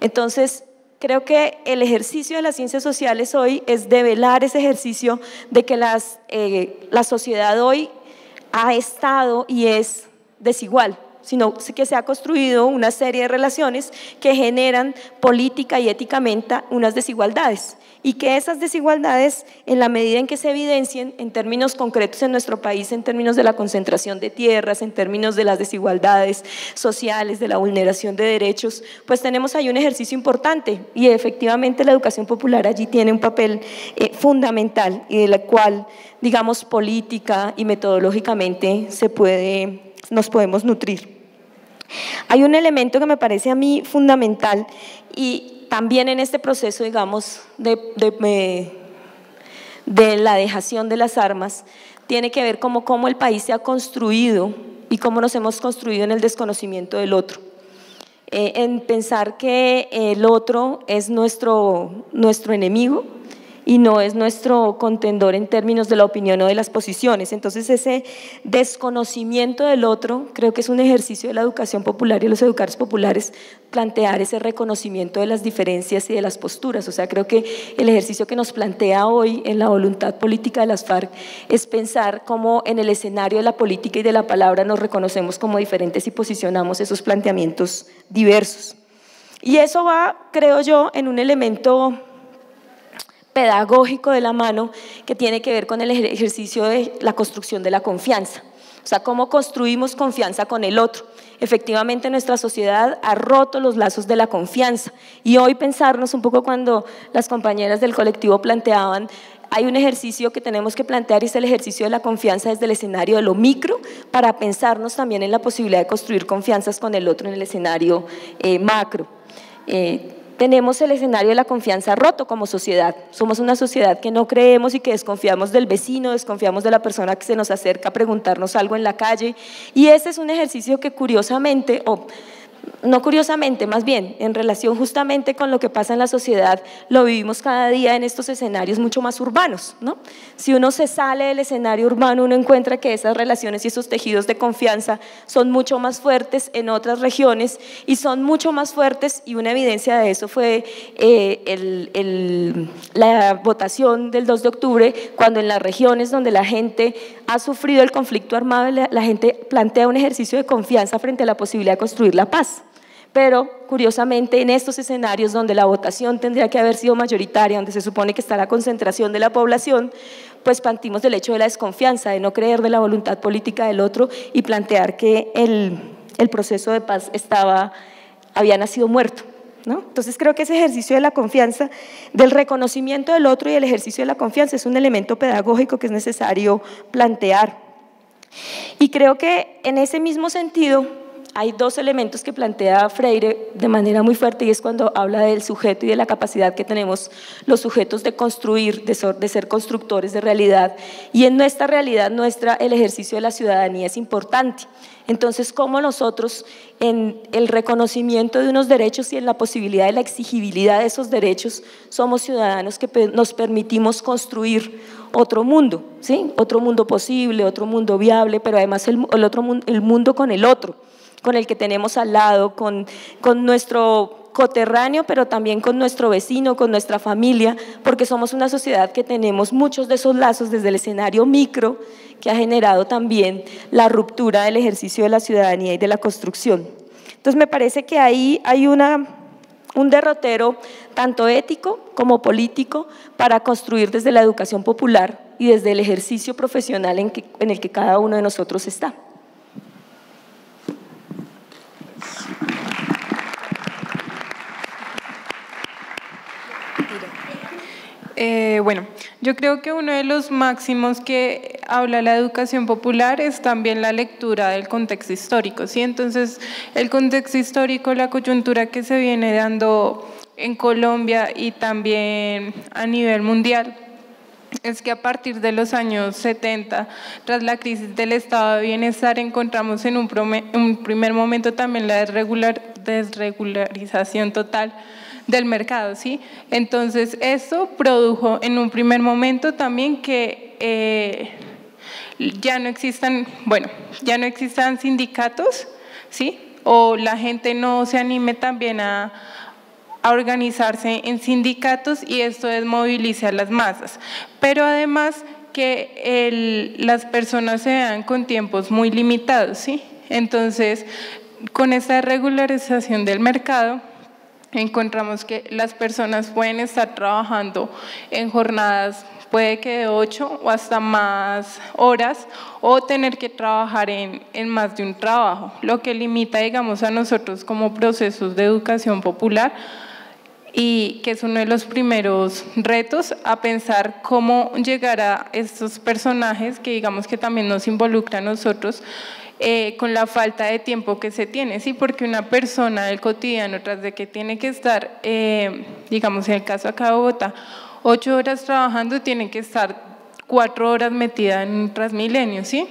Entonces, creo que el ejercicio de las ciencias sociales hoy es develar ese ejercicio de que la sociedad hoy ha estado y es desigual, sino que se ha construido una serie de relaciones que generan política y éticamente unas desigualdades, y que esas desigualdades, en la medida en que se evidencien en términos concretos en nuestro país, en términos de la concentración de tierras, en términos de las desigualdades sociales, de la vulneración de derechos, pues tenemos ahí un ejercicio importante, y efectivamente la educación popular allí tiene un papel fundamental, y de la cual, digamos, política y metodológicamente nos podemos nutrir. Hay un elemento que me parece a mí fundamental, y también en este proceso, digamos, de la dejación de las armas, tiene que ver cómo el país se ha construido y cómo nos hemos construido en el desconocimiento del otro. En pensar que el otro es nuestro enemigo, y no es nuestro contendor en términos de la opinión o de las posiciones. Entonces, ese desconocimiento del otro, creo que es un ejercicio de la educación popular y de los educadores populares, plantear ese reconocimiento de las diferencias y de las posturas. O sea, creo que el ejercicio que nos plantea hoy en la voluntad política de las FARC es pensar cómo en el escenario de la política y de la palabra nos reconocemos como diferentes y posicionamos esos planteamientos diversos. Y eso va, creo yo, en un elemento pedagógico de la mano que tiene que ver con el ejercicio de la construcción de la confianza, o sea, cómo construimos confianza con el otro. Efectivamente, nuestra sociedad ha roto los lazos de la confianza, y hoy pensarnos un poco cuando las compañeras del colectivo planteaban, hay un ejercicio que tenemos que plantear, y es el ejercicio de la confianza desde el escenario de lo micro, para pensarnos también en la posibilidad de construir confianzas con el otro en el escenario macro. Tenemos el escenario de la confianza roto como sociedad, somos una sociedad que no creemos y que desconfiamos del vecino, desconfiamos de la persona que se nos acerca a preguntarnos algo en la calle, y ese es un ejercicio que curiosamente, o no curiosamente, más bien en relación justamente con lo que pasa en la sociedad, lo vivimos cada día en estos escenarios mucho más urbanos, ¿no? Si uno se sale del escenario urbano, uno encuentra que esas relaciones y esos tejidos de confianza son mucho más fuertes en otras regiones, y son mucho más fuertes, y una evidencia de eso fue la votación del 2 de octubre, cuando en las regiones donde la gente ha sufrido el conflicto armado, la gente plantea un ejercicio de confianza frente a la posibilidad de construir la paz. Pero curiosamente en estos escenarios donde la votación tendría que haber sido mayoritaria, donde se supone que está la concentración de la población, pues partimos del hecho de la desconfianza, de no creer de la voluntad política del otro y plantear que el proceso de paz había nacido muerto, ¿no? Entonces creo que ese ejercicio de la confianza, del reconocimiento del otro y el ejercicio de la confianza es un elemento pedagógico que es necesario plantear. Y creo que en ese mismo sentido hay dos elementos que plantea Freire de manera muy fuerte, y es cuando habla del sujeto y de la capacidad que tenemos los sujetos de construir, de ser constructores de realidad, y en nuestra realidad el ejercicio de la ciudadanía es importante. Entonces, cómo nosotros en el reconocimiento de unos derechos y en la posibilidad de la exigibilidad de esos derechos somos ciudadanos que nos permitimos construir otro mundo, ¿sí? Otro mundo posible, otro mundo viable, pero además el mundo con el otro, con el que tenemos al lado, con nuestro coterráneo, pero también con nuestro vecino, con nuestra familia, porque somos una sociedad que tenemos muchos de esos lazos desde el escenario micro, que ha generado también la ruptura del ejercicio de la ciudadanía y de la construcción. Entonces me parece que ahí hay un derrotero tanto ético como político para construir desde la educación popular y desde el ejercicio profesional en el que cada uno de nosotros está. Bueno, yo creo que uno de los máximos que habla la educación popular es también la lectura del contexto histórico, ¿sí? Entonces, el contexto histórico, la coyuntura que se viene dando en Colombia y también a nivel mundial, es que a partir de los años 70, tras la crisis del estado de bienestar, encontramos en un primer momento también la desregularización total del mercado, ¿sí? Entonces, eso produjo en un primer momento también que ya no existan sindicatos, ¿sí? O la gente no se anime también a organizarse en sindicatos, y esto desmoviliza a las masas. Pero además que las personas se dan con tiempos muy limitados, ¿sí? Entonces, con esta regularización del mercado, encontramos que las personas pueden estar trabajando en jornadas, puede que de 8 o hasta más horas, o tener que trabajar en más de un trabajo, lo que limita, digamos, a nosotros como procesos de educación popular, y que es uno de los primeros retos a pensar cómo llegar a estos personajes que, digamos, que también nos involucran a nosotros, con la falta de tiempo que se tiene, sí, porque una persona del cotidiano, tras de que tiene que estar, digamos en el caso acá de Bogotá, 8 horas trabajando, tiene que estar 4 horas metida en un Transmilenio, ¿sí?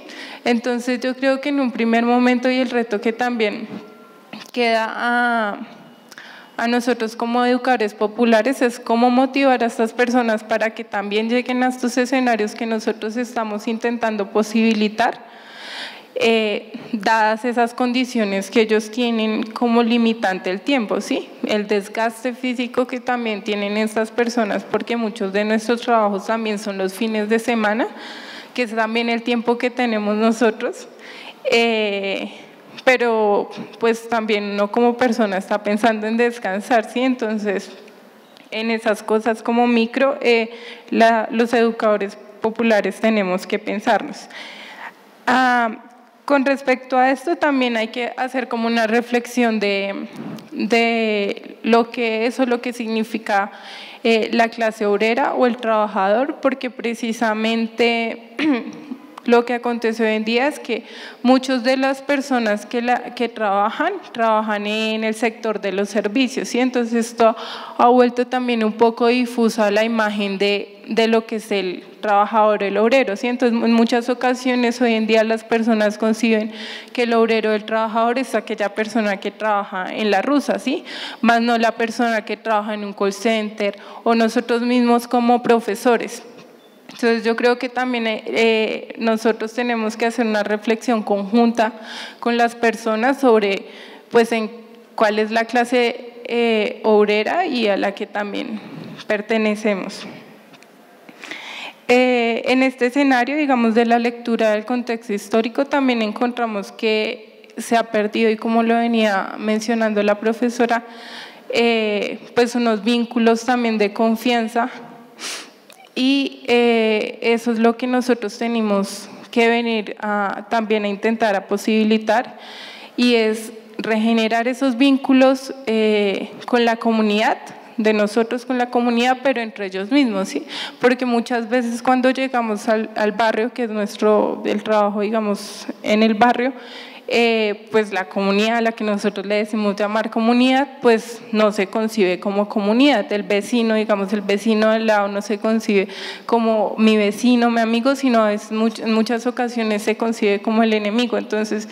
Entonces yo creo que en un primer momento, y el reto que también queda a nosotros como educadores populares, es cómo motivar a estas personas para que también lleguen a estos escenarios que nosotros estamos intentando posibilitar, dadas esas condiciones que ellos tienen como limitante el tiempo, ¿sí? El desgaste físico que también tienen estas personas, porque muchos de nuestros trabajos también son los fines de semana, que es también el tiempo que tenemos nosotros, pero pues también uno como persona está pensando en descansar, ¿sí? Entonces, en esas cosas como micro, los educadores populares tenemos que pensarnos. Con respecto a esto, también hay que hacer como una reflexión de lo que es o lo que significa la clase obrera o el trabajador, porque precisamente lo que acontece hoy en día es que muchas de las personas que trabajan en el sector de los servicios, y entonces esto ha vuelto también un poco difusa la imagen de lo que es el trabajador, el obrero, ¿sí? Entonces, en muchas ocasiones hoy en día las personas conciben que el obrero, el trabajador, es aquella persona que trabaja en la rusa, ¿sí? Más no la persona que trabaja en un call center, o nosotros mismos como profesores. Entonces yo creo que también nosotros tenemos que hacer una reflexión conjunta con las personas sobre, pues, en cuál es la clase obrera y a la que también pertenecemos. En este escenario, digamos, de la lectura del contexto histórico, también encontramos que se ha perdido, y como lo venía mencionando la profesora, pues unos vínculos también de confianza, y eso es lo que nosotros tenemos que venir también a intentar a posibilitar, y es regenerar esos vínculos con la comunidad, de nosotros con la comunidad, pero entre ellos mismos, ¿sí? Porque muchas veces cuando llegamos al barrio, que es el trabajo, digamos, en el barrio, pues la comunidad, a la que nosotros le decimos llamar comunidad, pues no se concibe como comunidad. El vecino, digamos, el vecino del lado no se concibe como mi vecino, mi amigo, sino en muchas ocasiones se concibe como el enemigo. Entonces,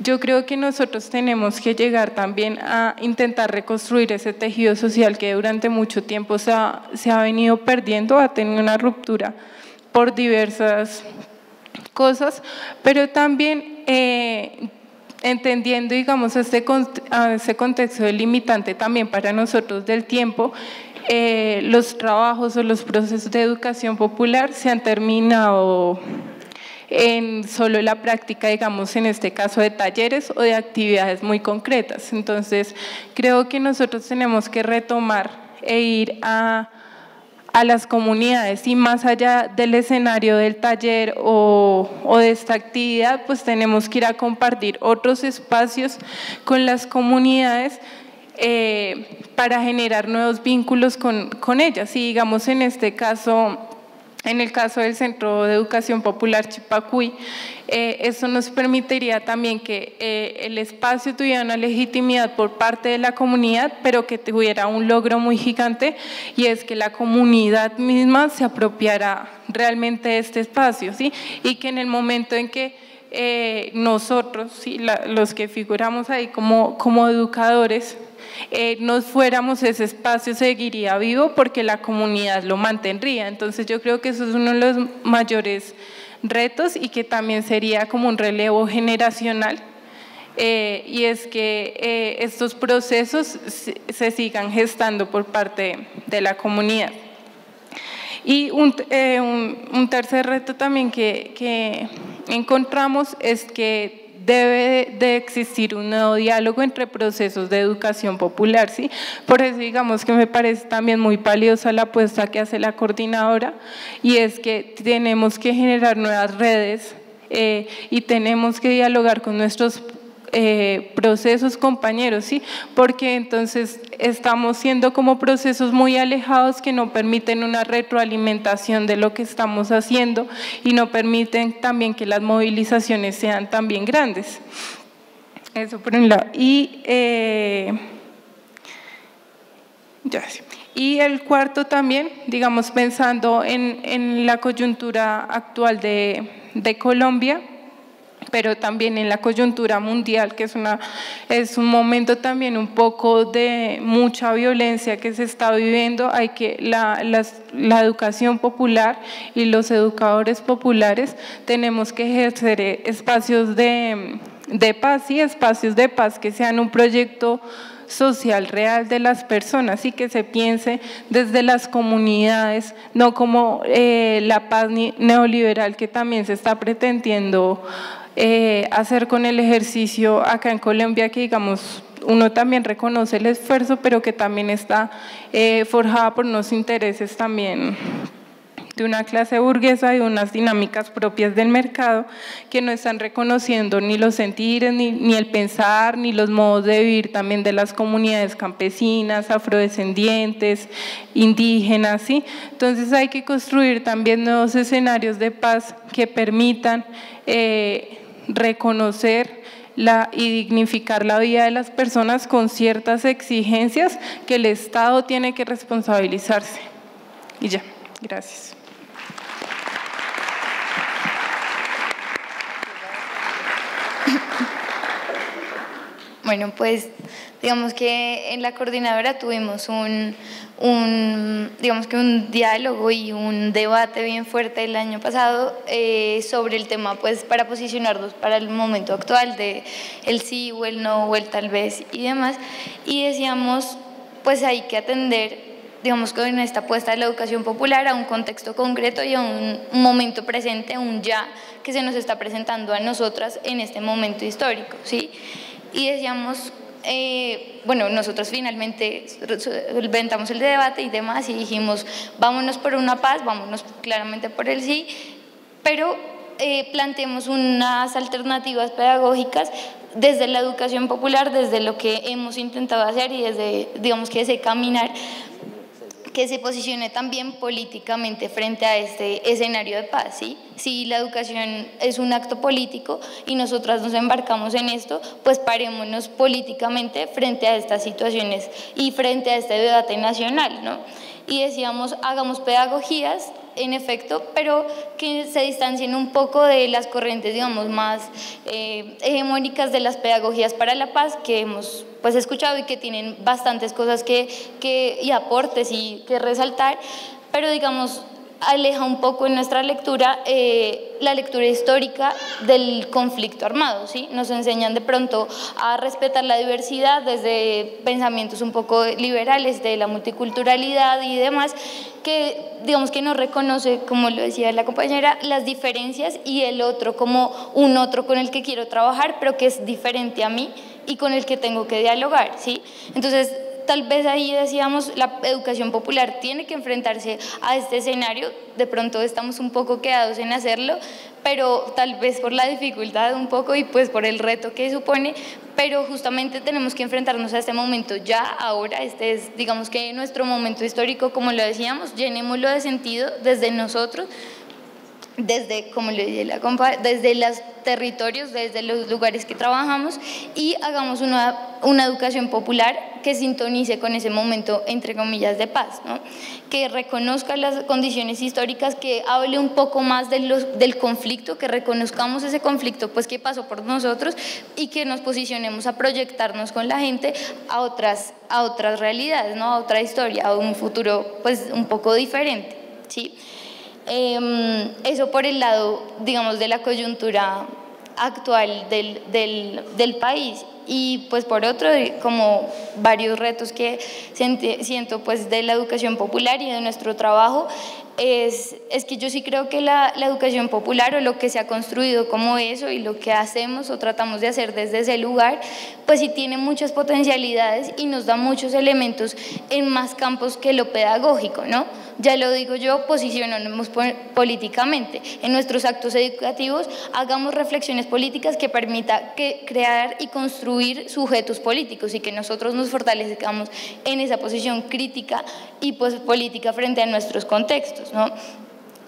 yo creo que nosotros tenemos que llegar también a intentar reconstruir ese tejido social que durante mucho tiempo se ha venido perdiendo, ha tenido una ruptura por diversas cosas, pero también entendiendo, digamos, ese contexto limitante también para nosotros del tiempo, los trabajos o los procesos de educación popular se han terminado en solo la práctica, digamos, en este caso de talleres o de actividades muy concretas. Entonces, creo que nosotros tenemos que retomar e ir a las comunidades, y más allá del escenario del taller o de esta actividad, pues tenemos que ir a compartir otros espacios con las comunidades para generar nuevos vínculos con ellas. Y digamos, en este caso, En el caso del Centro de Educación Popular Chipacuy, eso nos permitiría también que el espacio tuviera una legitimidad por parte de la comunidad, pero que tuviera un logro muy gigante, y es que la comunidad misma se apropiara realmente de este espacio, ¿sí? Y que en el momento en que nosotros, ¿sí?, los que figuramos ahí como educadores, nos fuéramos, ese espacio seguiría vivo porque la comunidad lo mantendría. Entonces yo creo que eso es uno de los mayores retos, y que también sería como un relevo generacional, y es que estos procesos se sigan gestando por parte de la comunidad. Y un tercer reto también que encontramos es que debe de existir un nuevo diálogo entre procesos de educación popular, ¿sí? Por eso digamos que me parece también muy valiosa la apuesta que hace la coordinadora, y es que tenemos que generar nuevas redes y tenemos que dialogar con nuestros procesos compañeros, ¿sí? Porque entonces estamos siendo como procesos muy alejados que no permiten una retroalimentación de lo que estamos haciendo y no permiten también que las movilizaciones sean también grandes. Eso por un lado. Y el cuarto también, digamos, pensando en la coyuntura actual de Colombia, pero también en la coyuntura mundial, que es un momento también un poco de mucha violencia que se está viviendo. Hay que la educación popular y los educadores populares tenemos que ejercer espacios de paz, y espacios de paz que sean un proyecto social real de las personas, y que se piense desde las comunidades, no como la paz neoliberal que también se está pretendiendo hacer con el ejercicio acá en Colombia, que digamos uno también reconoce el esfuerzo, pero que también está forjada por unos intereses también de una clase burguesa y unas dinámicas propias del mercado que no están reconociendo ni los sentires, ni el pensar, ni los modos de vivir también de las comunidades campesinas, afrodescendientes, indígenas, ¿sí? Entonces hay que construir también nuevos escenarios de paz que permitan reconocer y dignificar la vida de las personas con ciertas exigencias que el Estado tiene que responsabilizarse. Y ya, gracias. Bueno, pues digamos que en la coordinadora tuvimos un diálogo y un debate bien fuerte el año pasado sobre el tema, pues, para posicionarnos para el momento actual de el sí o el no o el tal vez y demás, y decíamos, pues hay que atender, digamos, con esta apuesta de la educación popular a un contexto concreto y a un momento presente, un ya que se nos está presentando a nosotras en este momento histórico, ¿sí? Y decíamos, bueno, nosotros finalmente solventamos el debate y demás, y dijimos, vámonos por una paz, vámonos claramente por el sí, pero planteemos unas alternativas pedagógicas desde la educación popular, desde lo que hemos intentado hacer y desde, digamos, que ese caminar que se posicione también políticamente frente a este escenario de paz, ¿sí? Si la educación es un acto político y nosotras nos embarcamos en esto, pues parémonos políticamente frente a estas situaciones y frente a este debate nacional, ¿no? Y decíamos, hagamos pedagogías, en efecto, pero que se distancien un poco de las corrientes, digamos, más hegemónicas de las pedagogías para la paz que hemos, pues, escuchado y que tienen bastantes cosas y aportes y que resaltar, pero digamos aleja un poco en nuestra lectura la lectura histórica del conflicto armado, ¿sí? Nos enseñan de pronto a respetar la diversidad desde pensamientos un poco liberales de la multiculturalidad y demás, que digamos que no reconoce, como lo decía la compañera, las diferencias y el otro como un otro con el que quiero trabajar, pero que es diferente a mí y con el que tengo que dialogar, ¿sí? Entonces tal vez ahí decíamos, la educación popular tiene que enfrentarse a este escenario, de pronto estamos un poco quedados en hacerlo, pero tal vez por la dificultad un poco y pues por el reto que supone, pero justamente tenemos que enfrentarnos a este momento ya, ahora, este es digamos que nuestro momento histórico, como lo decíamos, llenémoslo de sentido desde nosotros, desde, como le dije la compa, desde los territorios, desde los lugares que trabajamos y hagamos una educación popular que sintonice con ese momento, entre comillas, de paz, ¿no? Que reconozca las condiciones históricas, que hable un poco más del conflicto, que reconozcamos ese conflicto pues que pasó por nosotros y que nos posicionemos a proyectarnos con la gente a otras realidades, ¿no? A otra historia, a un futuro pues un poco diferente, ¿sí? Eso por el lado, digamos, de la coyuntura actual del país y pues por otro, como varios retos que siento pues de la educación popular y de nuestro trabajo, es que yo sí creo que la educación popular o lo que se ha construido como eso y lo que hacemos o tratamos de hacer desde ese lugar, pues sí tiene muchas potencialidades y nos da muchos elementos en más campos que lo pedagógico, ¿no? Ya lo digo yo, posicionemos políticamente. En nuestros actos educativos hagamos reflexiones políticas que permita crear y construir sujetos políticos y que nosotros nos fortalezcamos en esa posición crítica y pues política frente a nuestros contextos, ¿no?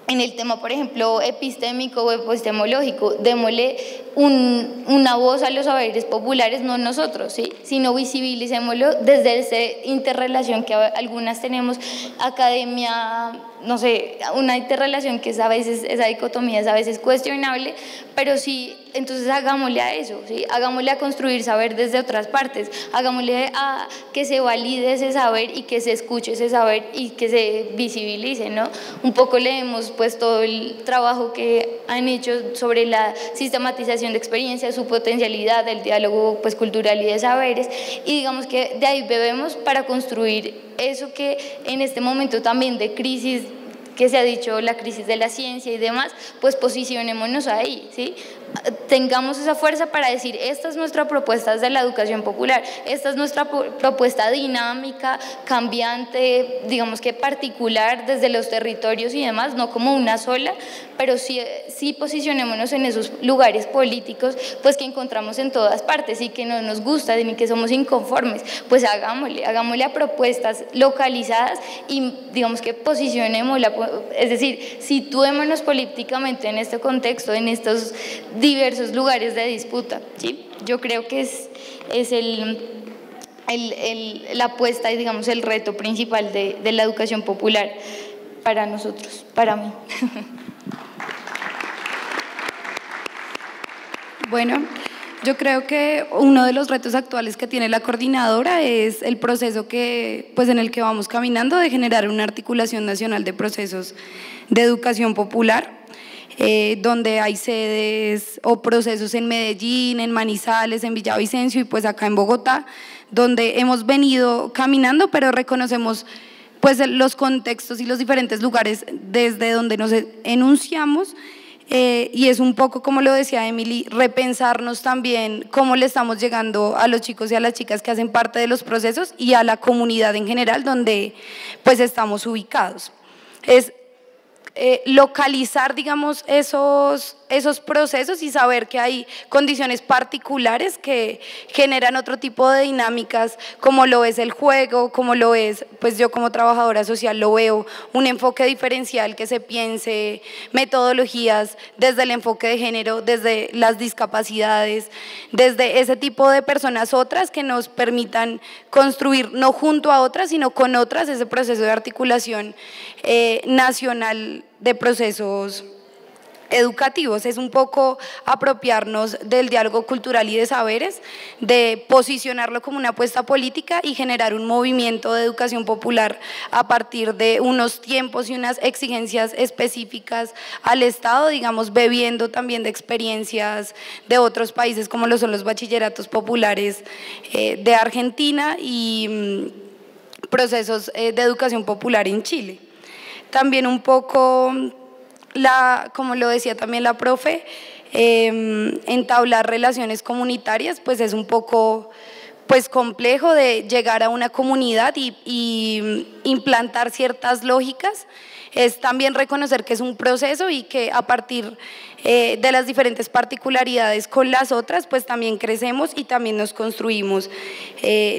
En el tema, por ejemplo, epistémico o epistemológico, démosle una voz a los saberes populares, no nosotros, ¿sí? Sino visibilicémoslo desde esa interrelación que algunas tenemos, academia, no sé, una interrelación que es a veces, esa dicotomía es a veces cuestionable, pero sí, entonces hagámosle a eso, ¿sí? Hagámosle a construir saber desde otras partes, hagámosle a que se valide ese saber y que se escuche ese saber y que se visibilice, ¿no? Un poco leemos pues todo el trabajo que han hecho sobre la sistematización de experiencias, su potencialidad, el diálogo pues cultural y de saberes, y digamos que de ahí bebemos para construir eso que en este momento también de crisis, que se ha dicho la crisis de la ciencia y demás, pues posicionémonos ahí, ¿sí? Tengamos esa fuerza para decir, esta es nuestra propuesta de la educación popular, esta es nuestra propuesta dinámica, cambiante, digamos que particular desde los territorios y demás, no como una sola, pero sí posicionémonos en esos lugares políticos pues que encontramos en todas partes y que no nos gusta ni que somos inconformes, pues hagámosle a propuestas localizadas y digamos que posicionémosla, es decir, situémonos políticamente en este contexto, en estos diversos lugares de disputa, ¿sí? Yo creo que es la apuesta y digamos el reto principal de la educación popular para nosotros, para mí. Bueno, yo creo que uno de los retos actuales que tiene la coordinadora es el proceso en el que vamos caminando de generar una articulación nacional de procesos de educación popular, donde hay sedes o procesos en Medellín, en Manizales, en Villavicencio y pues acá en Bogotá, donde hemos venido caminando, pero reconocemos pues los contextos y los diferentes lugares desde donde nos enunciamos, y es un poco, como lo decía Emily, repensarnos también cómo le estamos llegando a los chicos y a las chicas que hacen parte de los procesos y a la comunidad en general donde pues estamos ubicados. Es localizar, digamos, esos procesos y saber que hay condiciones particulares que generan otro tipo de dinámicas, como lo es el juego, como lo es, pues yo como trabajadora social lo veo, un enfoque diferencial que se piense, metodologías desde el enfoque de género, desde las discapacidades, desde ese tipo de personas otras que nos permitan construir, no junto a otras, sino con otras, ese proceso de articulación nacional de procesos educativos. Es un poco apropiarnos del diálogo cultural y de saberes, de posicionarlo como una apuesta política y generar un movimiento de educación popular a partir de unos tiempos y unas exigencias específicas al Estado, digamos, bebiendo también de experiencias de otros países como lo son los bachilleratos populares de Argentina y procesos de educación popular en Chile. También un poco, como lo decía también la profe, entablar relaciones comunitarias, pues es un poco pues complejo de llegar a una comunidad y implantar ciertas lógicas. Es también reconocer que es un proceso y que a partir de las diferentes particularidades con las otras, pues también crecemos y también nos construimos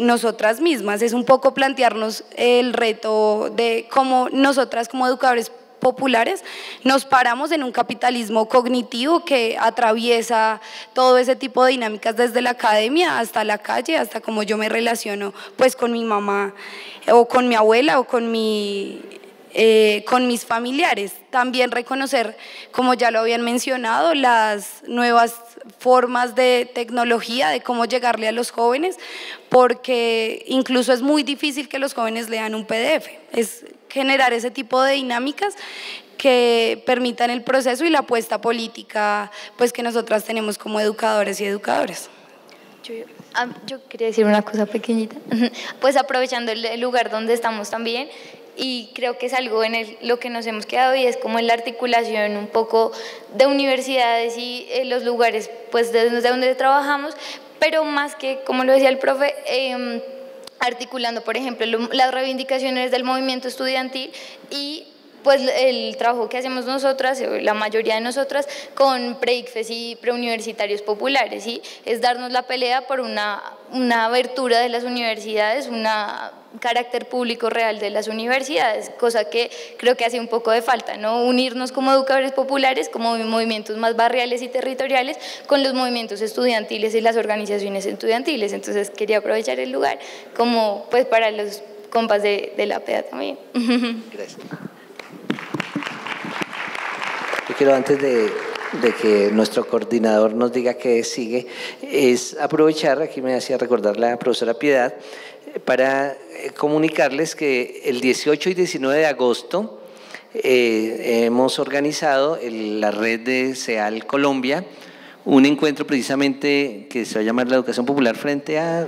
nosotras mismas. Es un poco plantearnos el reto de cómo nosotras como educadores populares nos paramos en un capitalismo cognitivo que atraviesa todo ese tipo de dinámicas desde la academia hasta la calle, hasta cómo yo me relaciono pues con mi mamá o con mi abuela o con mis familiares. También reconocer, como ya lo habían mencionado, las nuevas formas de tecnología, de cómo llegarle a los jóvenes, porque incluso es muy difícil que los jóvenes lean un PDF. Es generar ese tipo de dinámicas que permitan el proceso y la apuesta política pues que nosotras tenemos como educadores y educadoras. Yo quería decir una cosa pequeñita, pues aprovechando el lugar donde estamos también, y creo que es algo en lo que nos hemos quedado, y es como en la articulación un poco de universidades y los lugares pues desde donde trabajamos, pero más que, como lo decía el profe, articulando por ejemplo las reivindicaciones del movimiento estudiantil y pues el trabajo que hacemos nosotras, la mayoría de nosotras, con pre-ICFES y preuniversitarios populares, ¿sí? Es darnos la pelea por una abertura de las universidades, un carácter público real de las universidades, cosa que creo que hace un poco de falta, ¿no? Unirnos como educadores populares, como movimientos más barriales y territoriales, con los movimientos estudiantiles y las organizaciones estudiantiles. Entonces quería aprovechar el lugar como pues para los compas de la PEDA también. Gracias. Yo quiero, antes de que nuestro coordinador nos diga qué sigue, es aprovechar, aquí me hacía recordar la profesora Piedad, para comunicarles que el 18 y 19 de agosto hemos organizado la red de CEAL Colombia, un encuentro precisamente que se va a llamar la educación popular frente a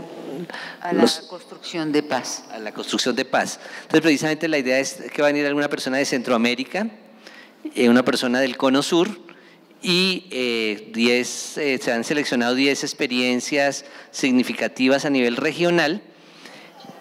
la construcción de paz. A la construcción de paz. Entonces precisamente la idea es que va a venir alguna persona de Centroamérica, una persona del Cono Sur, y se han seleccionado 10 experiencias significativas a nivel regional,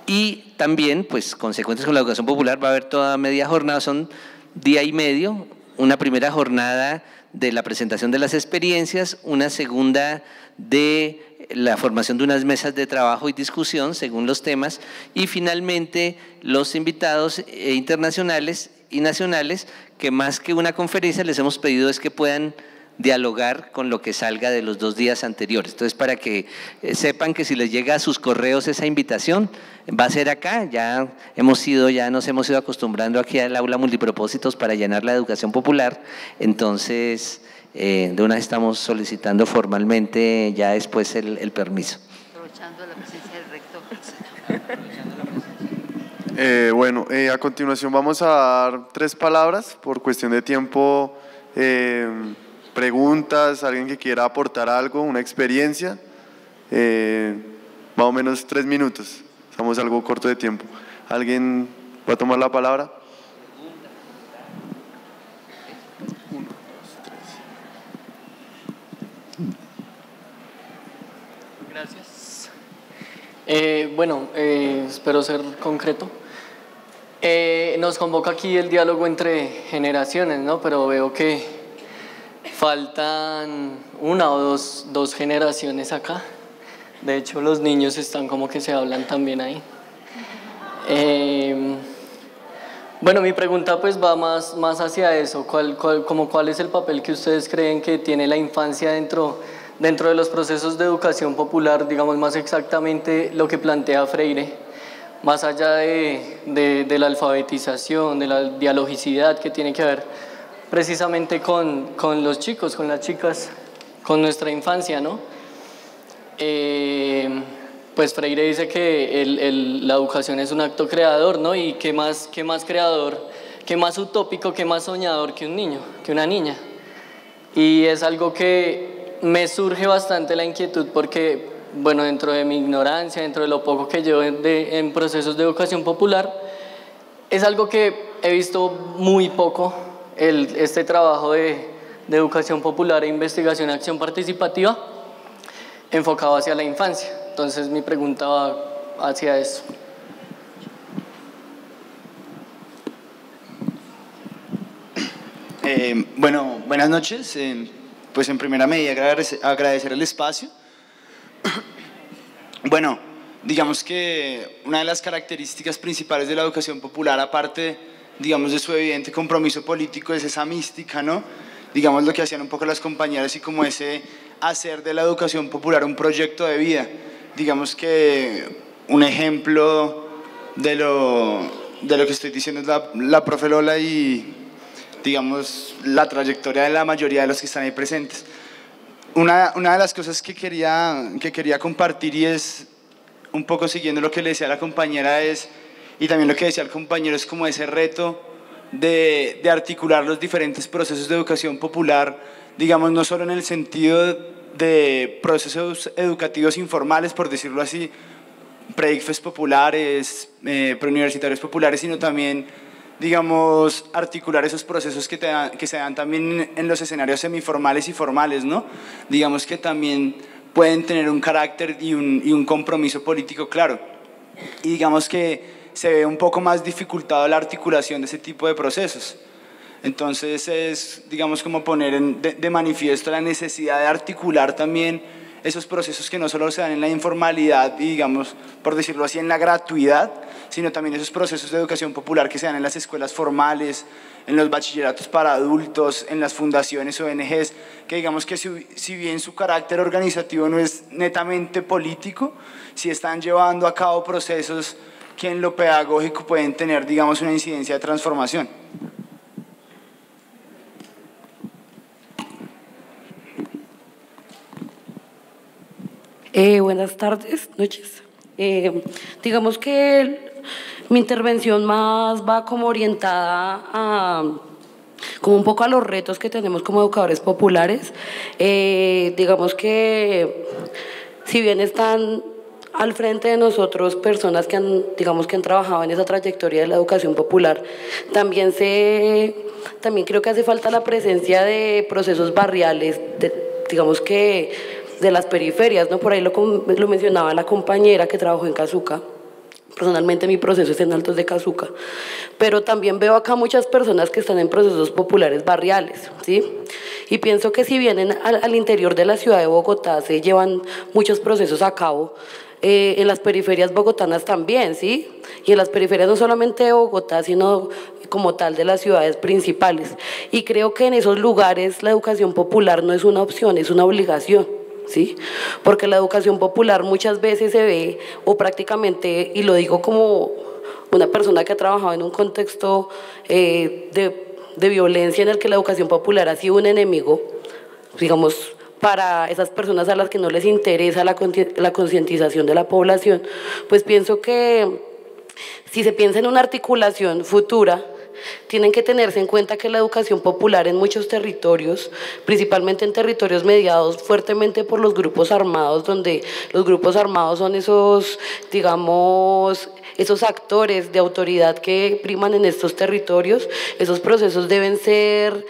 y también pues consecuentes con la educación popular va a haber toda media jornada, son día y medio, una primera jornada de la presentación de las experiencias, una segunda de la formación de unas mesas de trabajo y discusión según los temas, y finalmente los invitados internacionales y nacionales, que más que una conferencia les hemos pedido es que puedan dialogar con lo que salga de los 2 días anteriores. Entonces, para que sepan que si les llega a sus correos esa invitación, va a ser acá. Ya nos hemos ido acostumbrando aquí al aula multipropósitos para llenar la educación popular. Entonces, de una vez estamos solicitando formalmente ya después el permiso. Aprovechando la presencia del rector. A continuación vamos a dar 3 palabras por cuestión de tiempo, preguntas, alguien que quiera aportar algo, una experiencia, más o menos 3 minutos, estamos algo corto de tiempo. ¿Alguien va a tomar la palabra? Gracias. Espero ser concreto. Nos convoca aquí el diálogo entre generaciones, ¿no? Pero veo que faltan una o dos generaciones acá. De hecho, los niños están como que se hablan también ahí. Mi pregunta pues va más hacia eso. ¿Cuál es el papel que ustedes creen que tiene la infancia dentro de los procesos de educación popular, digamos más exactamente lo que plantea Freire? Más allá de la alfabetización, de la dialogicidad que tiene que ver precisamente con los chicos, con las chicas, con nuestra infancia, ¿no? Pues Freire dice que la educación es un acto creador, ¿no? Y qué más creador, qué más utópico, qué más soñador que un niño, que una niña. Y es algo que me surge bastante la inquietud porque, dentro de mi ignorancia, dentro de lo poco que llevo en procesos de educación popular, es algo que he visto muy poco, este trabajo de educación popular e investigación, acción participativa, enfocado hacia la infancia. Entonces mi pregunta va hacia eso. Bueno, buenas noches. Pues en primera medida agradecer el espacio. Bueno, digamos que una de las características principales de la educación popular, aparte, digamos, de su evidente compromiso político, es esa mística, ¿no? Digamos lo que hacían un poco las compañeras y como ese hacer de la educación popular un proyecto de vida. Digamos que un ejemplo de lo que estoy diciendo es la profe Lola y, digamos, la trayectoria de la mayoría de los que están ahí presentes. Una de las cosas que quería compartir, y es un poco siguiendo lo que le decía la compañera, es, y también lo que decía el compañero, es como ese reto de articular los diferentes procesos de educación popular, digamos, no solo en el sentido de procesos educativos informales, por decirlo así, preICFES populares, preuniversitarios populares, sino también, digamos, articular esos procesos que se dan también en los escenarios semiformales y formales, ¿no? Digamos que también pueden tener un carácter y un compromiso político claro. Y digamos que se ve un poco más dificultado la articulación de ese tipo de procesos. Entonces es, digamos, como poner de manifiesto la necesidad de articular también esos procesos que no solo se dan en la informalidad y, digamos, por decirlo así, en la gratuidad, sino también esos procesos de educación popular que se dan en las escuelas formales, en los bachilleratos para adultos, en las fundaciones, ONGs, que digamos que si bien su carácter organizativo no es netamente político, sí están llevando a cabo procesos que en lo pedagógico pueden tener, digamos, una incidencia de transformación. Buenas tardes, noches. Digamos que mi intervención más va como orientada a, como un poco a los retos que tenemos como educadores populares. Digamos que si bien están al frente de nosotros personas que han, digamos, que han trabajado en esa trayectoria de la educación popular, también creo que hace falta la presencia de procesos barriales, digamos que de las periferias, ¿no? Por ahí lo mencionaba la compañera que trabajó en Casuca. Personalmente mi proceso es en Altos de Casuca, pero también veo acá muchas personas que están en procesos populares barriales, ¿sí? Y pienso que si vienen al interior de la ciudad de Bogotá, se llevan muchos procesos a cabo. En las periferias bogotanas también, ¿sí? Y en las periferias no solamente de Bogotá, sino como tal de las ciudades principales. Y creo que en esos lugares la educación popular no es una opción, es una obligación, ¿sí? Porque la educación popular muchas veces se ve, o prácticamente, y lo digo como una persona que ha trabajado en un contexto de violencia en el que la educación popular ha sido un enemigo, digamos, para esas personas a las que no les interesa la concientización de la población, pues pienso que si se piensa en una articulación futura, tienen que tenerse en cuenta que la educación popular en muchos territorios, principalmente en territorios mediados fuertemente por los grupos armados, donde los grupos armados son esos, digamos, esos actores de autoridad que priman en estos territorios, esos procesos deben ser,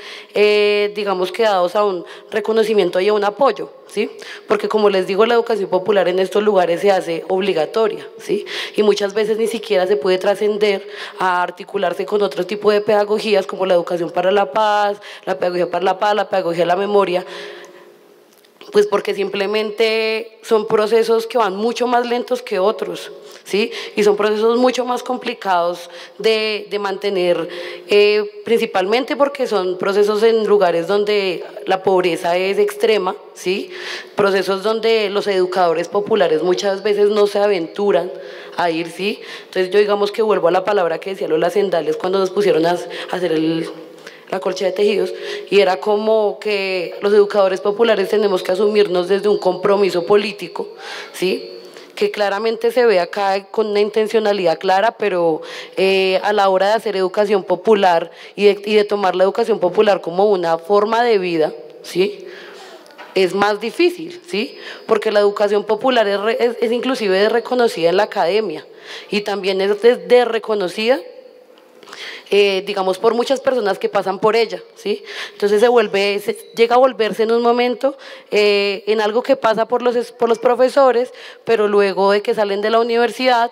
digamos, dados a un reconocimiento y a un apoyo, ¿sí? Porque como les digo, la educación popular en estos lugares se hace obligatoria, ¿sí? Y muchas veces ni siquiera se puede trascender a articularse con otro tipo de pedagogías como la educación para la paz, la pedagogía para la paz, la pedagogía de la memoria, pues porque simplemente son procesos que van mucho más lentos que otros, ¿sí? Y son procesos mucho más complicados de mantener, principalmente porque son procesos en lugares donde la pobreza es extrema, ¿sí? Procesos donde los educadores populares muchas veces no se aventuran a ir, ¿sí? Entonces yo, digamos, que vuelvo a la palabra que decía Lola Zendales cuando nos pusieron a hacer la colcha de tejidos, y era como que los educadores populares tenemos que asumirnos desde un compromiso político, ¿sí? Que claramente se ve acá con una intencionalidad clara, pero a la hora de hacer educación popular y de tomar la educación popular como una forma de vida, ¿sí? Es más difícil, ¿sí? Porque la educación popular es inclusive desreconocida en la academia, y también es desreconocida digamos, por muchas personas que pasan por ella, ¿sí? Entonces llega a volverse en un momento en algo que pasa por los profesores, pero luego de que salen de la universidad,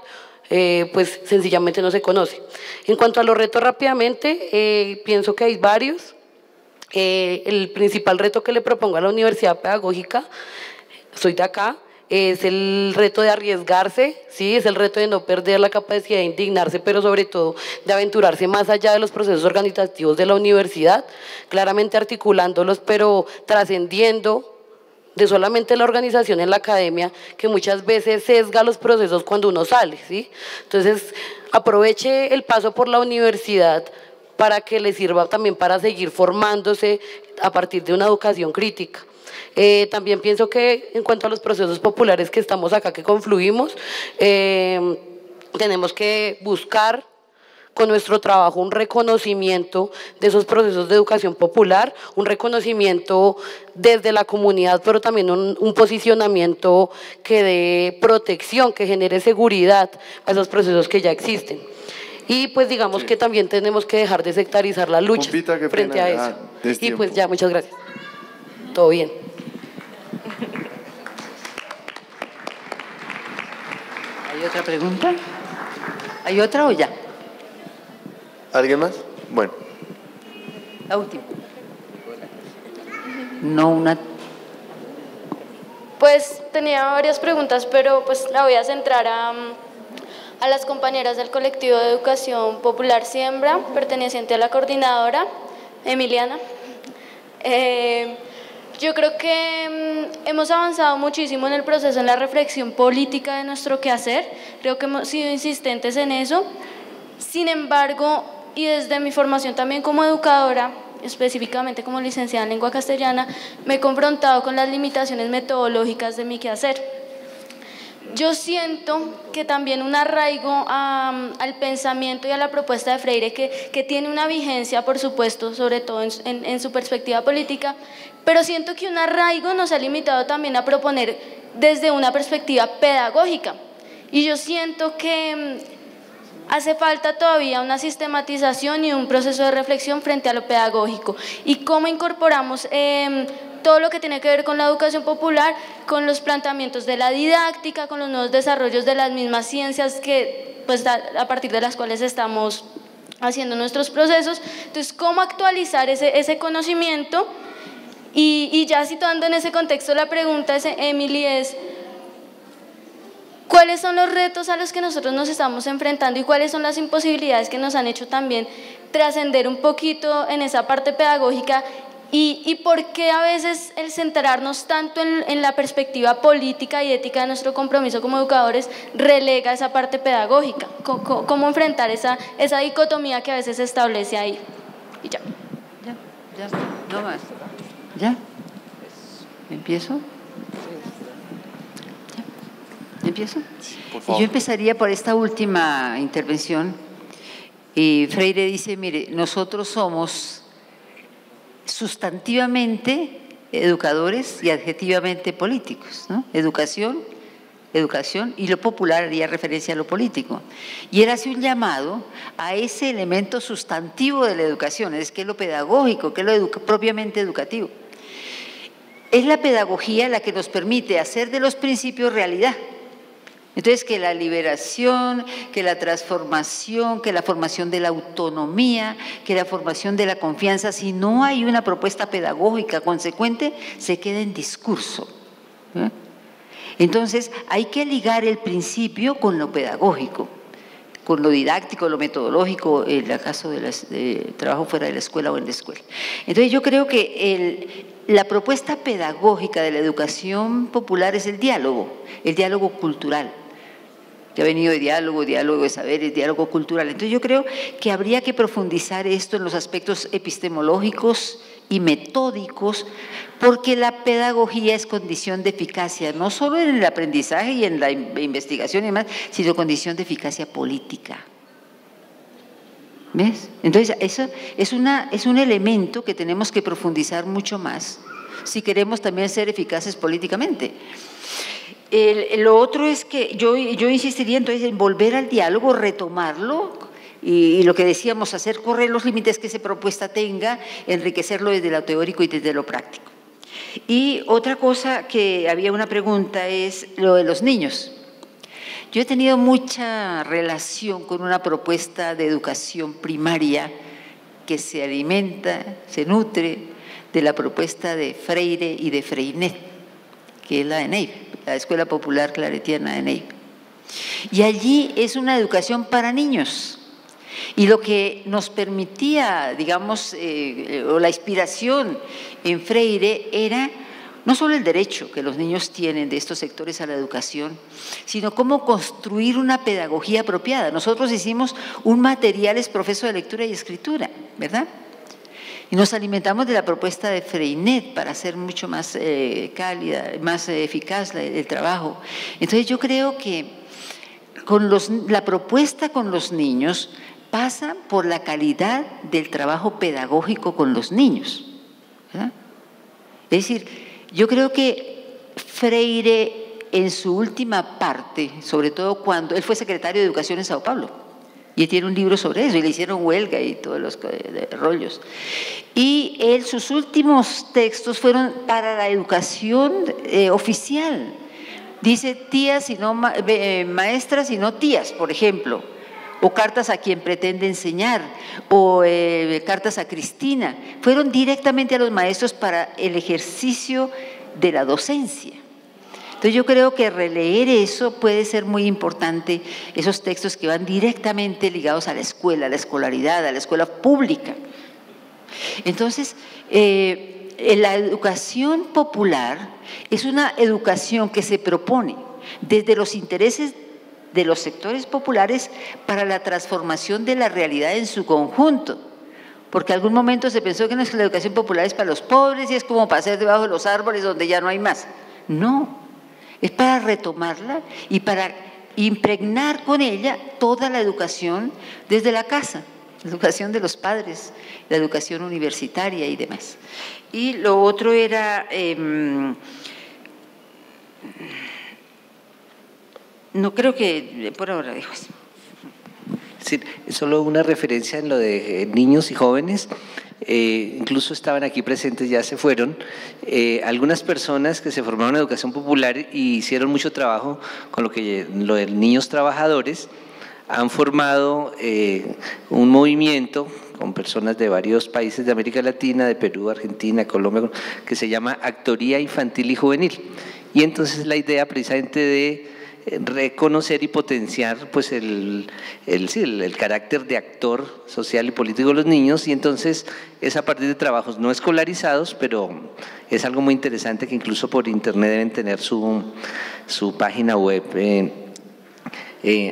pues sencillamente no se conoce. En cuanto a los retos, rápidamente, pienso que hay varios. El principal reto que le propongo a la Universidad Pedagógica, soy de acá, es el reto de arriesgarse, ¿sí? Es el reto de no perder la capacidad de indignarse, pero sobre todo de aventurarse más allá de los procesos organizativos de la universidad, claramente articulándolos, pero trascendiendo de solamente la organización en la academia, que muchas veces sesga los procesos cuando uno sale, ¿sí? Entonces, aproveche el paso por la universidad para que le sirva también para seguir formándose a partir de una educación crítica. También pienso que en cuanto a los procesos populares que estamos acá, que confluimos, tenemos que buscar con nuestro trabajo un reconocimiento de esos procesos de educación popular, un reconocimiento desde la comunidad, pero también un posicionamiento que dé protección, que genere seguridad a esos procesos que ya existen. Y pues digamos que también tenemos que dejar de sectarizar la lucha frente a eso. Y pues ya, muchas gracias. Todo bien. ¿Hay otra pregunta? ¿Hay otra o ya? ¿Alguien más? Bueno. La última. No, una. Pues tenía varias preguntas, pero pues la voy a centrar a las compañeras del colectivo de educación popular Siembra, perteneciente a la coordinadora, Emiliana. Yo creo que hemos avanzado muchísimo en el proceso, en la reflexión política de nuestro quehacer. Creo que hemos sido insistentes en eso. Sin embargo, y desde mi formación también como educadora, específicamente como licenciada en lengua castellana, me he confrontado con las limitaciones metodológicas de mi quehacer. Yo siento que también un arraigo al pensamiento y a la propuesta de Freire, que tiene una vigencia, por supuesto, sobre todo en su perspectiva política, pero siento que un arraigo nos ha limitado también a proponer desde una perspectiva pedagógica. Y yo siento que hace falta todavía una sistematización y un proceso de reflexión frente a lo pedagógico y cómo incorporamos todo lo que tiene que ver con la educación popular, con los planteamientos de la didáctica, con los nuevos desarrollos de las mismas ciencias que, pues, a partir de las cuales estamos haciendo nuestros procesos. Entonces, cómo actualizar ese conocimiento y ya situando en ese contexto la pregunta, Emily, es: ¿cuáles son los retos a los que nosotros nos estamos enfrentando y cuáles son las imposibilidades que nos han hecho también trascender un poquito en esa parte pedagógica? ¿Y por qué a veces el centrarnos tanto en la perspectiva política y ética de nuestro compromiso como educadores relega esa parte pedagógica? ¿Cómo enfrentar esa dicotomía que a veces se establece ahí? Y ya. Ya está. No más. ¿Ya? ¿Empiezo? ¿Empiezo? Yo empezaría por esta última intervención. Y Freire dice, mire, nosotros somos sustantivamente educadores y adjetivamente políticos, ¿no? Educación, y lo popular haría referencia a lo político. Y él hace un llamado a ese elemento sustantivo de la educación, es que es lo pedagógico, que es lo propiamente educativo. Es la pedagogía la que nos permite hacer de los principios realidad. Entonces, que la liberación, que la transformación, que la formación de la autonomía, que la formación de la confianza, si no hay una propuesta pedagógica consecuente, se queda en discurso. Entonces, hay que ligar el principio con lo pedagógico, con lo didáctico, lo metodológico, en el caso de trabajo fuera de la escuela o en la escuela. Entonces, yo creo que la propuesta pedagógica de la educación popular es el diálogo cultural. Que ha venido de diálogo de saberes, diálogo cultural. Entonces yo creo que habría que profundizar esto en los aspectos epistemológicos y metódicos, porque la pedagogía es condición de eficacia, no solo en el aprendizaje y en la investigación y demás, sino condición de eficacia política. ¿Ves? Entonces eso es un elemento que tenemos que profundizar mucho más, si queremos también ser eficaces políticamente. Lo otro es que yo insistiría entonces en volver al diálogo, retomarlo, y lo que decíamos, hacer correr los límites que esa propuesta tenga, enriquecerlo desde lo teórico y desde lo práctico. Y otra cosa que había una pregunta es lo de los niños. Yo he tenido mucha relación con una propuesta de educación primaria que se alimenta, se nutre de la propuesta de Freire y de Freinet, que es la de Neiva, la Escuela Popular Claretiana de Neiva. Y allí es una educación para niños. Y lo que nos permitía, digamos, o la inspiración en Freire era no solo el derecho que los niños tienen de estos sectores a la educación, sino cómo construir una pedagogía apropiada. Nosotros hicimos un material exprofeso de lectura y escritura, ¿verdad? Y nos alimentamos de la propuesta de Freinet para hacer mucho más cálida, más eficaz el trabajo. Entonces yo creo que la propuesta con los niños pasa por la calidad del trabajo pedagógico con los niños, ¿verdad? Es decir, yo creo que Freire en su última parte, sobre todo cuando él fue secretario de Educación en Sao Paulo, y tiene un libro sobre eso, y le hicieron huelga y todos los rollos. Y él, sus últimos textos fueron para la educación oficial. Dice tías y no maestras y no tías, por ejemplo, o cartas a quien pretende enseñar, o cartas a Cristina. Fueron directamente a los maestros para el ejercicio de la docencia. Entonces yo creo que releer eso puede ser muy importante, esos textos que van directamente ligados a la escuela, a la escolaridad, a la escuela pública. Entonces, la educación popular es una educación que se propone desde los intereses de los sectores populares para la transformación de la realidad en su conjunto, porque algún momento se pensó que la educación popular es para los pobres y es como pasar debajo de los árboles donde ya no hay más. No, es para retomarla y para impregnar con ella toda la educación desde la casa, la educación de los padres, la educación universitaria y demás. Y lo otro era… no creo que… por ahora dejo así. Sí, solo una referencia en lo de niños y jóvenes. Incluso estaban aquí presentes, ya se fueron, algunas personas que se formaron en educación popular y hicieron mucho trabajo con lo de niños trabajadores. Han formado un movimiento con personas de varios países de América Latina, de Perú, Argentina, Colombia, que se llama Actoría Infantil y Juvenil. Y entonces la idea precisamente de reconocer y potenciar pues el carácter de actor social y político de los niños, y entonces es a partir de trabajos no escolarizados, pero es algo muy interesante que incluso por internet deben tener su página web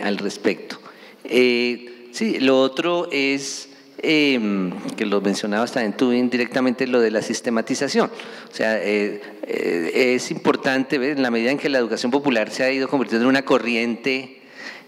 al respecto. Sí, lo otro es… que lo mencionabas también tú indirectamente, lo de la sistematización. O sea, es importante ver, en la medida en que la educación popular se ha ido convirtiendo en una corriente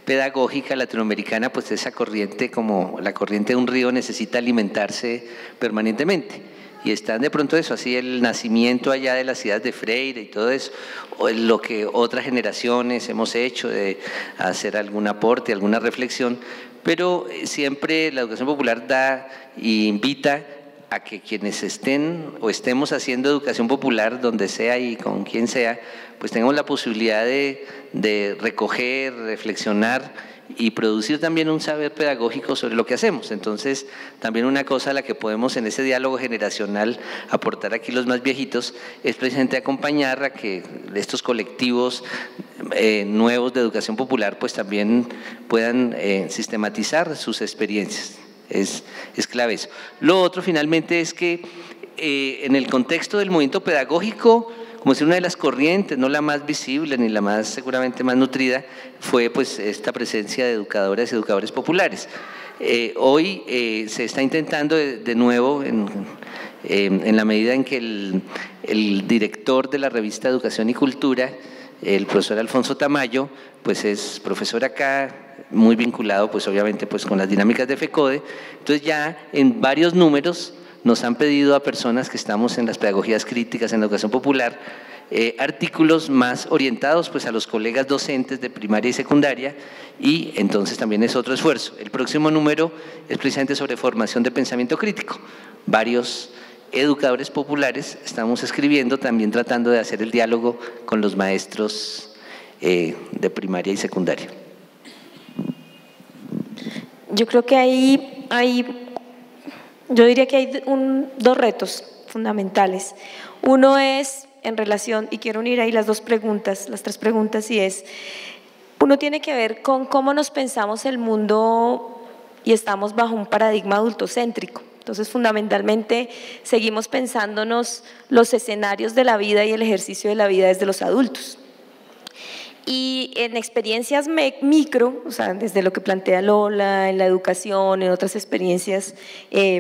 pedagógica latinoamericana, pues esa corriente, como la corriente de un río, necesita alimentarse permanentemente. Y están de pronto eso, así el nacimiento allá de las ciudades de Freire y todo eso, o lo que otras generaciones hemos hecho de hacer algún aporte, alguna reflexión, pero siempre la educación popular da e invita a que quienes estén o estemos haciendo educación popular, donde sea y con quien sea, pues tengamos la posibilidad de recoger, reflexionar y producir también un saber pedagógico sobre lo que hacemos. Entonces, también una cosa a la que podemos en ese diálogo generacional aportar aquí los más viejitos es precisamente acompañar a que estos colectivos nuevos de educación popular pues también puedan sistematizar sus experiencias. Es clave eso. Lo otro finalmente es que en el contexto del movimiento pedagógico, como si una de las corrientes, no la más visible ni la más seguramente más nutrida, fue pues esta presencia de educadoras y educadores populares. Hoy se está intentando de nuevo, en la medida en que el director de la revista Educación y Cultura, el profesor Alfonso Tamayo, pues es profesor acá, muy vinculado pues obviamente pues con las dinámicas de FECODE, entonces ya en varios números nos han pedido a personas que estamos en las pedagogías críticas, en la educación popular, artículos más orientados pues a los colegas docentes de primaria y secundaria, y entonces también es otro esfuerzo. El próximo número es precisamente sobre formación de pensamiento crítico. Varios educadores populares estamos escribiendo, también tratando de hacer el diálogo con los maestros de primaria y secundaria. Yo creo que ahí hay dos retos fundamentales. Uno es en relación, y quiero unir ahí las tres preguntas, y es, uno tiene que ver con cómo nos pensamos el mundo y estamos bajo un paradigma adultocéntrico. Entonces, fundamentalmente, seguimos pensándonos los escenarios de la vida y el ejercicio de la vida desde los adultos. Y en experiencias micro, o sea, desde lo que plantea Lola, en la educación, en otras experiencias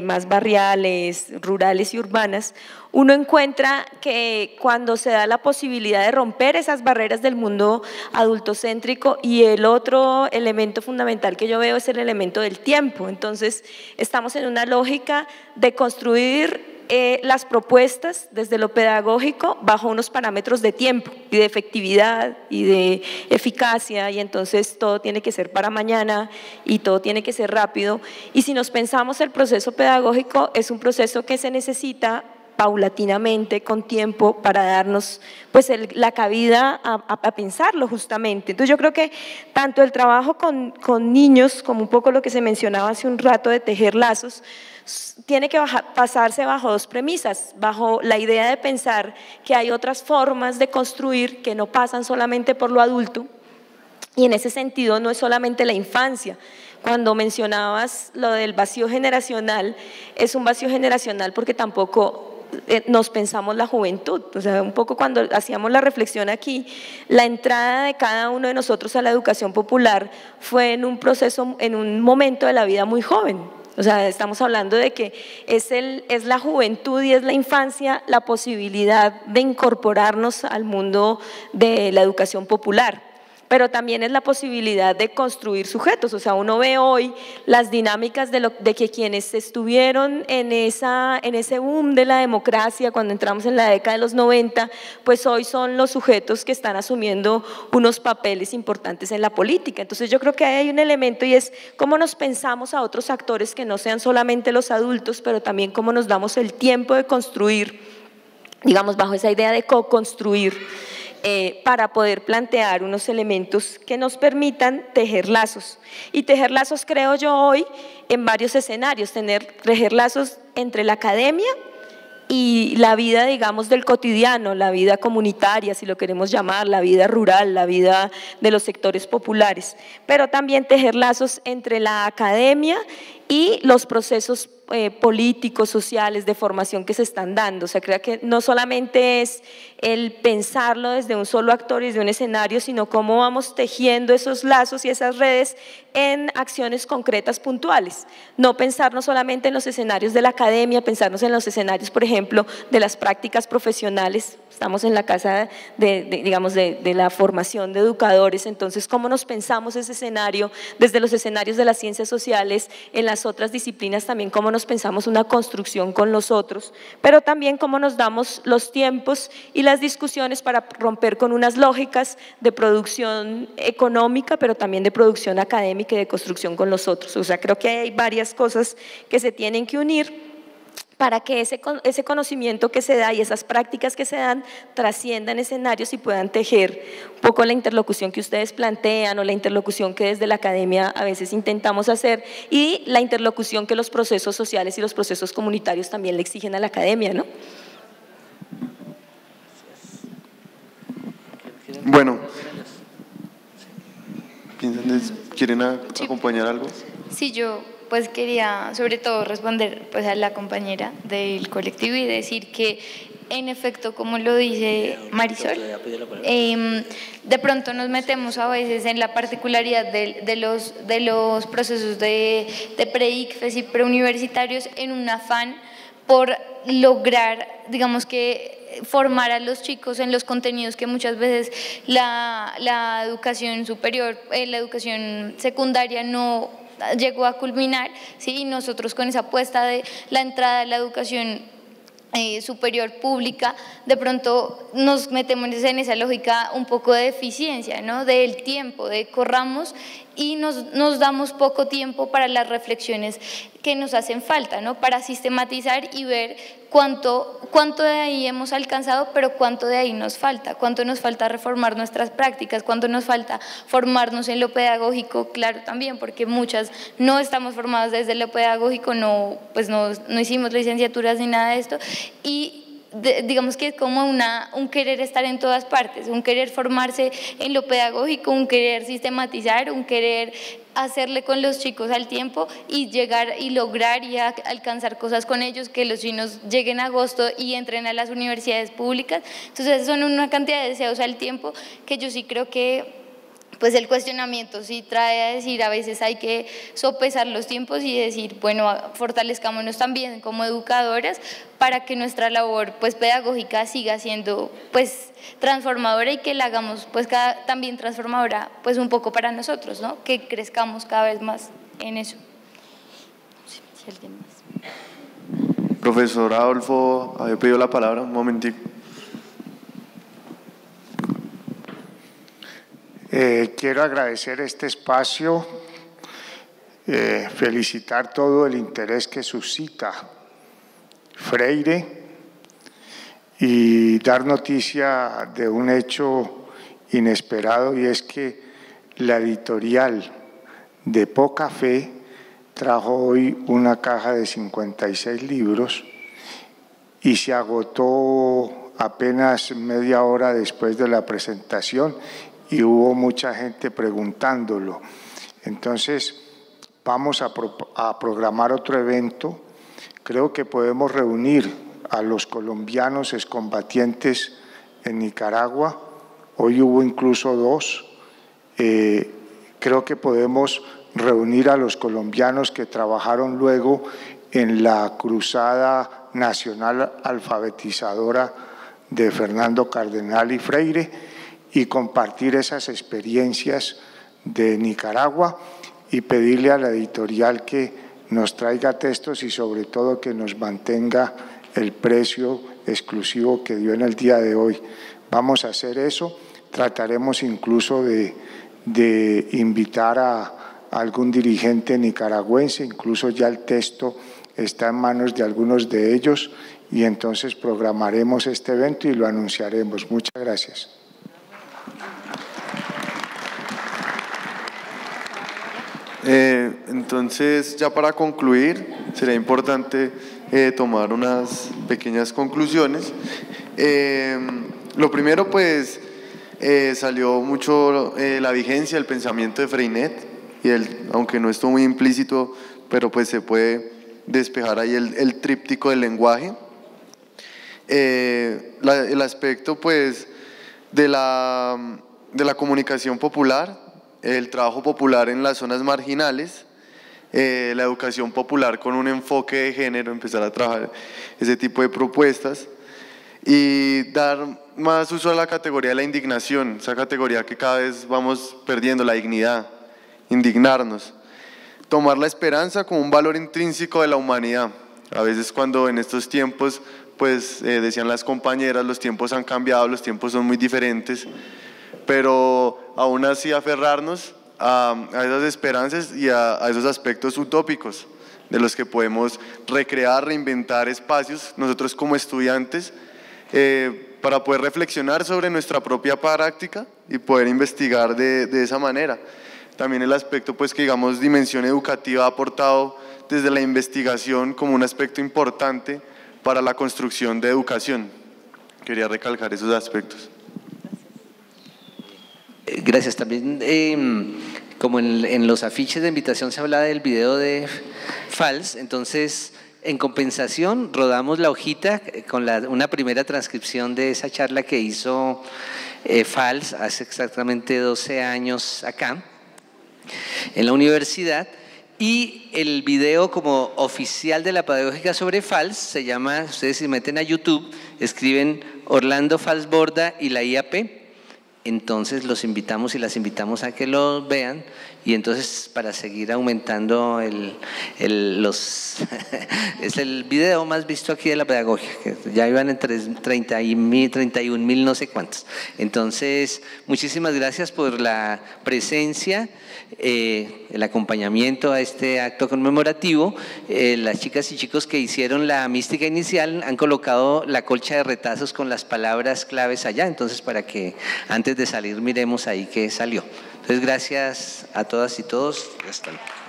más barriales, rurales y urbanas, uno encuentra que cuando se da la posibilidad de romper esas barreras del mundo adultocéntrico, y el otro elemento fundamental que yo veo es el elemento del tiempo. Entonces, estamos en una lógica de construir las propuestas desde lo pedagógico bajo unos parámetros de tiempo y de efectividad y de eficacia, y entonces todo tiene que ser para mañana y todo tiene que ser rápido. Y si nos pensamos el proceso pedagógico, es un proceso que se necesita paulatinamente, con tiempo, para darnos pues la cabida a pensarlo justamente. Entonces yo creo que tanto el trabajo con niños, como un poco lo que se mencionaba hace un rato de tejer lazos, tiene que pasarse bajo dos premisas, bajo la idea de pensar que hay otras formas de construir que no pasan solamente por lo adulto, y en ese sentido no es solamente la infancia. Cuando mencionabas lo del vacío generacional, es un vacío generacional porque tampoco nos pensamos la juventud. O sea, un poco cuando hacíamos la reflexión aquí, la entrada de cada uno de nosotros a la educación popular fue en un proceso, en un momento de la vida muy joven. O sea, estamos hablando de que es la juventud y es la infancia la posibilidad de incorporarnos al mundo de la educación popular, pero también es la posibilidad de construir sujetos. O sea, uno ve hoy las dinámicas de que quienes estuvieron en ese boom de la democracia cuando entramos en la década de los 90, pues hoy son los sujetos que están asumiendo unos papeles importantes en la política. Entonces yo creo que hay un elemento, y es cómo nos pensamos a otros actores que no sean solamente los adultos, pero también cómo nos damos el tiempo de construir, digamos, bajo esa idea de co-construir, para poder plantear unos elementos que nos permitan tejer lazos. Y tejer lazos, creo yo, hoy en varios escenarios, tejer lazos entre la academia y la vida, digamos, del cotidiano, la vida comunitaria, si lo queremos llamar, la vida rural, la vida de los sectores populares, pero también tejer lazos entre la academia y los procesos políticos, sociales, de formación que se están dando. O sea, creo que no solamente es el pensarlo desde un solo actor y desde un escenario, sino cómo vamos tejiendo esos lazos y esas redes en acciones concretas, puntuales. No pensarnos solamente en los escenarios de la academia, pensarnos en los escenarios, por ejemplo, de las prácticas profesionales. Estamos en la casa de la formación de educadores. Entonces, ¿cómo nos pensamos ese escenario desde los escenarios de las ciencias sociales, en las otras disciplinas también, cómo nos pensamos una construcción con los otros, pero también cómo nos damos los tiempos y las discusiones para romper con unas lógicas de producción económica, pero también de producción académica y de construcción con los otros? O sea, creo que hay varias cosas que se tienen que unir para que ese conocimiento que se da y esas prácticas que se dan trasciendan escenarios y puedan tejer un poco la interlocución que ustedes plantean, o la interlocución que desde la academia a veces intentamos hacer, y la interlocución que los procesos sociales y los procesos comunitarios también le exigen a la academia, ¿no? Bueno, ¿quieren acompañar algo? Sí, yo pues quería sobre todo responder pues a la compañera del colectivo y decir que en efecto, como lo dice Marisol, de pronto nos metemos a veces en la particularidad de los procesos de pre-ICFES y preuniversitarios en un afán por lograr, digamos, que formar a los chicos en los contenidos que muchas veces la educación superior, la educación secundaria no llegó a culminar, ¿sí? Y nosotros con esa apuesta de la entrada a la educación superior pública, de pronto nos metemos en esa lógica un poco de eficiencia, ¿no? Del tiempo, de corramos y nos damos poco tiempo para las reflexiones que nos hacen falta, ¿no? Para sistematizar y ver cuánto de ahí hemos alcanzado, pero cuánto de ahí nos falta, cuánto nos falta reformar nuestras prácticas, cuánto nos falta formarnos en lo pedagógico, claro también, porque muchas no estamos formadas desde lo pedagógico, no hicimos licenciaturas ni nada de esto, y digamos que es como un querer estar en todas partes, un querer formarse en lo pedagógico, un querer sistematizar, un querer hacerle con los chicos al tiempo y llegar y lograr y alcanzar cosas con ellos, que los chinos lleguen a agosto y entren a las universidades públicas. Entonces son una cantidad de deseos al tiempo que yo sí creo que pues el cuestionamiento sí trae a decir, a veces hay que sopesar los tiempos y decir, bueno, fortalezcámonos también como educadoras para que nuestra labor pues pedagógica siga siendo pues transformadora y que la hagamos pues también transformadora pues un poco para nosotros, ¿no? Que crezcamos cada vez más en eso. No sé si alguien más. Profesor Adolfo, había pedido la palabra, un momentico. Quiero agradecer este espacio, felicitar todo el interés que suscita Freire y dar noticia de un hecho inesperado, y es que la editorial de Poca Fe trajo hoy una caja de 56 libros y se agotó apenas media hora después de la presentación. Y hubo mucha gente preguntándolo. Entonces, vamos a programar otro evento. Creo que podemos reunir a los colombianos excombatientes en Nicaragua. Hoy hubo incluso dos. Creo que podemos reunir a los colombianos que trabajaron luego en la Cruzada Nacional Alfabetizadora de Fernando Cardenal y Freire, y compartir esas experiencias de Nicaragua y pedirle a la editorial que nos traiga textos y sobre todo que nos mantenga el precio exclusivo que dio en el día de hoy. Vamos a hacer eso, trataremos incluso de invitar a algún dirigente nicaragüense, incluso ya el texto está en manos de algunos de ellos, y entonces programaremos este evento y lo anunciaremos. Muchas gracias. Entonces, ya para concluir, sería importante tomar unas pequeñas conclusiones. Lo primero, pues, salió mucho la vigencia del pensamiento de Freinet, y aunque no estuvo muy implícito, pero pues se puede despejar ahí el tríptico del lenguaje. El aspecto, pues, de la comunicación popular, el trabajo popular en las zonas marginales, la educación popular con un enfoque de género, empezar a trabajar ese tipo de propuestas y dar más uso a la categoría de la indignación, esa categoría que cada vez vamos perdiendo, la dignidad, indignarnos. Tomar la esperanza como un valor intrínseco de la humanidad. A veces cuando en estos tiempos, pues decían las compañeras, los tiempos han cambiado, los tiempos son muy diferentes, pero aún así aferrarnos a esas esperanzas y a esos aspectos utópicos de los que podemos recrear, reinventar espacios, nosotros como estudiantes, para poder reflexionar sobre nuestra propia práctica y poder investigar de esa manera. También el aspecto, pues, que digamos Dimensión Educativa ha aportado desde la investigación como un aspecto importante para la construcción de educación. Quería recalcar esos aspectos. Gracias. También, como en los afiches de invitación se hablaba del video de Fals, entonces en compensación rodamos la hojita con una primera transcripción de esa charla que hizo Fals hace exactamente 12 años acá en la universidad, y el video como oficial de la pedagógica sobre Fals se llama, ustedes se meten a YouTube, escriben Orlando Fals Borda y la IAP, entonces los invitamos y las invitamos a que lo vean, y entonces para seguir aumentando es el video más visto aquí de la pedagogía, que ya iban en 31.000 no sé cuántos. Entonces, muchísimas gracias por la presencia, el acompañamiento a este acto conmemorativo. Las chicas y chicos que hicieron la mística inicial han colocado la colcha de retazos con las palabras claves allá, entonces para que antes de salir miremos ahí qué salió. Entonces, gracias a todas y todos. Hasta luego.